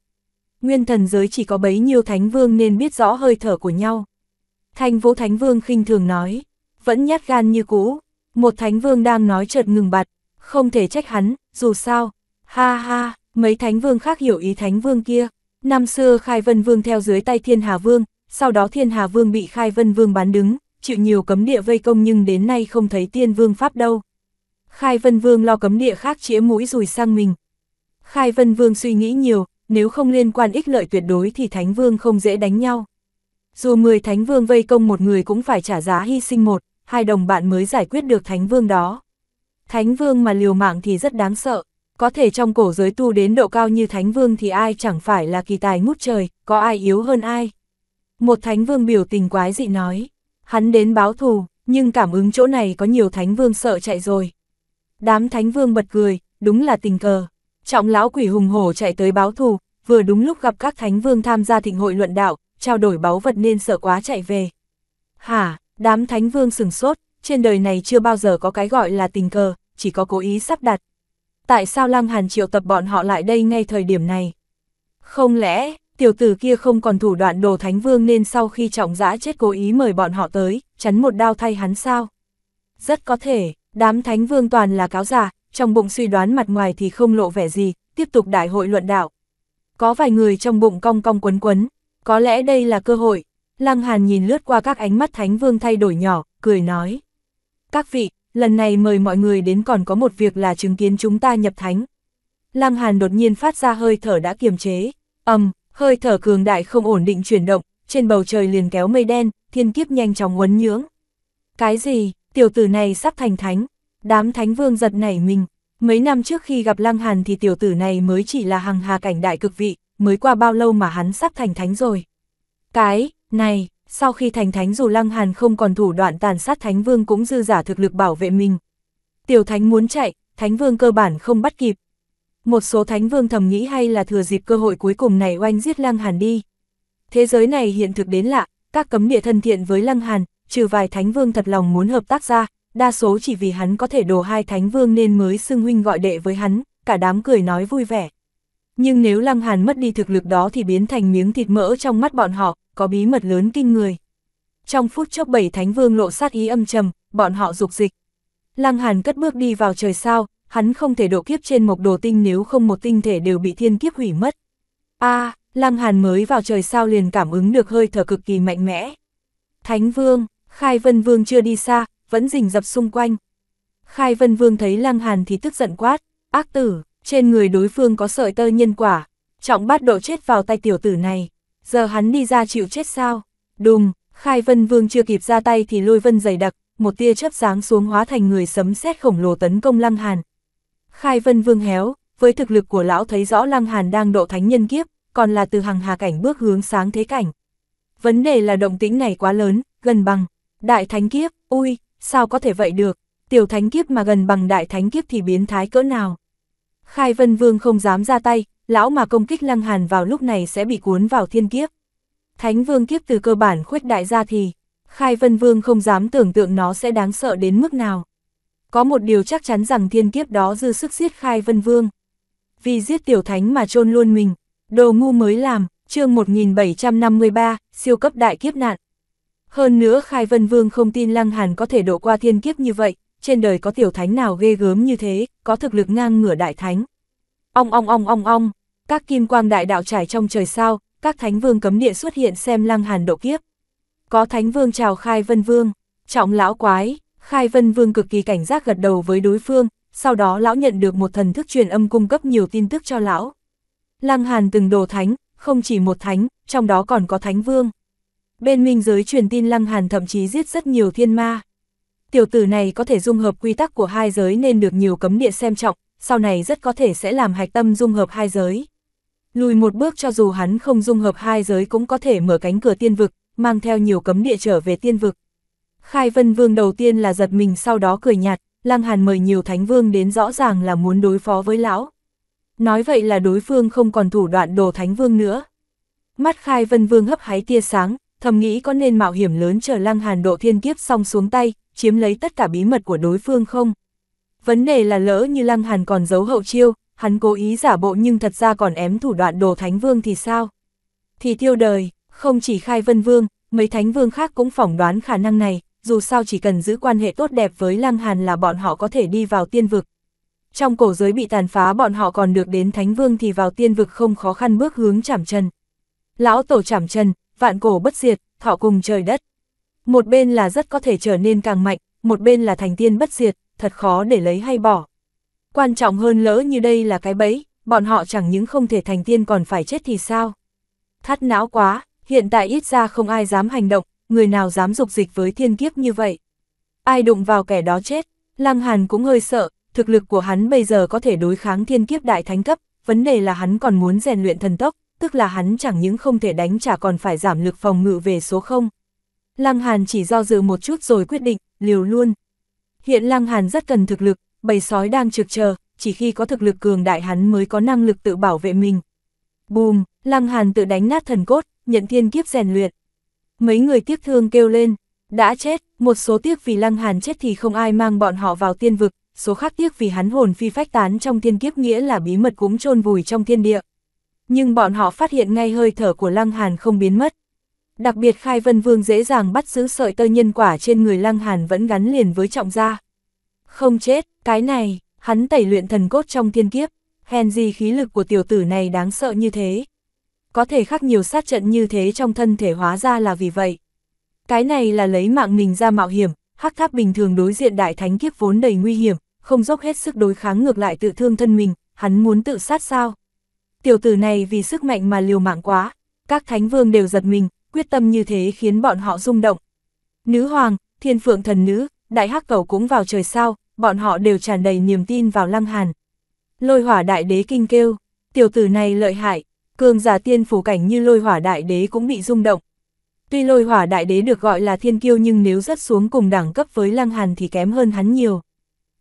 Nguyên thần giới chỉ có bấy nhiêu thánh vương nên biết rõ hơi thở của nhau. Thanh Vũ Thánh Vương khinh thường nói. Vẫn nhát gan như cũ. Một thánh vương đang nói chợt ngừng bặt, không thể trách hắn, dù sao. Ha ha, mấy thánh vương khác hiểu ý thánh vương kia. Năm xưa Khai Vân Vương theo dưới tay Thiên Hà Vương, sau đó Thiên Hà Vương bị Khai Vân Vương bán đứng, chịu nhiều cấm địa vây công nhưng đến nay không thấy Tiên Vương Pháp đâu. Khai Vân Vương lo cấm địa khác chĩa mũi dùi sang mình. Khai Vân Vương suy nghĩ nhiều, nếu không liên quan ích lợi tuyệt đối thì thánh vương không dễ đánh nhau. Dù mười thánh vương vây công một người cũng phải trả giá hy sinh một. Hai đồng bạn mới giải quyết được thánh vương đó. Thánh vương mà liều mạng thì rất đáng sợ. Có thể trong cổ giới tu đến độ cao như thánh vương thì ai chẳng phải là kỳ tài ngút trời, có ai yếu hơn ai. Một thánh vương biểu tình quái dị nói. Hắn đến báo thù, nhưng cảm ứng chỗ này có nhiều thánh vương sợ chạy rồi. Đám thánh vương bật cười, đúng là tình cờ. Trọng lão quỷ hùng hổ chạy tới báo thù, vừa đúng lúc gặp các thánh vương tham gia thịnh hội luận đạo, trao đổi báu vật nên sợ quá chạy về. Hả, đám thánh vương sửng sốt, trên đời này chưa bao giờ có cái gọi là tình cờ, chỉ có cố ý sắp đặt. Tại sao Lăng Hàn triệu tập bọn họ lại đây ngay thời điểm này? Không lẽ, tiểu tử kia không còn thủ đoạn đồ thánh vương nên sau khi Trọng Giả chết cố ý mời bọn họ tới, chắn một đao thay hắn sao? Rất có thể, đám thánh vương toàn là cáo giả, trong bụng suy đoán mặt ngoài thì không lộ vẻ gì, tiếp tục đại hội luận đạo. Có vài người trong bụng cong cong quấn quấn, có lẽ đây là cơ hội. Lăng Hàn nhìn lướt qua các ánh mắt thánh vương thay đổi nhỏ, cười nói. Các vị, lần này mời mọi người đến còn có một việc là chứng kiến chúng ta nhập thánh. Lăng Hàn đột nhiên phát ra hơi thở đã kiềm chế. Ầm, um, hơi thở cường đại không ổn định chuyển động, trên bầu trời liền kéo mây đen, thiên kiếp nhanh chóng uốn nhưỡng. Cái gì, tiểu tử này sắp thành thánh? Đám thánh vương giật nảy mình. Mấy năm trước khi gặp Lăng Hàn thì tiểu tử này mới chỉ là hằng hà cảnh đại cực vị, mới qua bao lâu mà hắn sắp thành thánh rồi. Cái này, sau khi thành thánh dù Lăng Hàn không còn thủ đoạn tàn sát thánh vương cũng dư giả thực lực bảo vệ mình. Tiểu thánh muốn chạy, thánh vương cơ bản không bắt kịp. Một số thánh vương thầm nghĩ hay là thừa dịp cơ hội cuối cùng này oanh giết Lăng Hàn đi. Thế giới này hiện thực đến lạ, các cấm địa thân thiện với Lăng Hàn, trừ vài thánh vương thật lòng muốn hợp tác ra, đa số chỉ vì hắn có thể đổ hai thánh vương nên mới xưng huynh gọi đệ với hắn, cả đám cười nói vui vẻ. Nhưng nếu Lăng Hàn mất đi thực lực đó thì biến thành miếng thịt mỡ trong mắt bọn họ, có bí mật lớn kinh người. Trong phút chốc bảy thánh vương lộ sát ý âm trầm, bọn họ dục dịch. Lăng Hàn cất bước đi vào trời sao, hắn không thể độ kiếp trên Mộc Đồ Tinh, nếu không một tinh thể đều bị thiên kiếp hủy mất. A, à, Lăng Hàn mới vào trời sao liền cảm ứng được hơi thở cực kỳ mạnh mẽ. Thánh vương, Khai Vân Vương chưa đi xa, vẫn rình rập xung quanh. Khai Vân Vương thấy Lăng Hàn thì tức giận quát, ác tử, trên người đối phương có sợi tơ nhân quả, Trọng Bát Độ chết vào tay tiểu tử này, giờ hắn đi ra chịu chết sao? Đùng, Khai Vân Vương chưa kịp ra tay thì lôi vân dày đặc, một tia chớp giáng xuống hóa thành người sấm sét khổng lồ tấn công Lăng Hàn. Khai Vân Vương héo, với thực lực của lão thấy rõ Lăng Hàn đang độ thánh nhân kiếp, còn là từ hằng hà cảnh bước hướng sáng thế cảnh. Vấn đề là động tĩnh này quá lớn, gần bằng đại thánh kiếp, ui, sao có thể vậy được, tiểu thánh kiếp mà gần bằng đại thánh kiếp thì biến thái cỡ nào. Khai Vân Vương không dám ra tay, lão mà công kích Lăng Hàn vào lúc này sẽ bị cuốn vào thiên kiếp. Thánh Vương kiếp từ cơ bản khuếch đại ra thì, Khai Vân Vương không dám tưởng tượng nó sẽ đáng sợ đến mức nào. Có một điều chắc chắn rằng thiên kiếp đó dư sức giết Khai Vân Vương. Vì giết tiểu thánh mà chôn luôn mình, đồ ngu mới làm, chương một nghìn bảy trăm năm mươi ba, siêu cấp đại kiếp nạn. Hơn nữa Khai Vân Vương không tin Lăng Hàn có thể độ qua thiên kiếp như vậy, trên đời có tiểu thánh nào ghê gớm như thế, có thực lực ngang ngửa đại thánh. Ong ong ong ong ong, các kim quang đại đạo trải trong trời sao, các thánh vương cấm địa xuất hiện xem Lăng Hàn độ kiếp. Có thánh vương chào Khai Vân Vương, trọng lão quái, Khai Vân Vương cực kỳ cảnh giác gật đầu với đối phương, sau đó lão nhận được một thần thức truyền âm cung cấp nhiều tin tức cho lão. Lăng Hàn từng đồ thánh, không chỉ một thánh, trong đó còn có thánh vương. Bên minh giới truyền tin Lăng Hàn thậm chí giết rất nhiều thiên ma. Tiểu tử này có thể dung hợp quy tắc của hai giới nên được nhiều cấm địa xem trọng, sau này rất có thể sẽ làm hạch tâm dung hợp hai giới. Lùi một bước cho dù hắn không dung hợp hai giới cũng có thể mở cánh cửa tiên vực, mang theo nhiều cấm địa trở về tiên vực. Khai Vân Vương đầu tiên là giật mình sau đó cười nhạt, Lăng Hàn mời nhiều thánh vương đến rõ ràng là muốn đối phó với lão. Nói vậy là đối phương không còn thủ đoạn đồ thánh vương nữa. Mắt Khai Vân Vương hấp háy tia sáng, thầm nghĩ có nên mạo hiểm lớn chờ Lăng Hàn độ thiên kiếp xong xuống tay, chiếm lấy tất cả bí mật của đối phương không? Vấn đề là lỡ như Lăng Hàn còn giấu hậu chiêu, hắn cố ý giả bộ nhưng thật ra còn ém thủ đoạn đồ thánh vương thì sao? Thì tiêu đời, không chỉ Khai Vân Vương, mấy thánh vương khác cũng phỏng đoán khả năng này, dù sao chỉ cần giữ quan hệ tốt đẹp với Lăng Hàn là bọn họ có thể đi vào tiên vực. Trong cổ giới bị tàn phá bọn họ còn được đến thánh vương thì vào tiên vực không khó khăn bước hướng Trảm Trần. Lão tổ Trảm Trần, vạn cổ bất diệt, thọ cùng trời đất. Một bên là rất có thể trở nên càng mạnh, một bên là thành tiên bất diệt, thật khó để lấy hay bỏ. Quan trọng hơn lỡ như đây là cái bẫy, bọn họ chẳng những không thể thành tiên còn phải chết thì sao? Thắt não quá, hiện tại ít ra không ai dám hành động, người nào dám dục dịch với thiên kiếp như vậy. Ai đụng vào kẻ đó chết, Lăng Hàn cũng hơi sợ, thực lực của hắn bây giờ có thể đối kháng thiên kiếp đại thánh cấp, vấn đề là hắn còn muốn rèn luyện thần tốc, tức là hắn chẳng những không thể đánh trả còn phải giảm lực phòng ngự về số không. Lăng Hàn chỉ do dự một chút rồi quyết định, liều luôn. Hiện Lăng Hàn rất cần thực lực, bầy sói đang trực chờ, chỉ khi có thực lực cường đại hắn mới có năng lực tự bảo vệ mình. Bùm, Lăng Hàn tự đánh nát thần cốt, nhận thiên kiếp rèn luyện. Mấy người tiếc thương kêu lên, đã chết, một số tiếc vì Lăng Hàn chết thì không ai mang bọn họ vào tiên vực, số khác tiếc vì hắn hồn phi phách tán trong thiên kiếp, nghĩa là bí mật cũng chôn vùi trong thiên địa. Nhưng bọn họ phát hiện ngay hơi thở của Lăng Hàn không biến mất. Đặc biệt Khai Vân Vương dễ dàng bắt giữ sợi tơ nhân quả trên người Lăng Hàn vẫn gắn liền với Trọng Gia. Không chết, cái này, hắn tẩy luyện thần cốt trong thiên kiếp, hèn gì khí lực của tiểu tử này đáng sợ như thế. Có thể khắc nhiều sát trận như thế trong thân thể, hóa ra là vì vậy. Cái này là lấy mạng mình ra mạo hiểm, Hắc Tháp bình thường đối diện đại thánh kiếp vốn đầy nguy hiểm, không dốc hết sức đối kháng ngược lại tự thương thân mình, hắn muốn tự sát sao? Tiểu tử này vì sức mạnh mà liều mạng quá, các thánh vương đều giật mình, quyết tâm như thế khiến bọn họ rung động. Nữ Hoàng, Thiên Phượng Thần Nữ, Đại Hắc Cẩu cũng vào trời sao, bọn họ đều tràn đầy niềm tin vào Lăng Hàn. Lôi Hỏa Đại Đế kinh kêu, tiểu tử này lợi hại, cường giả tiên phủ cảnh như Lôi Hỏa Đại Đế cũng bị rung động. Tuy Lôi Hỏa Đại Đế được gọi là thiên kiêu nhưng nếu rất xuống cùng đẳng cấp với Lăng Hàn thì kém hơn hắn nhiều.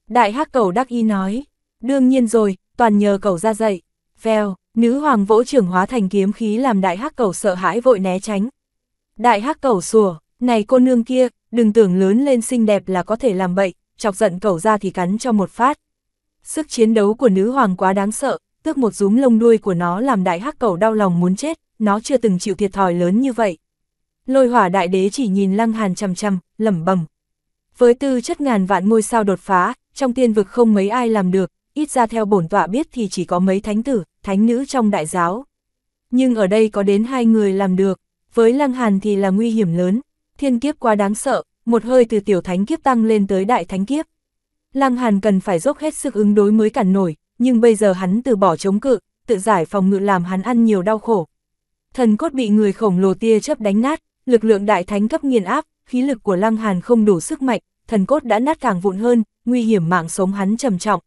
Đại Hắc Cẩu đắc ý nói, đương nhiên rồi, toàn nhờ cẩu ra dậy. Vèo, Nữ Hoàng vỗ trưởng hóa thành kiếm khí làm Đại Hắc Cẩu sợ hãi vội né tránh. Đại Hắc Cẩu sủa, này cô nương kia, đừng tưởng lớn lên xinh đẹp là có thể làm bậy, chọc giận cẩu ra thì cắn cho một phát. Sức chiến đấu của Nữ Hoàng quá đáng sợ, tước một dúm lông đuôi của nó làm Đại Hắc Cẩu đau lòng muốn chết, nó chưa từng chịu thiệt thòi lớn như vậy. Lôi Hỏa Đại Đế chỉ nhìn Lăng Hàn chằm chằm, lẩm bẩm. Với tư chất ngàn vạn ngôi sao đột phá, trong tiên vực không mấy ai làm được, ít ra theo bổn tọa biết thì chỉ có mấy thánh tử, thánh nữ trong đại giáo. Nhưng ở đây có đến hai người làm được, với Lăng Hàn thì là nguy hiểm lớn, thiên kiếp quá đáng sợ, một hơi từ tiểu thánh kiếp tăng lên tới đại thánh kiếp. Lăng Hàn cần phải dốc hết sức ứng đối mới cản nổi, nhưng bây giờ hắn từ bỏ chống cự, tự giải phòng ngự làm hắn ăn nhiều đau khổ. Thần cốt bị người khổng lồ tia chớp đánh nát, lực lượng đại thánh cấp nghiền áp, khí lực của Lăng Hàn không đủ sức mạnh, thần cốt đã nát càng vụn hơn, nguy hiểm mạng sống hắn trầm trọng.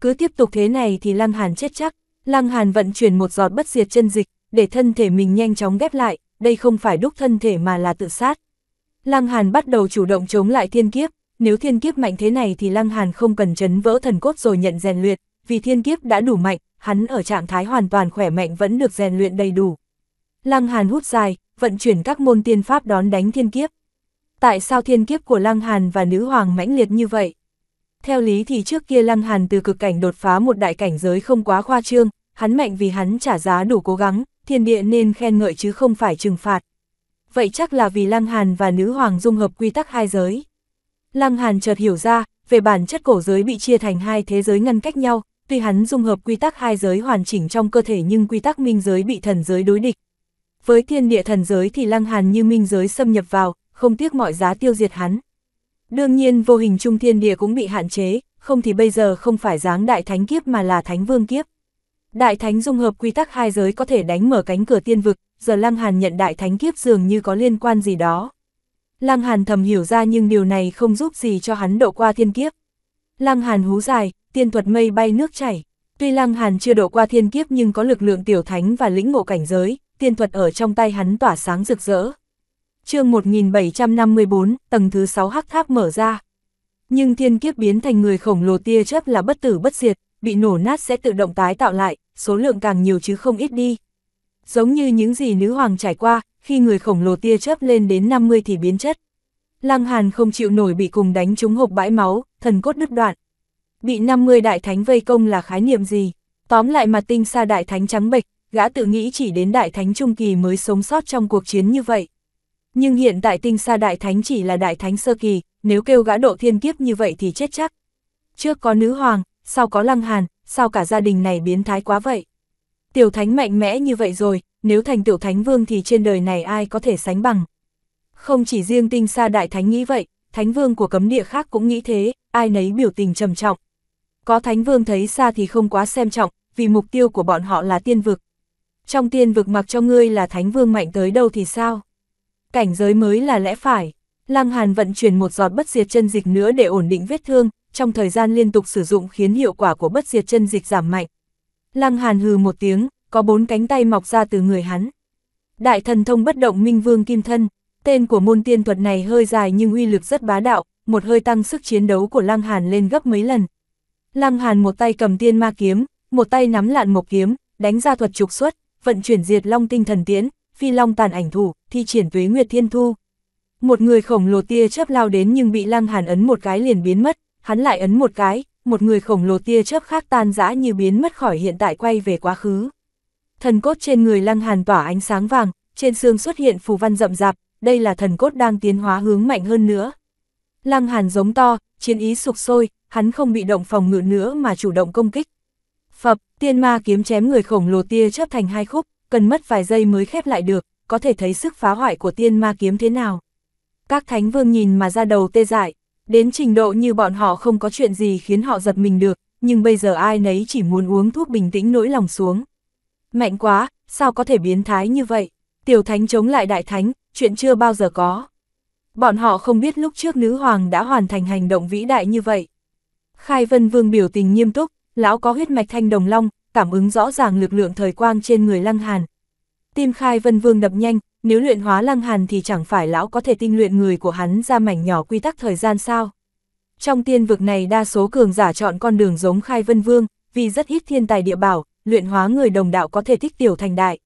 Cứ tiếp tục thế này thì Lăng Hàn chết chắc. Lăng Hàn vận chuyển một giọt bất diệt chân dịch, để thân thể mình nhanh chóng ghép lại, đây không phải đúc thân thể mà là tự sát. Lăng Hàn bắt đầu chủ động chống lại thiên kiếp, nếu thiên kiếp mạnh thế này thì Lăng Hàn không cần chấn vỡ thần cốt rồi nhận rèn luyện, vì thiên kiếp đã đủ mạnh, hắn ở trạng thái hoàn toàn khỏe mạnh vẫn được rèn luyện đầy đủ. Lăng Hàn hút dài, vận chuyển các môn tiên pháp đón đánh thiên kiếp. Tại sao thiên kiếp của Lăng Hàn và Nữ Hoàng mãnh liệt như vậy? Theo lý thì trước kia Lăng Hàn từ cực cảnh đột phá một đại cảnh giới không quá khoa trương, hắn mạnh vì hắn trả giá đủ cố gắng, thiên địa nên khen ngợi chứ không phải trừng phạt. Vậy chắc là vì Lăng Hàn và Nữ Hoàng dung hợp quy tắc hai giới. Lăng Hàn chợt hiểu ra, về bản chất cổ giới bị chia thành hai thế giới ngăn cách nhau, tuy hắn dung hợp quy tắc hai giới hoàn chỉnh trong cơ thể nhưng quy tắc minh giới bị thần giới đối địch. Với thiên địa thần giới thì Lăng Hàn như minh giới xâm nhập vào, không tiếc mọi giá tiêu diệt hắn. Đương nhiên vô hình trung thiên địa cũng bị hạn chế, không thì bây giờ không phải dáng đại thánh kiếp mà là thánh vương kiếp. Đại thánh dung hợp quy tắc hai giới có thể đánh mở cánh cửa tiên vực, giờ Lăng Hàn nhận đại thánh kiếp dường như có liên quan gì đó. Lăng Hàn thầm hiểu ra nhưng điều này không giúp gì cho hắn độ qua thiên kiếp. Lăng Hàn hú dài, tiên thuật mây bay nước chảy. Tuy Lăng Hàn chưa độ qua thiên kiếp nhưng có lực lượng tiểu thánh và lĩnh ngộ cảnh giới, tiên thuật ở trong tay hắn tỏa sáng rực rỡ. Chương một nghìn bảy trăm năm mươi bốn, tầng thứ sáu Hắc Tháp mở ra. Nhưng thiên kiếp biến thành người khổng lồ tia chớp là bất tử bất diệt, bị nổ nát sẽ tự động tái tạo lại, số lượng càng nhiều chứ không ít đi. Giống như những gì Nữ Hoàng trải qua, khi người khổng lồ tia chớp lên đến năm mươi thì biến chất. Lăng Hàn không chịu nổi bị cùng đánh trúng hộp bãi máu, thần cốt đứt đoạn. Bị năm mươi đại thánh vây công là khái niệm gì? Tóm lại mà Tinh Xa đại thánh trắng bệch, gã tự nghĩ chỉ đến đại thánh trung kỳ mới sống sót trong cuộc chiến như vậy. Nhưng hiện tại Tinh Xa đại thánh chỉ là đại thánh sơ kỳ, nếu kêu gã độ thiên kiếp như vậy thì chết chắc. Trước có Nữ Hoàng, sau có Lăng Hàn, sao cả gia đình này biến thái quá vậy? Tiểu thánh mạnh mẽ như vậy rồi, nếu thành tiểu thánh vương thì trên đời này ai có thể sánh bằng? Không chỉ riêng Tinh Xa đại thánh nghĩ vậy, thánh vương của cấm địa khác cũng nghĩ thế, ai nấy biểu tình trầm trọng. Có thánh vương thấy xa thì không quá xem trọng, vì mục tiêu của bọn họ là tiên vực. Trong tiên vực mặc cho ngươi là thánh vương mạnh tới đâu thì sao? Cảnh giới mới là lẽ phải. Lăng Hàn vận chuyển một giọt bất diệt chân dịch nữa để ổn định vết thương, trong thời gian liên tục sử dụng khiến hiệu quả của bất diệt chân dịch giảm mạnh. Lăng Hàn hừ một tiếng, có bốn cánh tay mọc ra từ người hắn. Đại Thần Thông Bất Động Minh Vương Kim Thân, tên của môn tiên thuật này hơi dài nhưng uy lực rất bá đạo, một hơi tăng sức chiến đấu của Lăng Hàn lên gấp mấy lần. Lăng Hàn một tay cầm Tiên Ma Kiếm, một tay nắm lạn một kiếm, đánh ra thuật trục xuất, vận chuyển Diệt Long Tinh Thần Tiễn, Phi Long Tàn Ảnh Thủ, thi triển Tuế Nguyệt Thiên Thu. Một người khổng lồ tia chớp lao đến nhưng bị Lăng Hàn ấn một cái liền biến mất, hắn lại ấn một cái, một người khổng lồ tia chớp khác tan rã như biến mất khỏi hiện tại quay về quá khứ. Thần cốt trên người Lăng Hàn tỏa ánh sáng vàng, trên xương xuất hiện phù văn rậm rạp, đây là thần cốt đang tiến hóa hướng mạnh hơn nữa. Lăng Hàn giống to, chiến ý sục sôi, hắn không bị động phòng ngự nữa mà chủ động công kích. Phập, Tiên Ma kiếm chém người khổng lồ tia chớp thành hai khúc, cần mất vài giây mới khép lại được, có thể thấy sức phá hoại của Tiên Ma kiếm thế nào. Các Thánh Vương nhìn mà ra đầu tê dại, đến trình độ như bọn họ không có chuyện gì khiến họ giật mình được, nhưng bây giờ ai nấy chỉ muốn uống thuốc bình tĩnh nỗi lòng xuống. Mạnh quá, sao có thể biến thái như vậy? Tiểu Thánh chống lại Đại Thánh, chuyện chưa bao giờ có. Bọn họ không biết lúc trước Nữ Hoàng đã hoàn thành hành động vĩ đại như vậy. Khai Vân Vương biểu tình nghiêm túc, lão có huyết mạch Thanh Đồng Long, cảm ứng rõ ràng lực lượng thời quang trên người Lăng Hàn. Tim Khai Vân Vương đập nhanh, nếu luyện hóa Lăng Hàn thì chẳng phải lão có thể tinh luyện người của hắn ra mảnh nhỏ quy tắc thời gian sao? Trong tiên vực này đa số cường giả chọn con đường giống Khai Vân Vương, vì rất ít thiên tài địa bảo, luyện hóa người đồng đạo có thể tích tiểu thành đại.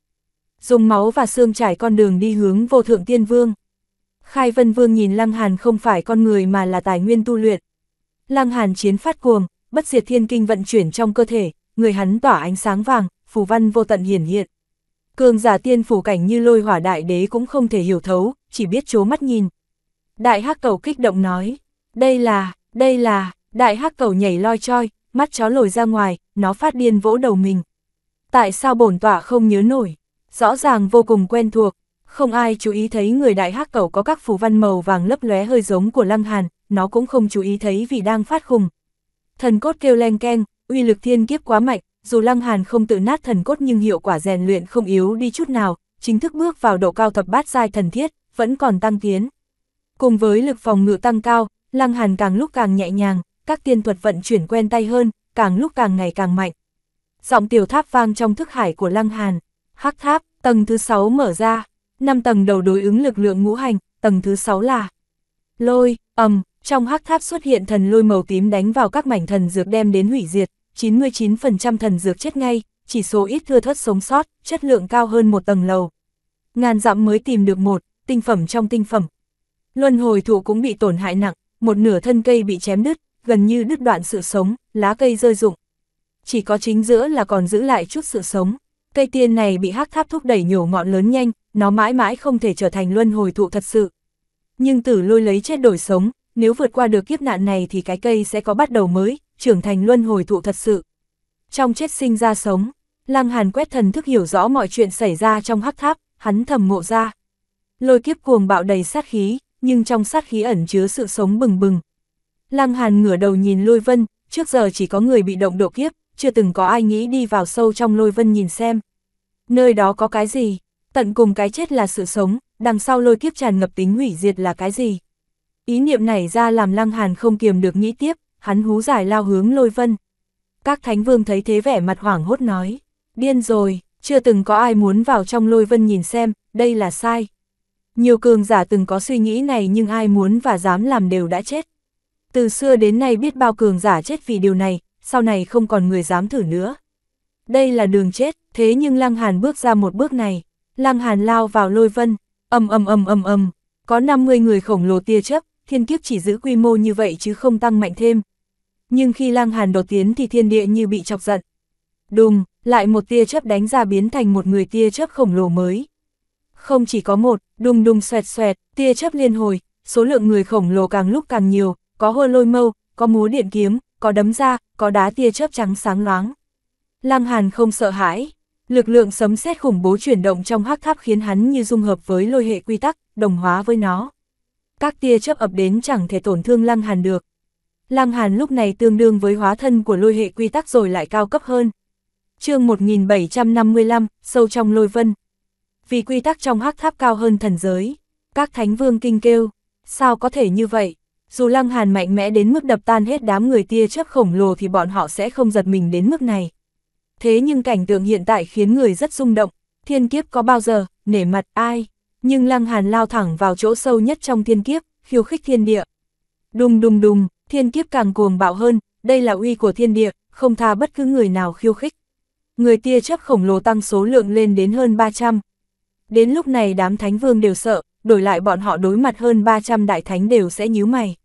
Dùng máu và xương trải con đường đi hướng vô thượng tiên vương. Khai Vân Vương nhìn Lăng Hàn không phải con người mà là tài nguyên tu luyện. Lăng Hàn chiến phát cuồng, Bất Diệt Thiên Kinh vận chuyển trong cơ thể, người hắn tỏa ánh sáng vàng, phù văn vô tận hiển hiện. Cường giả tiên phủ cảnh như Lôi Hỏa Đại Đế cũng không thể hiểu thấu, chỉ biết trố mắt nhìn. Đại Hắc Cẩu kích động nói, đây là, đây là, Đại Hắc Cẩu nhảy loi choi, mắt chó lồi ra ngoài, nó phát điên vỗ đầu mình. Tại sao bổn tọa không nhớ nổi? Rõ ràng vô cùng quen thuộc, không ai chú ý thấy người Đại Hắc Cẩu có các phù văn màu vàng lấp lóe hơi giống của Lăng Hàn, nó cũng không chú ý thấy vì đang phát khùng. Thần cốt kêu leng keng, uy lực thiên kiếp quá mạnh, dù Lăng Hàn không tự nát thần cốt nhưng hiệu quả rèn luyện không yếu đi chút nào, chính thức bước vào độ cao thập bát giai thần thiết, vẫn còn tăng tiến. Cùng với lực phòng ngự tăng cao, Lăng Hàn càng lúc càng nhẹ nhàng, các tiên thuật vận chuyển quen tay hơn, càng lúc càng ngày càng mạnh. Giọng tiểu tháp vang trong thức hải của Lăng Hàn. Hắc tháp, tầng thứ sáu mở ra, năm tầng đầu đối ứng lực lượng ngũ hành, tầng thứ sáu là lôi, ầm, trong hắc tháp xuất hiện thần lôi màu tím đánh vào các mảnh thần dược đem đến hủy diệt, chín mươi chín phần trăm thần dược chết ngay, chỉ số ít thưa thớt sống sót, chất lượng cao hơn một tầng lầu. Ngàn dặm mới tìm được một, tinh phẩm trong tinh phẩm. Luân hồi thụ cũng bị tổn hại nặng, một nửa thân cây bị chém đứt, gần như đứt đoạn sự sống, lá cây rơi rụng. Chỉ có chính giữa là còn giữ lại chút sự sống. Cây tiên này bị hắc tháp thúc đẩy nhổ ngọn lớn nhanh, nó mãi mãi không thể trở thành luân hồi thụ thật sự. Nhưng tử lôi lấy chết đổi sống, nếu vượt qua được kiếp nạn này thì cái cây sẽ có bắt đầu mới, trưởng thành luân hồi thụ thật sự. Trong chết sinh ra sống, Lăng Hàn quét thần thức hiểu rõ mọi chuyện xảy ra trong hắc tháp, hắn thầm ngộ ra. Lôi kiếp cuồng bạo đầy sát khí, nhưng trong sát khí ẩn chứa sự sống bừng bừng. Lăng Hàn ngửa đầu nhìn lôi vân, trước giờ chỉ có người bị động độ kiếp, chưa từng có ai nghĩ đi vào sâu trong lôi vân nhìn xem. Nơi đó có cái gì? Tận cùng cái chết là sự sống, đằng sau lôi kiếp tràn ngập tính hủy diệt là cái gì? Ý niệm này ra làm Lăng Hàn không kiềm được nghĩ tiếp, hắn hú giải lao hướng lôi vân. Các Thánh Vương thấy thế vẻ mặt hoảng hốt nói, điên rồi, chưa từng có ai muốn vào trong lôi vân nhìn xem, đây là sai. Nhiều cường giả từng có suy nghĩ này nhưng ai muốn và dám làm đều đã chết. Từ xưa đến nay biết bao cường giả chết vì điều này, sau này không còn người dám thử nữa. Đây là đường chết, thế nhưng Lăng Hàn bước ra một bước này. Lăng Hàn lao vào lôi vân, ầm ầm ầm ầm ầm, có năm mươi người khổng lồ tia chớp, thiên kiếp chỉ giữ quy mô như vậy chứ không tăng mạnh thêm. Nhưng khi Lăng Hàn đột tiến thì thiên địa như bị chọc giận. Đùng, lại một tia chớp đánh ra biến thành một người tia chớp khổng lồ mới. Không chỉ có một, đùng đùng xoẹt xoẹt, tia chớp liên hồi, số lượng người khổng lồ càng lúc càng nhiều, có hôi lôi mâu, có múa điện kiếm, có đấm ra, có đá tia chớp trắng sáng loáng. Lăng Hàn không sợ hãi, lực lượng sấm sét khủng bố chuyển động trong hắc tháp khiến hắn như dung hợp với lôi hệ quy tắc, đồng hóa với nó. Các tia chớp ập đến chẳng thể tổn thương Lăng Hàn được. Lăng Hàn lúc này tương đương với hóa thân của lôi hệ quy tắc rồi lại cao cấp hơn. Chương một nghìn bảy trăm năm mươi lăm, sâu trong lôi vân. Vì quy tắc trong hắc tháp cao hơn thần giới, các Thánh Vương kinh kêu, sao có thể như vậy? Dù Lăng Hàn mạnh mẽ đến mức đập tan hết đám người tia chớp khổng lồ thì bọn họ sẽ không giật mình đến mức này. Thế nhưng cảnh tượng hiện tại khiến người rất rung động, thiên kiếp có bao giờ nể mặt ai, nhưng Lăng Hàn lao thẳng vào chỗ sâu nhất trong thiên kiếp, khiêu khích thiên địa. Đùng đùng đùng, thiên kiếp càng cuồng bạo hơn, đây là uy của thiên địa, không tha bất cứ người nào khiêu khích. người tia chớp khổng lồ tăng số lượng lên đến hơn ba trăm. Đến lúc này đám thánh vương đều sợ, đổi lại bọn họ đối mặt hơn ba trăm đại thánh đều sẽ nhíu mày.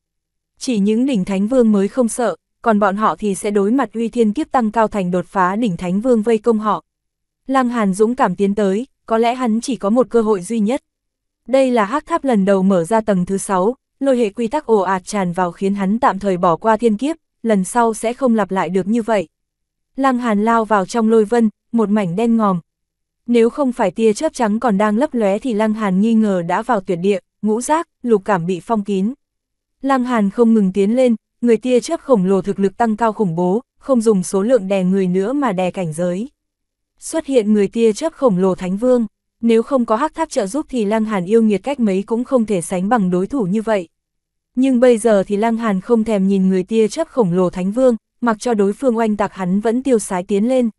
Chỉ những đỉnh thánh vương mới không sợ, còn bọn họ thì sẽ đối mặt uy thiên kiếp tăng cao thành đột phá đỉnh thánh vương vây công họ. Lăng Hàn dũng cảm tiến tới, có lẽ hắn chỉ có một cơ hội duy nhất. Đây là hắc tháp lần đầu mở ra tầng thứ sáu, lôi hệ quy tắc ồ ạt tràn vào khiến hắn tạm thời bỏ qua thiên kiếp, lần sau sẽ không lặp lại được như vậy. Lăng Hàn lao vào trong lôi vân, một mảnh đen ngòm. Nếu không phải tia chớp trắng còn đang lấp lóe thì Lăng Hàn nghi ngờ đã vào tuyệt địa, ngũ giác, lục cảm bị phong kín. Lăng Hàn không ngừng tiến lên, người tia chớp khổng lồ thực lực tăng cao khủng bố, không dùng số lượng đè người nữa mà đè cảnh giới. Xuất hiện người tia chớp khổng lồ thánh vương, nếu không có hắc tháp trợ giúp thì Lăng Hàn yêu nghiệt cách mấy cũng không thể sánh bằng đối thủ như vậy. Nhưng bây giờ thì Lăng Hàn không thèm nhìn người tia chớp khổng lồ thánh vương, mặc cho đối phương oanh tạc hắn vẫn tiêu sái tiến lên.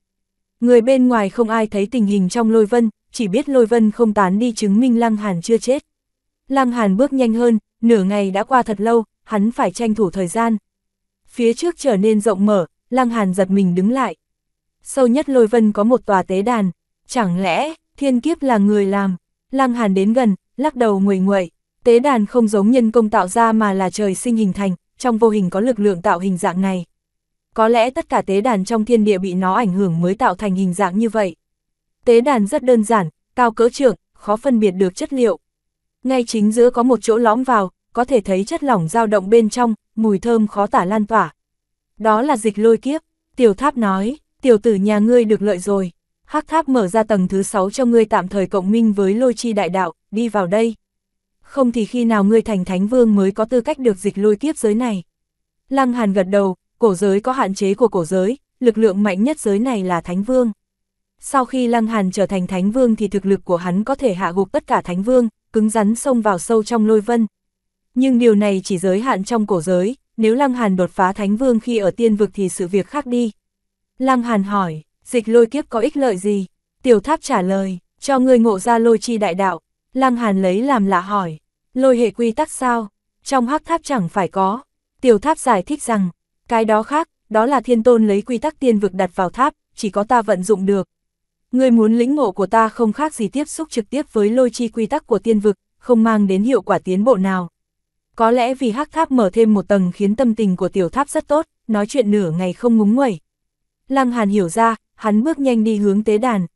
Người bên ngoài không ai thấy tình hình trong lôi vân, chỉ biết lôi vân không tán đi chứng minh Lăng Hàn chưa chết. Lăng Hàn bước nhanh hơn, nửa ngày đã qua thật lâu, hắn phải tranh thủ thời gian. Phía trước trở nên rộng mở, Lăng Hàn giật mình đứng lại. Sâu nhất lôi vân có một tòa tế đàn, chẳng lẽ thiên kiếp là người làm? Lăng Hàn đến gần, lắc đầu nguầy nguậy, tế đàn không giống nhân công tạo ra mà là trời sinh hình thành, trong vô hình có lực lượng tạo hình dạng này. Có lẽ tất cả tế đàn trong thiên địa bị nó ảnh hưởng mới tạo thành hình dạng như vậy. Tế đàn rất đơn giản, cao cỡ trượng, khó phân biệt được chất liệu. Ngay chính giữa có một chỗ lõm vào, có thể thấy chất lỏng dao động bên trong, mùi thơm khó tả lan tỏa. Đó là dịch lôi kiếp, Tiểu Tháp nói, tiểu tử nhà ngươi được lợi rồi. Hắc Tháp mở ra tầng thứ sáu cho ngươi tạm thời cộng minh với lôi chi đại đạo, đi vào đây. Không thì khi nào ngươi thành thánh vương mới có tư cách được dịch lôi kiếp giới này. Lăng Hàn gật đầu. Cổ giới có hạn chế của cổ giới, lực lượng mạnh nhất giới này là Thánh Vương. Sau khi Lăng Hàn trở thành Thánh Vương thì thực lực của hắn có thể hạ gục tất cả Thánh Vương, cứng rắn xông vào sâu trong lôi vân. Nhưng điều này chỉ giới hạn trong cổ giới, nếu Lăng Hàn đột phá Thánh Vương khi ở tiên vực thì sự việc khác đi. Lăng Hàn hỏi, dịch lôi kiếp có ích lợi gì? Tiểu Tháp trả lời, cho người ngộ ra lôi chi đại đạo. Lăng Hàn lấy làm lạ hỏi, lôi hệ quy tắc sao? Trong hắc tháp chẳng phải có. Tiểu Tháp giải thích rằng, cái đó khác, đó là thiên tôn lấy quy tắc tiên vực đặt vào tháp, chỉ có ta vận dụng được. Ngươi muốn lĩnh ngộ của ta không khác gì tiếp xúc trực tiếp với lôi chi quy tắc của tiên vực, không mang đến hiệu quả tiến bộ nào. Có lẽ vì hắc tháp mở thêm một tầng khiến tâm tình của tiểu tháp rất tốt, nói chuyện nửa ngày không ngúng nguẩy. Lăng Hàn hiểu ra, hắn bước nhanh đi hướng tế đàn.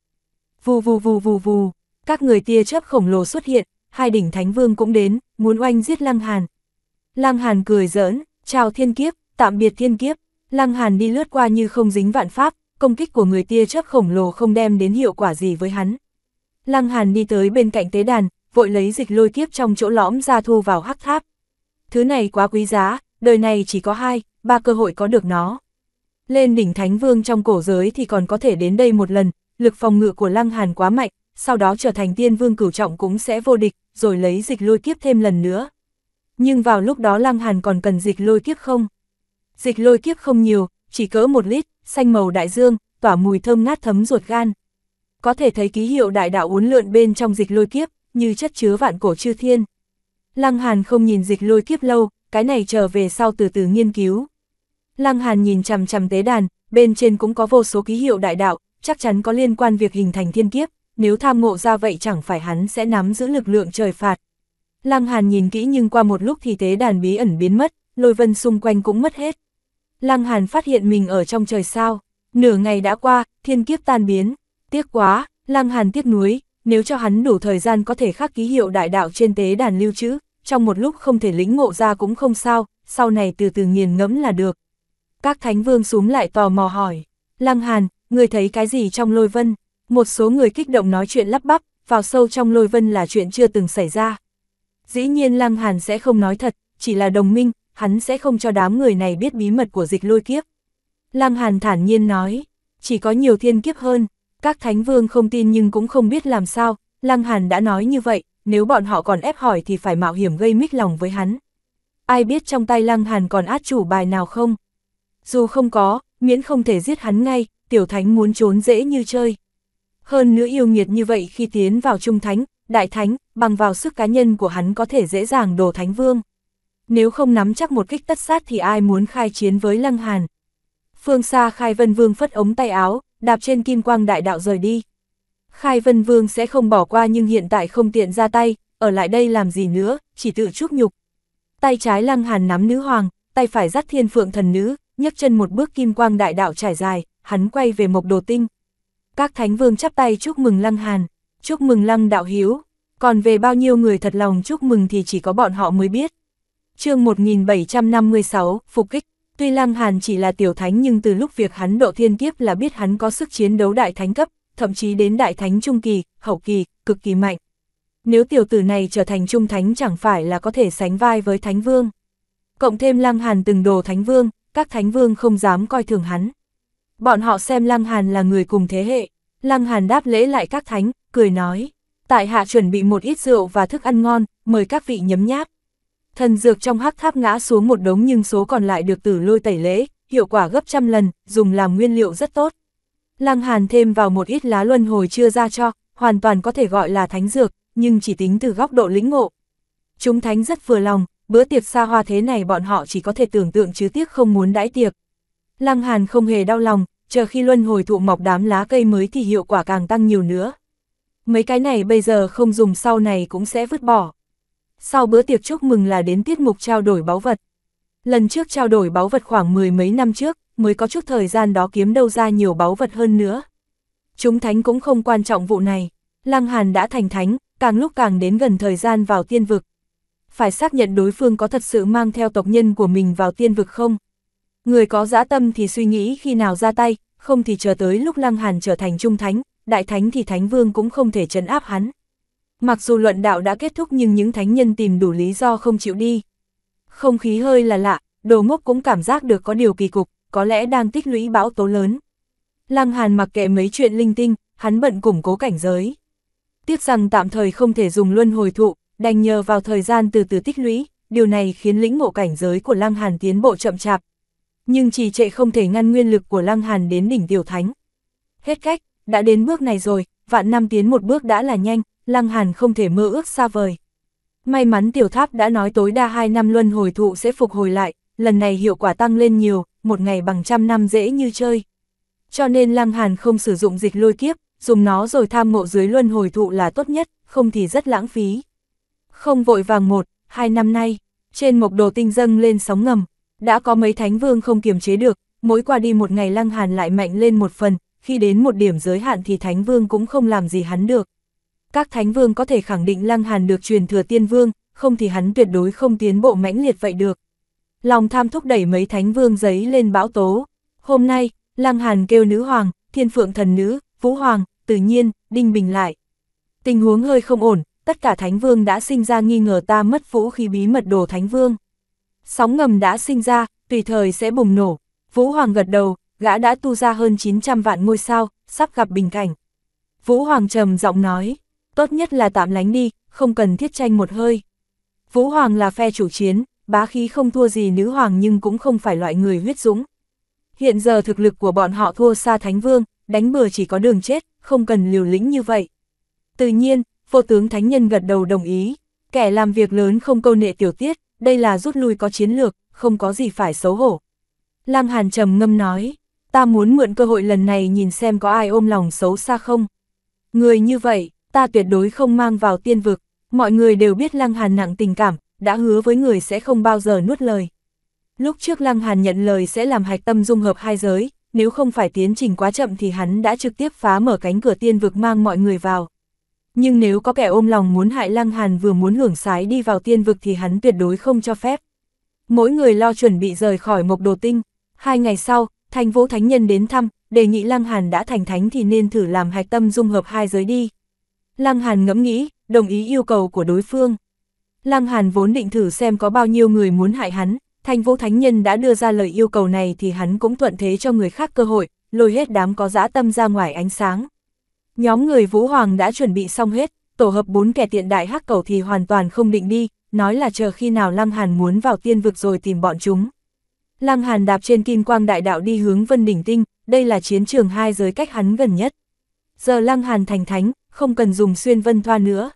Vù vù vù vù vù, các người tia chớp khổng lồ xuất hiện, hai đỉnh thánh vương cũng đến, muốn oanh giết Lăng Hàn. Lăng Hàn cười giỡn, chào thiên kiếp. Tạm biệt thiên kiếp, Lăng Hàn đi lướt qua như không dính vạn pháp, công kích của người tia chớp khổng lồ không đem đến hiệu quả gì với hắn. Lăng Hàn đi tới bên cạnh tế đàn, vội lấy dịch lôi kiếp trong chỗ lõm ra thu vào hắc tháp. Thứ này quá quý giá, đời này chỉ có hai, ba cơ hội có được nó. Lên đỉnh Thánh Vương trong cổ giới thì còn có thể đến đây một lần, lực phòng ngự của Lăng Hàn quá mạnh, sau đó trở thành tiên vương cửu trọng cũng sẽ vô địch, rồi lấy dịch lôi kiếp thêm lần nữa. Nhưng vào lúc đó Lăng Hàn còn cần dịch lôi kiếp không? Dịch lôi kiếp không nhiều, chỉ cỡ một lít, xanh màu đại dương, tỏa mùi thơm ngát thấm ruột gan. Có thể thấy ký hiệu đại đạo uốn lượn bên trong dịch lôi kiếp, như chất chứa vạn cổ chư thiên. Lăng Hàn không nhìn dịch lôi kiếp lâu, cái này trở về sau từ từ nghiên cứu. Lăng Hàn nhìn chằm chằm tế đàn, bên trên cũng có vô số ký hiệu đại đạo, chắc chắn có liên quan việc hình thành thiên kiếp, nếu tham ngộ ra vậy chẳng phải hắn sẽ nắm giữ lực lượng trời phạt. Lăng Hàn nhìn kỹ nhưng qua một lúc thì tế đàn bí ẩn biến mất, lôi vân xung quanh cũng mất hết. Lăng Hàn phát hiện mình ở trong trời sao, nửa ngày đã qua, thiên kiếp tan biến. Tiếc quá, Lăng Hàn tiếc nuối, nếu cho hắn đủ thời gian có thể khắc ký hiệu đại đạo trên tế đàn lưu trữ, trong một lúc không thể lĩnh ngộ ra cũng không sao, sau này từ từ nghiền ngẫm là được. Các thánh vương xúm lại tò mò hỏi, Lăng Hàn, ngươi thấy cái gì trong lôi vân? Một số người kích động nói chuyện lắp bắp, vào sâu trong lôi vân là chuyện chưa từng xảy ra. Dĩ nhiên Lăng Hàn sẽ không nói thật, chỉ là đồng minh. Hắn sẽ không cho đám người này biết bí mật của dịch lôi kiếp. Lăng Hàn thản nhiên nói, chỉ có nhiều thiên kiếp hơn, các thánh vương không tin nhưng cũng không biết làm sao, Lăng Hàn đã nói như vậy, nếu bọn họ còn ép hỏi thì phải mạo hiểm gây mích lòng với hắn. Ai biết trong tay Lăng Hàn còn át chủ bài nào không? Dù không có, miễn không thể giết hắn ngay, tiểu thánh muốn trốn dễ như chơi. Hơn nữa yêu nghiệt như vậy khi tiến vào trung thánh, đại thánh, bằng vào sức cá nhân của hắn có thể dễ dàng đổ thánh vương. Nếu không nắm chắc một kích tất sát thì ai muốn khai chiến với Lăng Hàn. Phương xa Khai Vân Vương phất ống tay áo, đạp trên kim quang đại đạo rời đi. Khai Vân Vương sẽ không bỏ qua nhưng hiện tại không tiện ra tay, ở lại đây làm gì nữa, chỉ tự chuốc nhục. Tay trái Lăng Hàn nắm Nữ Hoàng, tay phải dắt Thiên Phượng Thần Nữ, nhấc chân một bước kim quang đại đạo trải dài, hắn quay về Mộc Đồ Tinh. Các Thánh Vương chắp tay chúc mừng Lăng Hàn, chúc mừng Lăng đạo hiếu, còn về bao nhiêu người thật lòng chúc mừng thì chỉ có bọn họ mới biết. Chương một nghìn bảy trăm năm mươi sáu, Phục kích. Tuy Lăng Hàn chỉ là tiểu thánh nhưng từ lúc việc hắn độ thiên kiếp là biết hắn có sức chiến đấu đại thánh cấp, thậm chí đến đại thánh trung kỳ, hậu kỳ, cực kỳ mạnh. Nếu tiểu tử này trở thành trung thánh chẳng phải là có thể sánh vai với Thánh Vương. Cộng thêm Lăng Hàn từng đồ Thánh Vương, các Thánh Vương không dám coi thường hắn. Bọn họ xem Lăng Hàn là người cùng thế hệ. Lăng Hàn đáp lễ lại các thánh, cười nói: "Tại hạ chuẩn bị một ít rượu và thức ăn ngon, mời các vị nhấm nháp." Thần dược trong hắc tháp ngã xuống một đống nhưng số còn lại được Tử Lôi tẩy lễ, hiệu quả gấp trăm lần, dùng làm nguyên liệu rất tốt. Lăng Hàn thêm vào một ít lá luân hồi chưa ra cho, hoàn toàn có thể gọi là thánh dược, nhưng chỉ tính từ góc độ lĩnh ngộ. Chúng thánh rất vừa lòng, bữa tiệc xa hoa thế này bọn họ chỉ có thể tưởng tượng chứ tiếc không muốn đãi tiệc. Lăng Hàn không hề đau lòng, chờ khi luân hồi thụ mọc đám lá cây mới thì hiệu quả càng tăng nhiều nữa. Mấy cái này bây giờ không dùng sau này cũng sẽ vứt bỏ. Sau bữa tiệc chúc mừng là đến tiết mục trao đổi báu vật. Lần trước trao đổi báu vật khoảng mười mấy năm trước, mới có chút thời gian đó kiếm đâu ra nhiều báu vật hơn nữa. Chúng thánh cũng không quan trọng vụ này, Lăng Hàn đã thành thánh, càng lúc càng đến gần thời gian vào tiên vực. Phải xác nhận đối phương có thật sự mang theo tộc nhân của mình vào tiên vực không? Người có dã tâm thì suy nghĩ khi nào ra tay, không thì chờ tới lúc Lăng Hàn trở thành trung thánh, đại thánh thì Thánh Vương cũng không thể trấn áp hắn. Mặc dù luận đạo đã kết thúc nhưng những thánh nhân tìm đủ lý do không chịu đi. Không khí hơi là lạ, Đồ Ngốc cũng cảm giác được có điều kỳ cục, có lẽ đang tích lũy bão tố lớn. Lăng Hàn mặc kệ mấy chuyện linh tinh, hắn bận củng cố cảnh giới. Tiếc rằng tạm thời không thể dùng luân hồi thụ, đành nhờ vào thời gian từ từ tích lũy, điều này khiến lĩnh ngộ cảnh giới của Lăng Hàn tiến bộ chậm chạp. Nhưng trì trệ không thể ngăn nguyên lực của Lăng Hàn đến đỉnh tiểu thánh. Hết cách, đã đến bước này rồi, vạn năm tiến một bước đã là nhanh. Lăng Hàn không thể mơ ước xa vời. May mắn tiểu tháp đã nói tối đa hai năm luân hồi thụ sẽ phục hồi lại, lần này hiệu quả tăng lên nhiều, một ngày bằng trăm năm dễ như chơi. Cho nên Lăng Hàn không sử dụng dịch lôi kiếp, dùng nó rồi tham ngộ dưới luân hồi thụ là tốt nhất, không thì rất lãng phí. Không vội vàng một, hai năm nay, trên Mộc Đồ Tinh dâng lên sóng ngầm, đã có mấy thánh vương không kiềm chế được, mỗi qua đi một ngày Lăng Hàn lại mạnh lên một phần, khi đến một điểm giới hạn thì thánh vương cũng không làm gì hắn được. Các thánh vương có thể khẳng định Lăng Hàn được truyền thừa tiên vương, không thì hắn tuyệt đối không tiến bộ mãnh liệt vậy được. Lòng tham thúc đẩy mấy thánh vương giấy lên bão tố. Hôm nay, Lăng Hàn kêu Nữ Hoàng, Thiên Phượng Thần Nữ, Vũ Hoàng, Tự Nhiên, Đinh Bình lại. Tình huống hơi không ổn, tất cả thánh vương đã sinh ra nghi ngờ ta mất vũ khí bí mật đồ thánh vương. Sóng ngầm đã sinh ra, tùy thời sẽ bùng nổ. Vũ Hoàng gật đầu, gã đã tu ra hơn chín trăm vạn ngôi sao, sắp gặp bình cảnh. Vũ Hoàng trầm giọng nói. Tốt nhất là tạm lánh đi, không cần thiết tranh một hơi. Vũ Hoàng là phe chủ chiến, bá khí không thua gì Nữ Hoàng nhưng cũng không phải loại người huyết dũng. Hiện giờ thực lực của bọn họ thua xa Thánh Vương, đánh bừa chỉ có đường chết, không cần liều lĩnh như vậy. Tự nhiên, Vô Tướng Thánh Nhân gật đầu đồng ý, kẻ làm việc lớn không câu nệ tiểu tiết, đây là rút lui có chiến lược, không có gì phải xấu hổ. Lăng Hàn trầm ngâm nói, ta muốn mượn cơ hội lần này nhìn xem có ai ôm lòng xấu xa không. Người như vậy, ta tuyệt đối không mang vào tiên vực, mọi người đều biết Lăng Hàn nặng tình cảm, đã hứa với người sẽ không bao giờ nuốt lời. Lúc trước Lăng Hàn nhận lời sẽ làm hạch tâm dung hợp hai giới, nếu không phải tiến trình quá chậm thì hắn đã trực tiếp phá mở cánh cửa tiên vực mang mọi người vào. Nhưng nếu có kẻ ôm lòng muốn hại Lăng Hàn vừa muốn hưởng sái đi vào tiên vực thì hắn tuyệt đối không cho phép. Mỗi người lo chuẩn bị rời khỏi Mộc Đồ Tinh, hai ngày sau, Thanh Vũ Thánh Nhân đến thăm, đề nghị Lăng Hàn đã thành thánh thì nên thử làm hạch tâm dung hợp hai giới đi. Lăng Hàn ngẫm nghĩ, đồng ý yêu cầu của đối phương. Lăng Hàn vốn định thử xem có bao nhiêu người muốn hại hắn, Thanh Vũ Thánh Nhân đã đưa ra lời yêu cầu này thì hắn cũng thuận thế cho người khác cơ hội, lôi hết đám có dã tâm ra ngoài ánh sáng. Nhóm người Vũ Hoàng đã chuẩn bị xong hết, tổ hợp bốn kẻ tiện đại hắc cẩu thì hoàn toàn không định đi, nói là chờ khi nào Lăng Hàn muốn vào tiên vực rồi tìm bọn chúng. Lăng Hàn đạp trên kim quang đại đạo đi hướng Vân Đỉnh Tinh, đây là chiến trường hai giới cách hắn gần nhất. Giờ Lăng Hàn thành thánh, không cần dùng xuyên vân thoa nữa.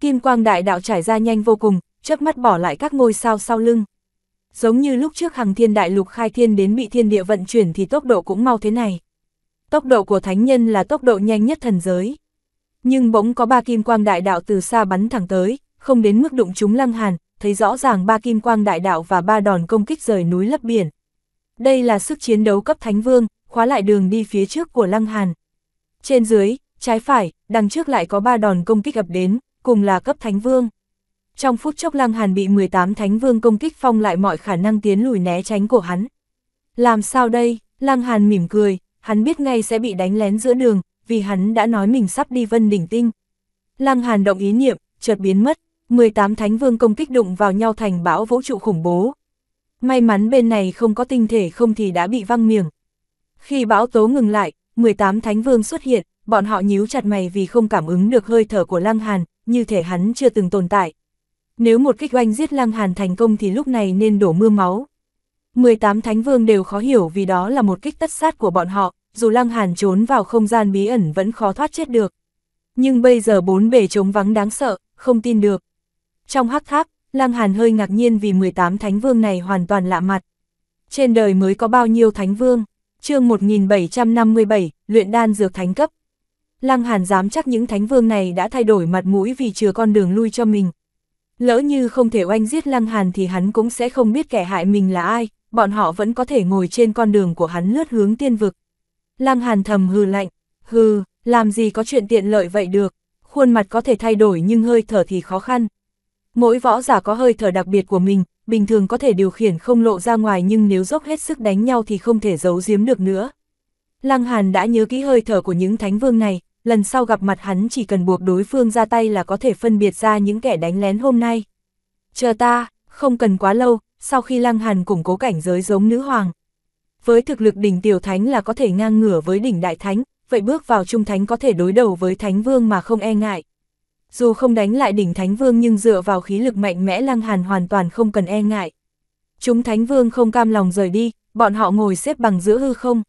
Kim quang đại đạo trải ra nhanh vô cùng, chớp mắt bỏ lại các ngôi sao sau lưng. Giống như lúc trước Hằng Thiên Đại Lục khai thiên đến bị thiên địa vận chuyển thì tốc độ cũng mau thế này. Tốc độ của thánh nhân là tốc độ nhanh nhất thần giới. Nhưng bỗng có ba kim quang đại đạo từ xa bắn thẳng tới, không đến mức đụng chúng Lăng Hàn, thấy rõ ràng ba kim quang đại đạo và ba đòn công kích rời núi lấp biển. Đây là sức chiến đấu cấp Thánh Vương, khóa lại đường đi phía trước của Lăng Hàn. Trên dưới, trái phải, đằng trước lại có ba đòn công kích ập đến, cùng là cấp Thánh Vương. Trong phút chốc Lăng Hàn bị mười tám Thánh Vương công kích phong lại mọi khả năng tiến lùi né tránh của hắn. Làm sao đây? Lăng Hàn mỉm cười, hắn biết ngay sẽ bị đánh lén giữa đường, vì hắn đã nói mình sắp đi Vân Đỉnh Tinh. Lăng Hàn động ý niệm, chợt biến mất, mười tám Thánh Vương công kích đụng vào nhau thành bão vũ trụ khủng bố. May mắn bên này không có tinh thể không thì đã bị văng miệng. Khi bão tố ngừng lại, mười tám Thánh Vương xuất hiện, bọn họ nhíu chặt mày vì không cảm ứng được hơi thở của Lăng Hàn, như thể hắn chưa từng tồn tại. Nếu một kích oanh giết Lăng Hàn thành công thì lúc này nên đổ mưa máu. mười tám Thánh Vương đều khó hiểu vì đó là một kích tất sát của bọn họ, dù Lăng Hàn trốn vào không gian bí ẩn vẫn khó thoát chết được. Nhưng bây giờ bốn bề trống vắng đáng sợ, không tin được. Trong hắc tháp, Lăng Hàn hơi ngạc nhiên vì mười tám Thánh Vương này hoàn toàn lạ mặt. Trên đời mới có bao nhiêu Thánh Vương? Chương một nghìn bảy trăm năm mươi bảy, Luyện Đan Dược Thánh Cấp. Lăng Hàn dám chắc những Thánh Vương này đã thay đổi mặt mũi vì chừa con đường lui cho mình. Lỡ như không thể oanh giết Lăng Hàn thì hắn cũng sẽ không biết kẻ hại mình là ai, bọn họ vẫn có thể ngồi trên con đường của hắn lướt hướng tiên vực. Lăng Hàn thầm hừ lạnh, hừ, làm gì có chuyện tiện lợi vậy được, khuôn mặt có thể thay đổi nhưng hơi thở thì khó khăn. Mỗi võ giả có hơi thở đặc biệt của mình, bình thường có thể điều khiển không lộ ra ngoài nhưng nếu dốc hết sức đánh nhau thì không thể giấu giếm được nữa. Lăng Hàn đã nhớ kỹ hơi thở của những Thánh Vương này, lần sau gặp mặt hắn chỉ cần buộc đối phương ra tay là có thể phân biệt ra những kẻ đánh lén hôm nay. Chờ ta, không cần quá lâu, sau khi Lăng Hàn củng cố cảnh giới giống Nữ Hoàng. Với thực lực đỉnh tiểu thánh là có thể ngang ngửa với đỉnh đại thánh, vậy bước vào trung thánh có thể đối đầu với Thánh Vương mà không e ngại. Dù không đánh lại đỉnh Thánh Vương nhưng dựa vào khí lực mạnh mẽ Lăng Hàn hoàn toàn không cần e ngại. Chúng Thánh Vương không cam lòng rời đi, bọn họ ngồi xếp bằng giữa hư không.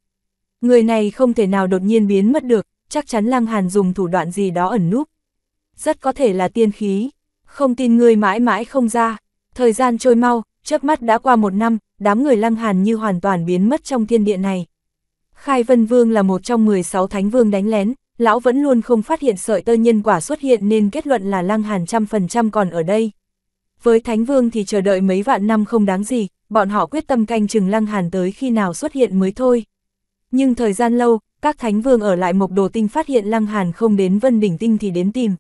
Người này không thể nào đột nhiên biến mất được, chắc chắn Lăng Hàn dùng thủ đoạn gì đó ẩn núp. Rất có thể là tiên khí, không tin người mãi mãi không ra. Thời gian trôi mau, chớp mắt đã qua một năm, đám người Lăng Hàn như hoàn toàn biến mất trong thiên địa này. Khai Vân Vương là một trong mười sáu Thánh Vương đánh lén. Lão vẫn luôn không phát hiện sợi tơ nhân quả xuất hiện nên kết luận là Lăng Hàn trăm phần trăm còn ở đây. Với Thánh Vương thì chờ đợi mấy vạn năm không đáng gì, bọn họ quyết tâm canh chừng Lăng Hàn tới khi nào xuất hiện mới thôi. Nhưng thời gian lâu, các Thánh Vương ở lại Mộc Đồ Tinh phát hiện Lăng Hàn không đến Vân Đỉnh Tinh thì đến tìm.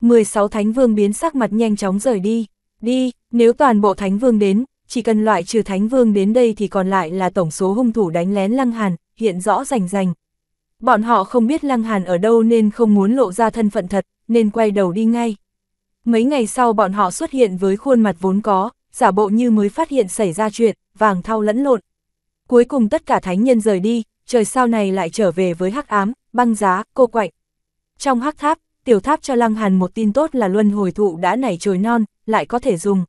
mười sáu Thánh Vương biến sắc mặt nhanh chóng rời đi. Đi, nếu toàn bộ Thánh Vương đến, chỉ cần loại trừ Thánh Vương đến đây thì còn lại là tổng số hung thủ đánh lén Lăng Hàn, hiện rõ rành rành. Bọn họ không biết Lăng Hàn ở đâu nên không muốn lộ ra thân phận thật, nên quay đầu đi ngay. Mấy ngày sau bọn họ xuất hiện với khuôn mặt vốn có, giả bộ như mới phát hiện xảy ra chuyện, vàng thau lẫn lộn. Cuối cùng tất cả thánh nhân rời đi, trời sao này lại trở về với hắc ám, băng giá, cô quạnh. Trong hắc tháp, tiểu tháp cho Lăng Hàn một tin tốt là luân hồi thụ đã nảy chồi non, lại có thể dùng.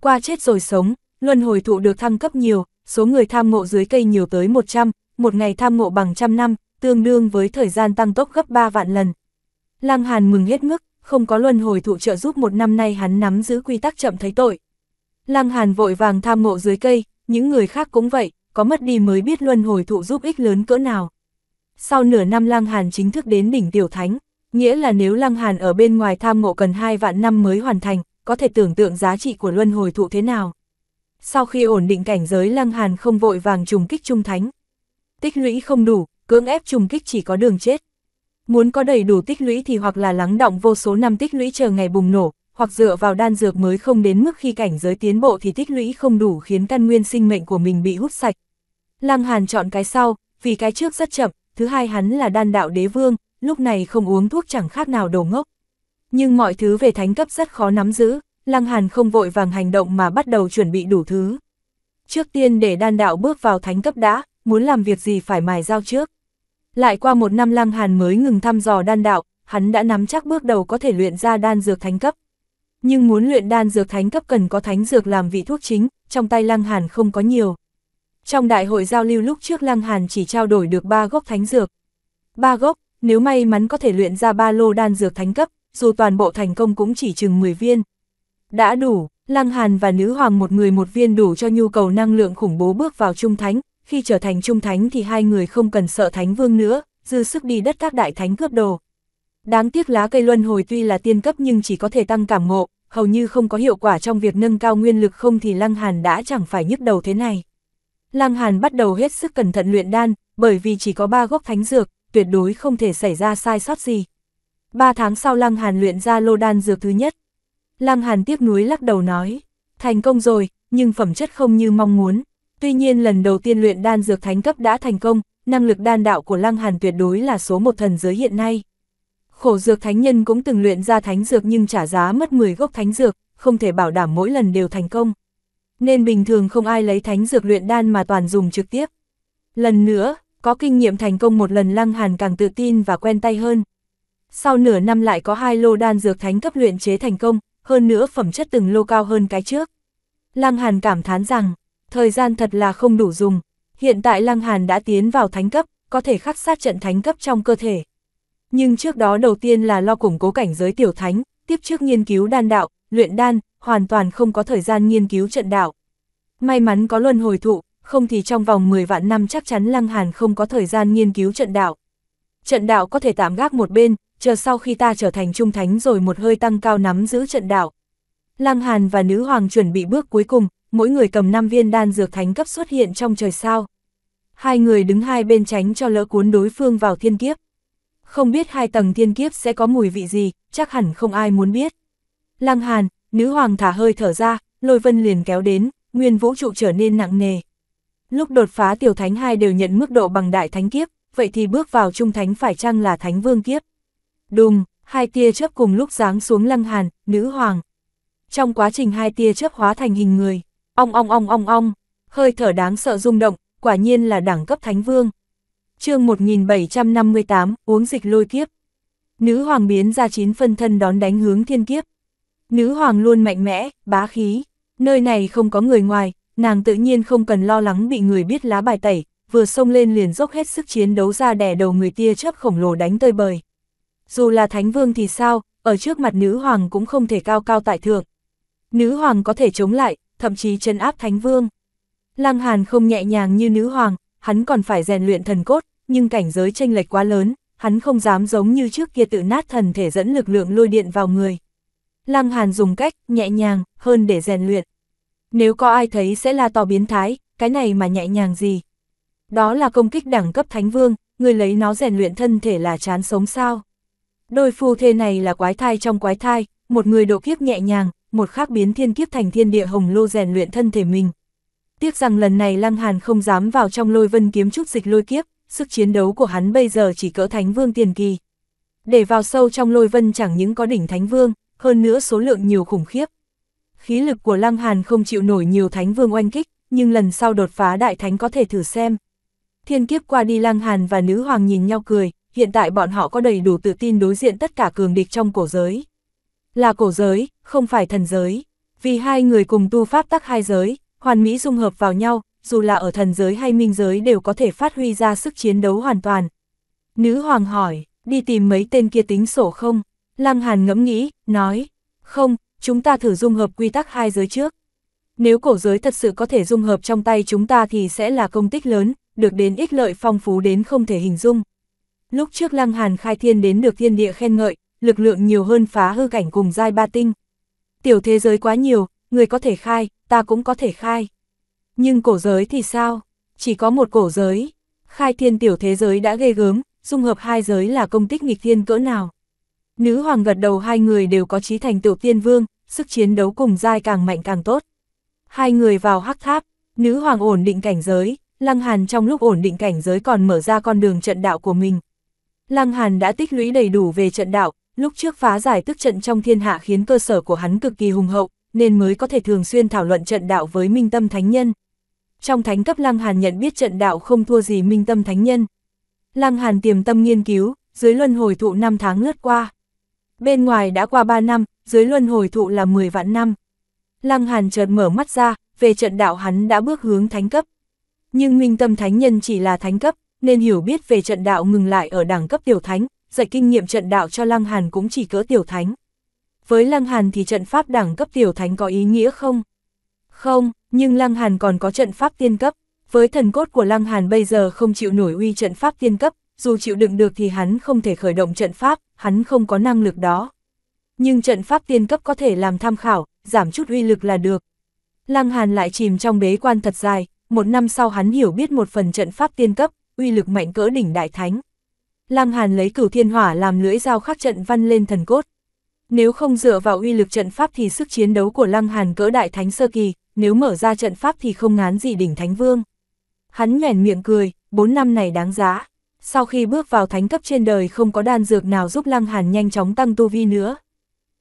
Qua chết rồi sống, luân hồi thụ được thăng cấp nhiều, số người tham ngộ dưới cây nhiều tới một trăm, một ngày tham ngộ bằng trăm năm. Tương đương với thời gian tăng tốc gấp ba vạn lần. Lăng Hàn mừng hết mức, không có luân hồi thụ trợ giúp một năm nay hắn nắm giữ quy tắc chậm thấy tội. Lăng Hàn vội vàng tham mộ dưới cây, những người khác cũng vậy, có mất đi mới biết luân hồi thụ giúp ích lớn cỡ nào. Sau nửa năm Lăng Hàn chính thức đến đỉnh tiểu thánh, nghĩa là nếu Lăng Hàn ở bên ngoài tham mộ cần hai vạn năm mới hoàn thành, có thể tưởng tượng giá trị của luân hồi thụ thế nào. Sau khi ổn định cảnh giới Lăng Hàn không vội vàng trùng kích trung thánh. Tích lũy không đủ. Cưỡng ép trùng kích chỉ có đường chết. Muốn có đầy đủ tích lũy thì hoặc là lắng đọng vô số năm tích lũy chờ ngày bùng nổ, hoặc dựa vào đan dược mới không đến mức khi cảnh giới tiến bộ thì tích lũy không đủ khiến căn nguyên sinh mệnh của mình bị hút sạch. Lăng Hàn chọn cái sau, vì cái trước rất chậm, thứ hai hắn là đan đạo đế vương, lúc này không uống thuốc chẳng khác nào đồ ngốc. Nhưng mọi thứ về thánh cấp rất khó nắm giữ, Lăng Hàn không vội vàng hành động mà bắt đầu chuẩn bị đủ thứ. Trước tiên để đan đạo bước vào thánh cấp đã, muốn làm việc gì phải mài dao trước. Lại qua một năm Lăng Hàn mới ngừng thăm dò đan đạo, hắn đã nắm chắc bước đầu có thể luyện ra đan dược thánh cấp. Nhưng muốn luyện đan dược thánh cấp cần có thánh dược làm vị thuốc chính, trong tay Lăng Hàn không có nhiều. Trong đại hội giao lưu lúc trước Lăng Hàn chỉ trao đổi được ba gốc thánh dược. Ba gốc, nếu may mắn có thể luyện ra ba lô đan dược thánh cấp, dù toàn bộ thành công cũng chỉ chừng mười viên. Đã đủ, Lăng Hàn và Nữ Hoàng một người một viên đủ cho nhu cầu năng lượng khủng bố bước vào trung thánh, khi trở thành trung thánh thì hai người không cần sợ thánh vương nữa, dư sức đi đất các đại thánh cướp đồ. Đáng tiếc lá cây luân hồi tuy là tiên cấp nhưng chỉ có thể tăng cảm ngộ, hầu như không có hiệu quả trong việc nâng cao nguyên lực, không thì Lăng Hàn đã chẳng phải nhức đầu thế này. Lăng Hàn bắt đầu hết sức cẩn thận luyện đan, bởi vì chỉ có ba gốc thánh dược, tuyệt đối không thể xảy ra sai sót gì. Ba tháng sau Lăng Hàn luyện ra lô đan dược thứ nhất. Lăng Hàn tiếc nuối lắc đầu nói, thành công rồi, nhưng phẩm chất không như mong muốn. Tuy nhiên lần đầu tiên luyện đan dược thánh cấp đã thành công, năng lực đan đạo của Lăng Hàn tuyệt đối là số một thần giới hiện nay. Khổ dược thánh nhân cũng từng luyện ra thánh dược nhưng trả giá mất mười gốc thánh dược, không thể bảo đảm mỗi lần đều thành công. Nên bình thường không ai lấy thánh dược luyện đan mà toàn dùng trực tiếp. Lần nữa, có kinh nghiệm thành công một lần Lăng Hàn càng tự tin và quen tay hơn. Sau nửa năm lại có hai lô đan dược thánh cấp luyện chế thành công, hơn nữa phẩm chất từng lô cao hơn cái trước. Lăng Hàn cảm thán rằng, thời gian thật là không đủ dùng. Hiện tại Lăng Hàn đã tiến vào thánh cấp, có thể khắc sát trận thánh cấp trong cơ thể. Nhưng trước đó đầu tiên là lo củng cố cảnh giới tiểu thánh, tiếp trước nghiên cứu đan đạo, luyện đan, hoàn toàn không có thời gian nghiên cứu trận đạo. May mắn có luân hồi thụ, không thì trong vòng mười vạn năm chắc chắn Lăng Hàn không có thời gian nghiên cứu trận đạo. Trận đạo có thể tạm gác một bên, chờ sau khi ta trở thành trung thánh rồi một hơi tăng cao nắm giữ trận đạo. Lăng Hàn và Nữ Hoàng chuẩn bị bước cuối cùng, mỗi người cầm năm viên đan dược thánh cấp xuất hiện trong trời sao. Hai người đứng hai bên tránh cho lỡ cuốn đối phương vào thiên kiếp. Không biết hai tầng thiên kiếp sẽ có mùi vị gì, chắc hẳn không ai muốn biết. Lăng Hàn, Nữ Hoàng thả hơi thở ra, lôi vân liền kéo đến, nguyên vũ trụ trở nên nặng nề. Lúc đột phá tiểu thánh hai đều nhận mức độ bằng đại thánh kiếp, vậy thì bước vào trung thánh phải chăng là thánh vương kiếp? Đùng, hai tia chớp cùng lúc giáng xuống Lăng Hàn, Nữ Hoàng. Trong quá trình hai tia chớp hóa thành hình người, ong ong ong ong ong, hơi thở đáng sợ rung động, quả nhiên là đẳng cấp thánh vương. Chương một nghìn bảy trăm năm mươi tám, uống dịch lôi kiếp. Nữ Hoàng biến ra chín phân thân đón đánh hướng thiên kiếp. Nữ Hoàng luôn mạnh mẽ, bá khí, nơi này không có người ngoài, nàng tự nhiên không cần lo lắng bị người biết lá bài tẩy, vừa xông lên liền dốc hết sức chiến đấu ra đè đầu người tia chớp khổng lồ đánh tơi bời. Dù là thánh vương thì sao, ở trước mặt Nữ Hoàng cũng không thể cao cao tại thượng. Nữ Hoàng có thể chống lại, thậm chí trấn áp thánh vương. Lăng Hàn không nhẹ nhàng như Nữ Hoàng, hắn còn phải rèn luyện thần cốt, nhưng cảnh giới chênh lệch quá lớn, hắn không dám giống như trước kia tự nát thần thể dẫn lực lượng lôi điện vào người. Lăng Hàn dùng cách nhẹ nhàng hơn để rèn luyện. Nếu có ai thấy sẽ là to biến thái, cái này mà nhẹ nhàng gì? Đó là công kích đẳng cấp thánh vương, người lấy nó rèn luyện thân thể là chán sống sao? Đôi phu thê này là quái thai trong quái thai, một người độ kiếp nhẹ nhàng, một khác biến thiên kiếp thành thiên địa hồng lô rèn luyện thân thể mình. Tiếc rằng lần này Lăng Hàn không dám vào trong lôi vân kiếm chút dịch lôi kiếp, sức chiến đấu của hắn bây giờ chỉ cỡ thánh vương tiền kỳ. Để vào sâu trong lôi vân chẳng những có đỉnh thánh vương, hơn nữa số lượng nhiều khủng khiếp. Khí lực của Lăng Hàn không chịu nổi nhiều thánh vương oanh kích, nhưng lần sau đột phá đại thánh có thể thử xem. Thiên kiếp qua đi Lăng Hàn và Nữ Hoàng nhìn nhau cười, hiện tại bọn họ có đầy đủ tự tin đối diện tất cả cường địch trong cổ giới. Là cổ giới, không phải thần giới, vì hai người cùng tu pháp tắc hai giới, hoàn mỹ dung hợp vào nhau, dù là ở thần giới hay minh giới đều có thể phát huy ra sức chiến đấu hoàn toàn. Nữ Hoàng hỏi, đi tìm mấy tên kia tính sổ không? Lăng Hàn ngẫm nghĩ, nói, không, chúng ta thử dung hợp quy tắc hai giới trước. Nếu cổ giới thật sự có thể dung hợp trong tay chúng ta thì sẽ là công tích lớn, được đến ích lợi phong phú đến không thể hình dung. Lúc trước Lăng Hàn khai thiên đến được thiên địa khen ngợi, lực lượng nhiều hơn phá hư cảnh cùng giai ba tinh. Tiểu thế giới quá nhiều, người có thể khai, ta cũng có thể khai. Nhưng cổ giới thì sao? Chỉ có một cổ giới. Khai thiên tiểu thế giới đã ghê gớm, dung hợp hai giới là công tích nghịch thiên cỡ nào. Nữ Hoàng gật đầu, hai người đều có chí thành tựu tiên vương, sức chiến đấu cùng giai càng mạnh càng tốt. Hai người vào hắc tháp, Nữ Hoàng ổn định cảnh giới, Lăng Hàn trong lúc ổn định cảnh giới còn mở ra con đường trận đạo của mình. Lăng Hàn đã tích lũy đầy đủ về trận đạo, lúc trước phá giải tức trận trong thiên hạ khiến cơ sở của hắn cực kỳ hùng hậu, nên mới có thể thường xuyên thảo luận trận đạo với Minh Tâm Thánh Nhân. Trong thánh cấp Lăng Hàn nhận biết trận đạo không thua gì Minh Tâm Thánh Nhân. Lăng Hàn tiềm tâm nghiên cứu, dưới luân hồi thụ năm tháng lướt qua. Bên ngoài đã qua ba năm, dưới luân hồi thụ là mười vạn năm. Lăng Hàn chợt mở mắt ra, về trận đạo hắn đã bước hướng thánh cấp. Nhưng Minh Tâm Thánh Nhân chỉ là thánh cấp, nên hiểu biết về trận đạo ngừng lại ở đẳng cấp tiểu thánh, dạy kinh nghiệm trận đạo cho Lăng Hàn cũng chỉ cỡ tiểu thánh. Với Lăng Hàn thì trận pháp đẳng cấp tiểu thánh có ý nghĩa không? Không, nhưng Lăng Hàn còn có trận pháp tiên cấp, Với thần cốt của Lăng Hàn bây giờ không chịu nổi uy trận pháp tiên cấp, dù chịu đựng được thì hắn không thể khởi động trận pháp, hắn không có năng lực đó. Nhưng trận pháp tiên cấp có thể làm tham khảo, giảm chút uy lực là được. Lăng Hàn lại chìm trong bế quan thật dài, một năm sau hắn hiểu biết một phần trận pháp tiên cấp, uy lực mạnh cỡ đỉnh đại thánh. Lăng Hàn lấy Cửu Thiên Hỏa làm lưỡi dao khắc trận văn lên thần cốt. Nếu không dựa vào uy lực trận pháp thì sức chiến đấu của Lăng Hàn cỡ đại thánh sơ kỳ, nếu mở ra trận pháp thì không ngán gì đỉnh thánh vương. Hắn nhoẻn miệng cười, bốn năm này đáng giá. Sau khi bước vào thánh cấp trên đời không có đan dược nào giúp Lăng Hàn nhanh chóng tăng tu vi nữa.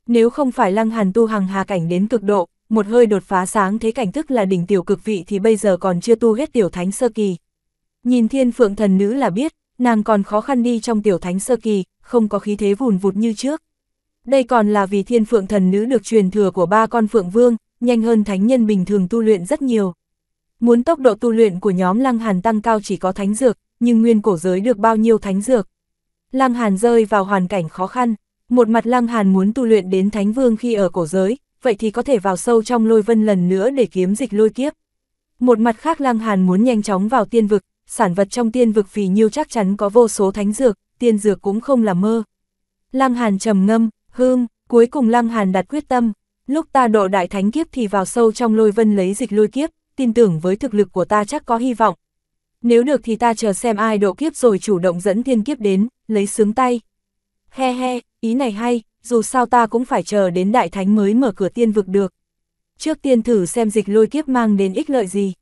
Nếu không phải Lăng Hàn tu Hằng Hà Cảnh đến cực độ, một hơi đột phá sáng thế cảnh tức là đỉnh tiểu cực vị thì bây giờ còn chưa tu hết tiểu thánh sơ kỳ. Nhìn Thiên Phượng Thần Nữ là biết, nàng còn khó khăn đi trong tiểu thánh sơ kỳ, không có khí thế vùn vụt như trước. Đây còn là vì Thiên Phượng Thần Nữ được truyền thừa của ba con Phượng Vương, nhanh hơn thánh nhân bình thường tu luyện rất nhiều. Muốn tốc độ tu luyện của nhóm Lăng Hàn tăng cao chỉ có thánh dược, nhưng nguyên cổ giới được bao nhiêu thánh dược. Lăng Hàn rơi vào hoàn cảnh khó khăn, một mặt Lăng Hàn muốn tu luyện đến thánh vương khi ở cổ giới, vậy thì có thể vào sâu trong lôi vân lần nữa để kiếm dịch lôi kiếp. Một mặt khác Lăng Hàn muốn nhanh chóng vào tiên vực, sản vật trong tiên vực phì nhiêu chắc chắn có vô số thánh dược, tiên dược cũng không là mơ. Lăng Hàn trầm ngâm, hương, cuối cùng Lăng Hàn đặt quyết tâm, lúc ta độ đại thánh kiếp thì vào sâu trong lôi vân lấy dịch lôi kiếp, tin tưởng với thực lực của ta chắc có hy vọng. Nếu được thì ta chờ xem ai độ kiếp rồi chủ động dẫn thiên kiếp đến, lấy sướng tay. He he, ý này hay, dù sao ta cũng phải chờ đến đại thánh mới mở cửa tiên vực được. Trước tiên thử xem dịch lôi kiếp mang đến ích lợi gì.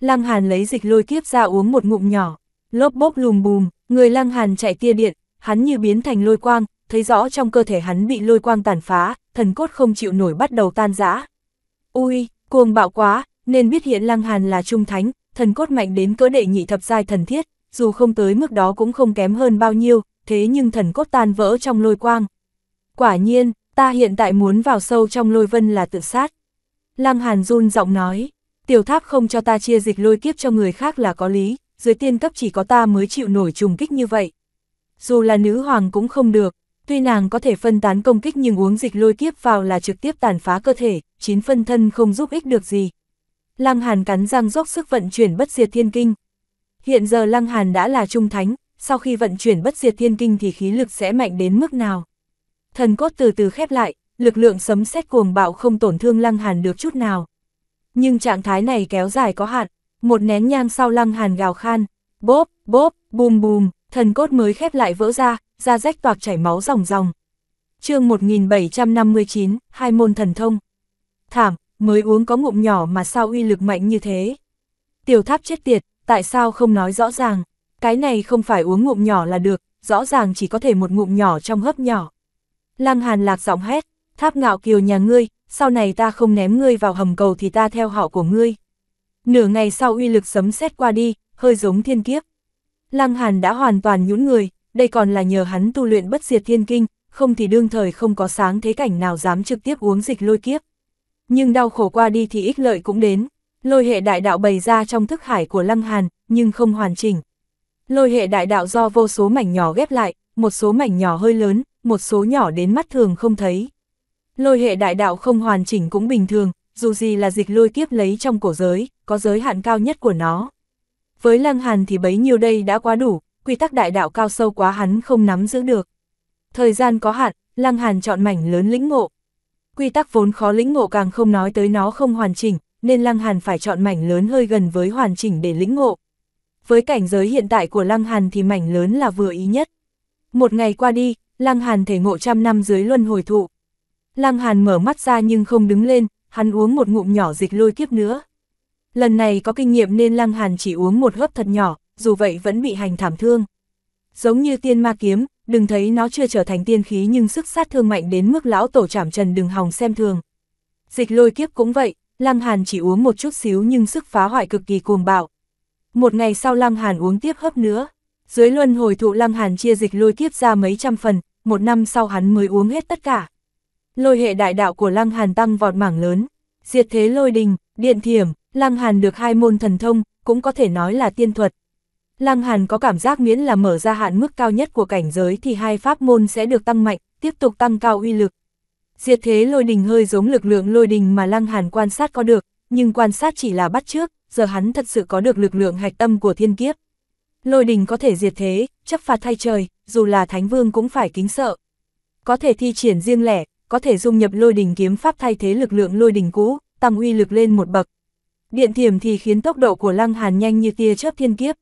Lăng Hàn lấy dịch lôi kiếp ra uống một ngụm nhỏ, lốp bốp lùm bùm, người Lăng Hàn chạy tia điện, hắn như biến thành lôi quang, thấy rõ trong cơ thể hắn bị lôi quang tàn phá, thần cốt không chịu nổi bắt đầu tan rã. Ui, cuồng bạo quá, nên biết hiện Lăng Hàn là trung thánh, thần cốt mạnh đến cỡ đệ nhị thập giai thần thiết, dù không tới mức đó cũng không kém hơn bao nhiêu, thế nhưng thần cốt tan vỡ trong lôi quang. Quả nhiên, ta hiện tại muốn vào sâu trong lôi vân là tự sát. Lăng Hàn run giọng nói, tiểu tháp không cho ta chia dịch lôi kiếp cho người khác là có lý, dưới tiên cấp chỉ có ta mới chịu nổi trùng kích như vậy. Dù là nữ hoàng cũng không được, tuy nàng có thể phân tán công kích nhưng uống dịch lôi kiếp vào là trực tiếp tàn phá cơ thể, chín phân thân không giúp ích được gì. Lăng Hàn cắn răng dốc sức vận chuyển Bất Diệt Thiên Kinh. Hiện giờ Lăng Hàn đã là trung thánh, sau khi vận chuyển Bất Diệt Thiên Kinh thì khí lực sẽ mạnh đến mức nào? Thần cốt từ từ khép lại, lực lượng sấm sét cuồng bạo không tổn thương Lăng Hàn được chút nào. Nhưng trạng thái này kéo dài có hạn, một nén nhang sau Lăng Hàn gào khan, bốp, bốp, bùm bùm, thần cốt mới khép lại vỡ ra, da rách toạc chảy máu ròng ròng. Chương một nghìn bảy trăm năm mươi chín, hai môn thần thông. Thảm, mới uống có ngụm nhỏ mà sao uy lực mạnh như thế? Tiểu tháp chết tiệt, tại sao không nói rõ ràng? Cái này không phải uống ngụm nhỏ là được, rõ ràng chỉ có thể một ngụm nhỏ trong hớp nhỏ. Lăng Hàn lạc giọng hét, tháp ngạo kiều nhà ngươi, sau này ta không ném ngươi vào hầm cầu thì ta theo họ của ngươi. Nửa ngày sau uy lực sấm sét qua đi, hơi giống thiên kiếp. Lăng Hàn đã hoàn toàn nhũn người, đây còn là nhờ hắn tu luyện Bất Diệt Thiên Kinh, không thì đương thời không có sáng thế cảnh nào dám trực tiếp uống dịch lôi kiếp. Nhưng đau khổ qua đi thì ích lợi cũng đến, lôi hệ đại đạo bày ra trong thức hải của Lăng Hàn, nhưng không hoàn chỉnh. Lôi hệ đại đạo do vô số mảnh nhỏ ghép lại, một số mảnh nhỏ hơi lớn, một số nhỏ đến mắt thường không thấy. Lôi hệ đại đạo không hoàn chỉnh cũng bình thường, dù gì là dịch lôi kiếp lấy trong cổ giới, có giới hạn cao nhất của nó. Với Lăng Hàn thì bấy nhiêu đây đã quá đủ, quy tắc đại đạo cao sâu quá hắn không nắm giữ được. Thời gian có hạn, Lăng Hàn chọn mảnh lớn lĩnh ngộ. Quy tắc vốn khó lĩnh ngộ càng không nói tới nó không hoàn chỉnh, nên Lăng Hàn phải chọn mảnh lớn hơi gần với hoàn chỉnh để lĩnh ngộ. Với cảnh giới hiện tại của Lăng Hàn thì mảnh lớn là vừa ý nhất. Một ngày qua đi, Lăng Hàn thể ngộ trăm năm dưới luân hồi thụ. Lăng Hàn mở mắt ra nhưng không đứng lên, hắn uống một ngụm nhỏ dịch lôi kiếp nữa. Lần này có kinh nghiệm nên Lăng Hàn chỉ uống một hớp thật nhỏ, dù vậy vẫn bị hành thảm thương. Giống như tiên ma kiếm, đừng thấy nó chưa trở thành tiên khí nhưng sức sát thương mạnh đến mức lão tổ Trảm Trần đừng hòng xem thường. Dịch lôi kiếp cũng vậy, Lăng Hàn chỉ uống một chút xíu nhưng sức phá hoại cực kỳ cuồng bạo. Một ngày sau Lăng Hàn uống tiếp hớp nữa. Dưới luân hồi thụ Lăng Hàn chia dịch lôi kiếp ra mấy trăm phần, một năm sau hắn mới uống hết tất cả. Lôi hệ đại đạo của Lăng Hàn tăng vọt mảng lớn, diệt thế lôi đình, điện thiểm, Lăng Hàn được hai môn thần thông, cũng có thể nói là tiên thuật. Lăng Hàn có cảm giác miễn là mở ra hạn mức cao nhất của cảnh giới thì hai pháp môn sẽ được tăng mạnh, tiếp tục tăng cao uy lực. Diệt thế lôi đình hơi giống lực lượng lôi đình mà Lăng Hàn quan sát có được, nhưng quan sát chỉ là bắt chước, giờ hắn thật sự có được lực lượng hạch tâm của thiên kiếp. Lôi đình có thể diệt thế, chấp phạt thay trời, dù là Thánh Vương cũng phải kính sợ. Có thể thi triển riêng lẻ, có thể dung nhập lôi đình kiếm pháp thay thế lực lượng lôi đình cũ, tăng uy lực lên một bậc. Điện thiểm thì khiến tốc độ của Lăng Hàn nhanh như tia chớp thiên kiếp.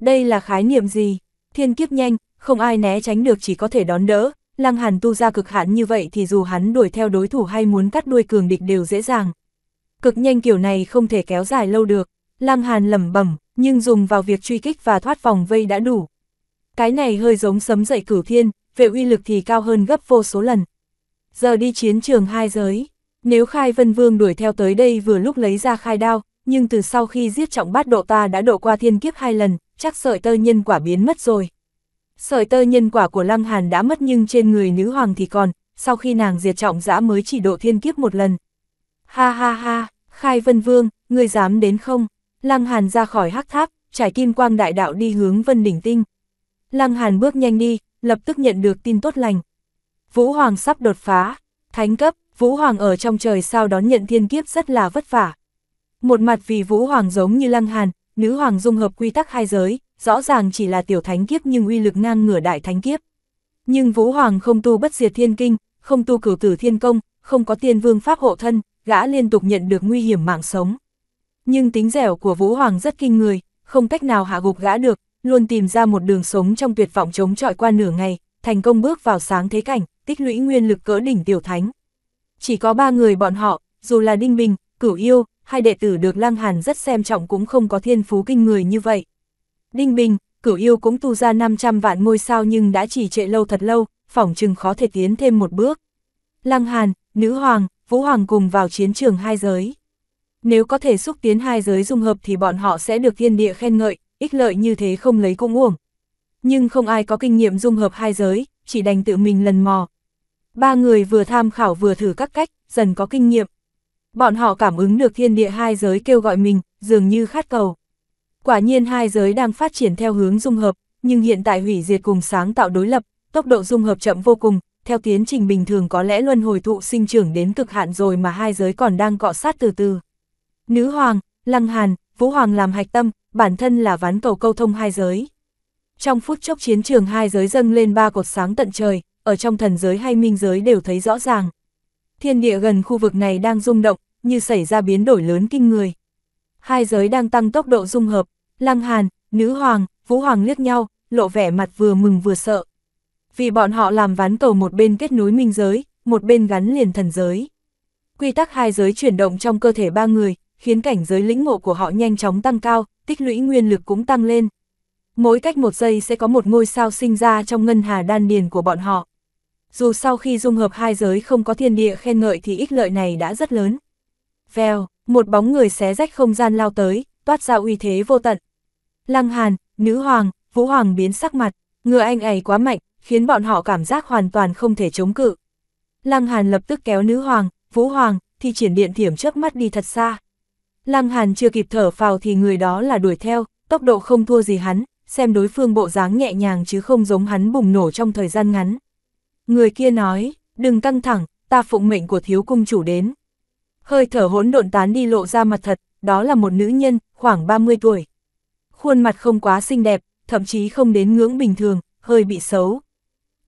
Đây là khái niệm gì? Thiên kiếp nhanh, không ai né tránh được, chỉ có thể đón đỡ. Lăng Hàn tu ra cực hạn như vậy thì dù hắn đuổi theo đối thủ hay muốn cắt đuôi cường địch đều dễ dàng. Cực nhanh kiểu này không thể kéo dài lâu được, Lăng Hàn lẩm bẩm, nhưng dùng vào việc truy kích và thoát vòng vây đã đủ. Cái này hơi giống sấm dậy cửu thiên, về uy lực thì cao hơn gấp vô số lần. Giờ đi chiến trường hai giới, nếu Khai Vân Vương đuổi theo tới đây vừa lúc lấy ra khai đao, nhưng từ sau khi giết Trọng Bát Độ ta đã độ qua thiên kiếp hai lần, chắc sợi tơ nhân quả biến mất rồi. Sợi tơ nhân quả của Lăng Hàn đã mất nhưng trên người nữ hoàng thì còn, sau khi nàng diệt Trọng Giả mới chỉ độ thiên kiếp một lần. Ha ha ha, Khai Vân Vương, ngươi dám đến không? Lăng Hàn ra khỏi hắc tháp, trải kim quang đại đạo đi hướng Vân Đỉnh Tinh. Lăng Hàn bước nhanh đi, lập tức nhận được tin tốt lành. Vũ Hoàng sắp đột phá, thánh cấp, Vũ Hoàng ở trong trời sao đón nhận thiên kiếp rất là vất vả. Một mặt vì Vũ Hoàng giống như Lăng Hàn, nữ hoàng dung hợp quy tắc hai giới, rõ ràng chỉ là tiểu thánh kiếp nhưng uy lực ngang ngửa đại thánh kiếp. Nhưng Vũ Hoàng không tu Bất Diệt Thiên Kinh, không tu Cửu Tử Thiên Công, không có Tiên Vương pháp hộ thân, gã liên tục nhận được nguy hiểm mạng sống. Nhưng tính dẻo của Vũ Hoàng rất kinh người, không cách nào hạ gục gã được, luôn tìm ra một đường sống trong tuyệt vọng chống chọi qua nửa ngày, thành công bước vào sáng thế cảnh, tích lũy nguyên lực cỡ đỉnh tiểu thánh. Chỉ có ba người bọn họ, dù là Đinh Bình, Cửu Yêu, hai đệ tử được Lăng Hàn rất xem trọng cũng không có thiên phú kinh người như vậy. Đinh Bình, Cửu Yêu cũng tu ra năm trăm vạn ngôi sao nhưng đã trì trệ lâu thật lâu, phỏng chừng khó thể tiến thêm một bước. Lăng Hàn, Nữ Hoàng, Vũ Hoàng cùng vào chiến trường hai giới. Nếu có thể xúc tiến hai giới dung hợp thì bọn họ sẽ được thiên địa khen ngợi, ích lợi như thế không lấy cũng uổng. Nhưng không ai có kinh nghiệm dung hợp hai giới, chỉ đành tự mình lần mò. Ba người vừa tham khảo vừa thử các cách, dần có kinh nghiệm. Bọn họ cảm ứng được thiên địa hai giới kêu gọi mình, dường như khát cầu. Quả nhiên hai giới đang phát triển theo hướng dung hợp, nhưng hiện tại hủy diệt cùng sáng tạo đối lập, tốc độ dung hợp chậm vô cùng, theo tiến trình bình thường có lẽ luân hồi thụ sinh trưởng đến cực hạn rồi mà hai giới còn đang cọ sát từ từ. Nữ Hoàng, Lăng Hàn, Vũ Hoàng làm hạch tâm, bản thân là ván cầu câu thông hai giới. Trong phút chốc chiến trường hai giới dâng lên ba cột sáng tận trời, ở trong thần giới hay minh giới đều thấy rõ ràng. Thiên địa gần khu vực này đang rung động, như xảy ra biến đổi lớn kinh người. Hai giới đang tăng tốc độ dung hợp, Lăng Hàn, Nữ Hoàng, Vũ Hoàng liếc nhau, lộ vẻ mặt vừa mừng vừa sợ. Vì bọn họ làm ván cầu một bên kết nối minh giới, một bên gắn liền thần giới. Quy tắc hai giới chuyển động trong cơ thể ba người, khiến cảnh giới lĩnh ngộ của họ nhanh chóng tăng cao, tích lũy nguyên lực cũng tăng lên. Mỗi cách một giây sẽ có một ngôi sao sinh ra trong ngân hà đan điền của bọn họ. Dù sau khi dung hợp hai giới không có thiên địa khen ngợi thì ích lợi này đã rất lớn. Vèo, một bóng người xé rách không gian lao tới, toát ra uy thế vô tận. Lăng Hàn, Nữ Hoàng, Vũ Hoàng biến sắc mặt, ngựa anh ấy quá mạnh, khiến bọn họ cảm giác hoàn toàn không thể chống cự. Lăng Hàn lập tức kéo Nữ Hoàng, Vũ Hoàng, thi triển điện thiểm chớp mắt đi thật xa. Lăng Hàn chưa kịp thở phào thì người đó là đuổi theo, tốc độ không thua gì hắn, xem đối phương bộ dáng nhẹ nhàng chứ không giống hắn bùng nổ trong thời gian ngắn. Người kia nói, đừng căng thẳng, ta phụng mệnh của thiếu cung chủ đến. Hơi thở hỗn độn tán đi lộ ra mặt thật, đó là một nữ nhân, khoảng ba mươi tuổi. Khuôn mặt không quá xinh đẹp, thậm chí không đến ngưỡng bình thường, hơi bị xấu,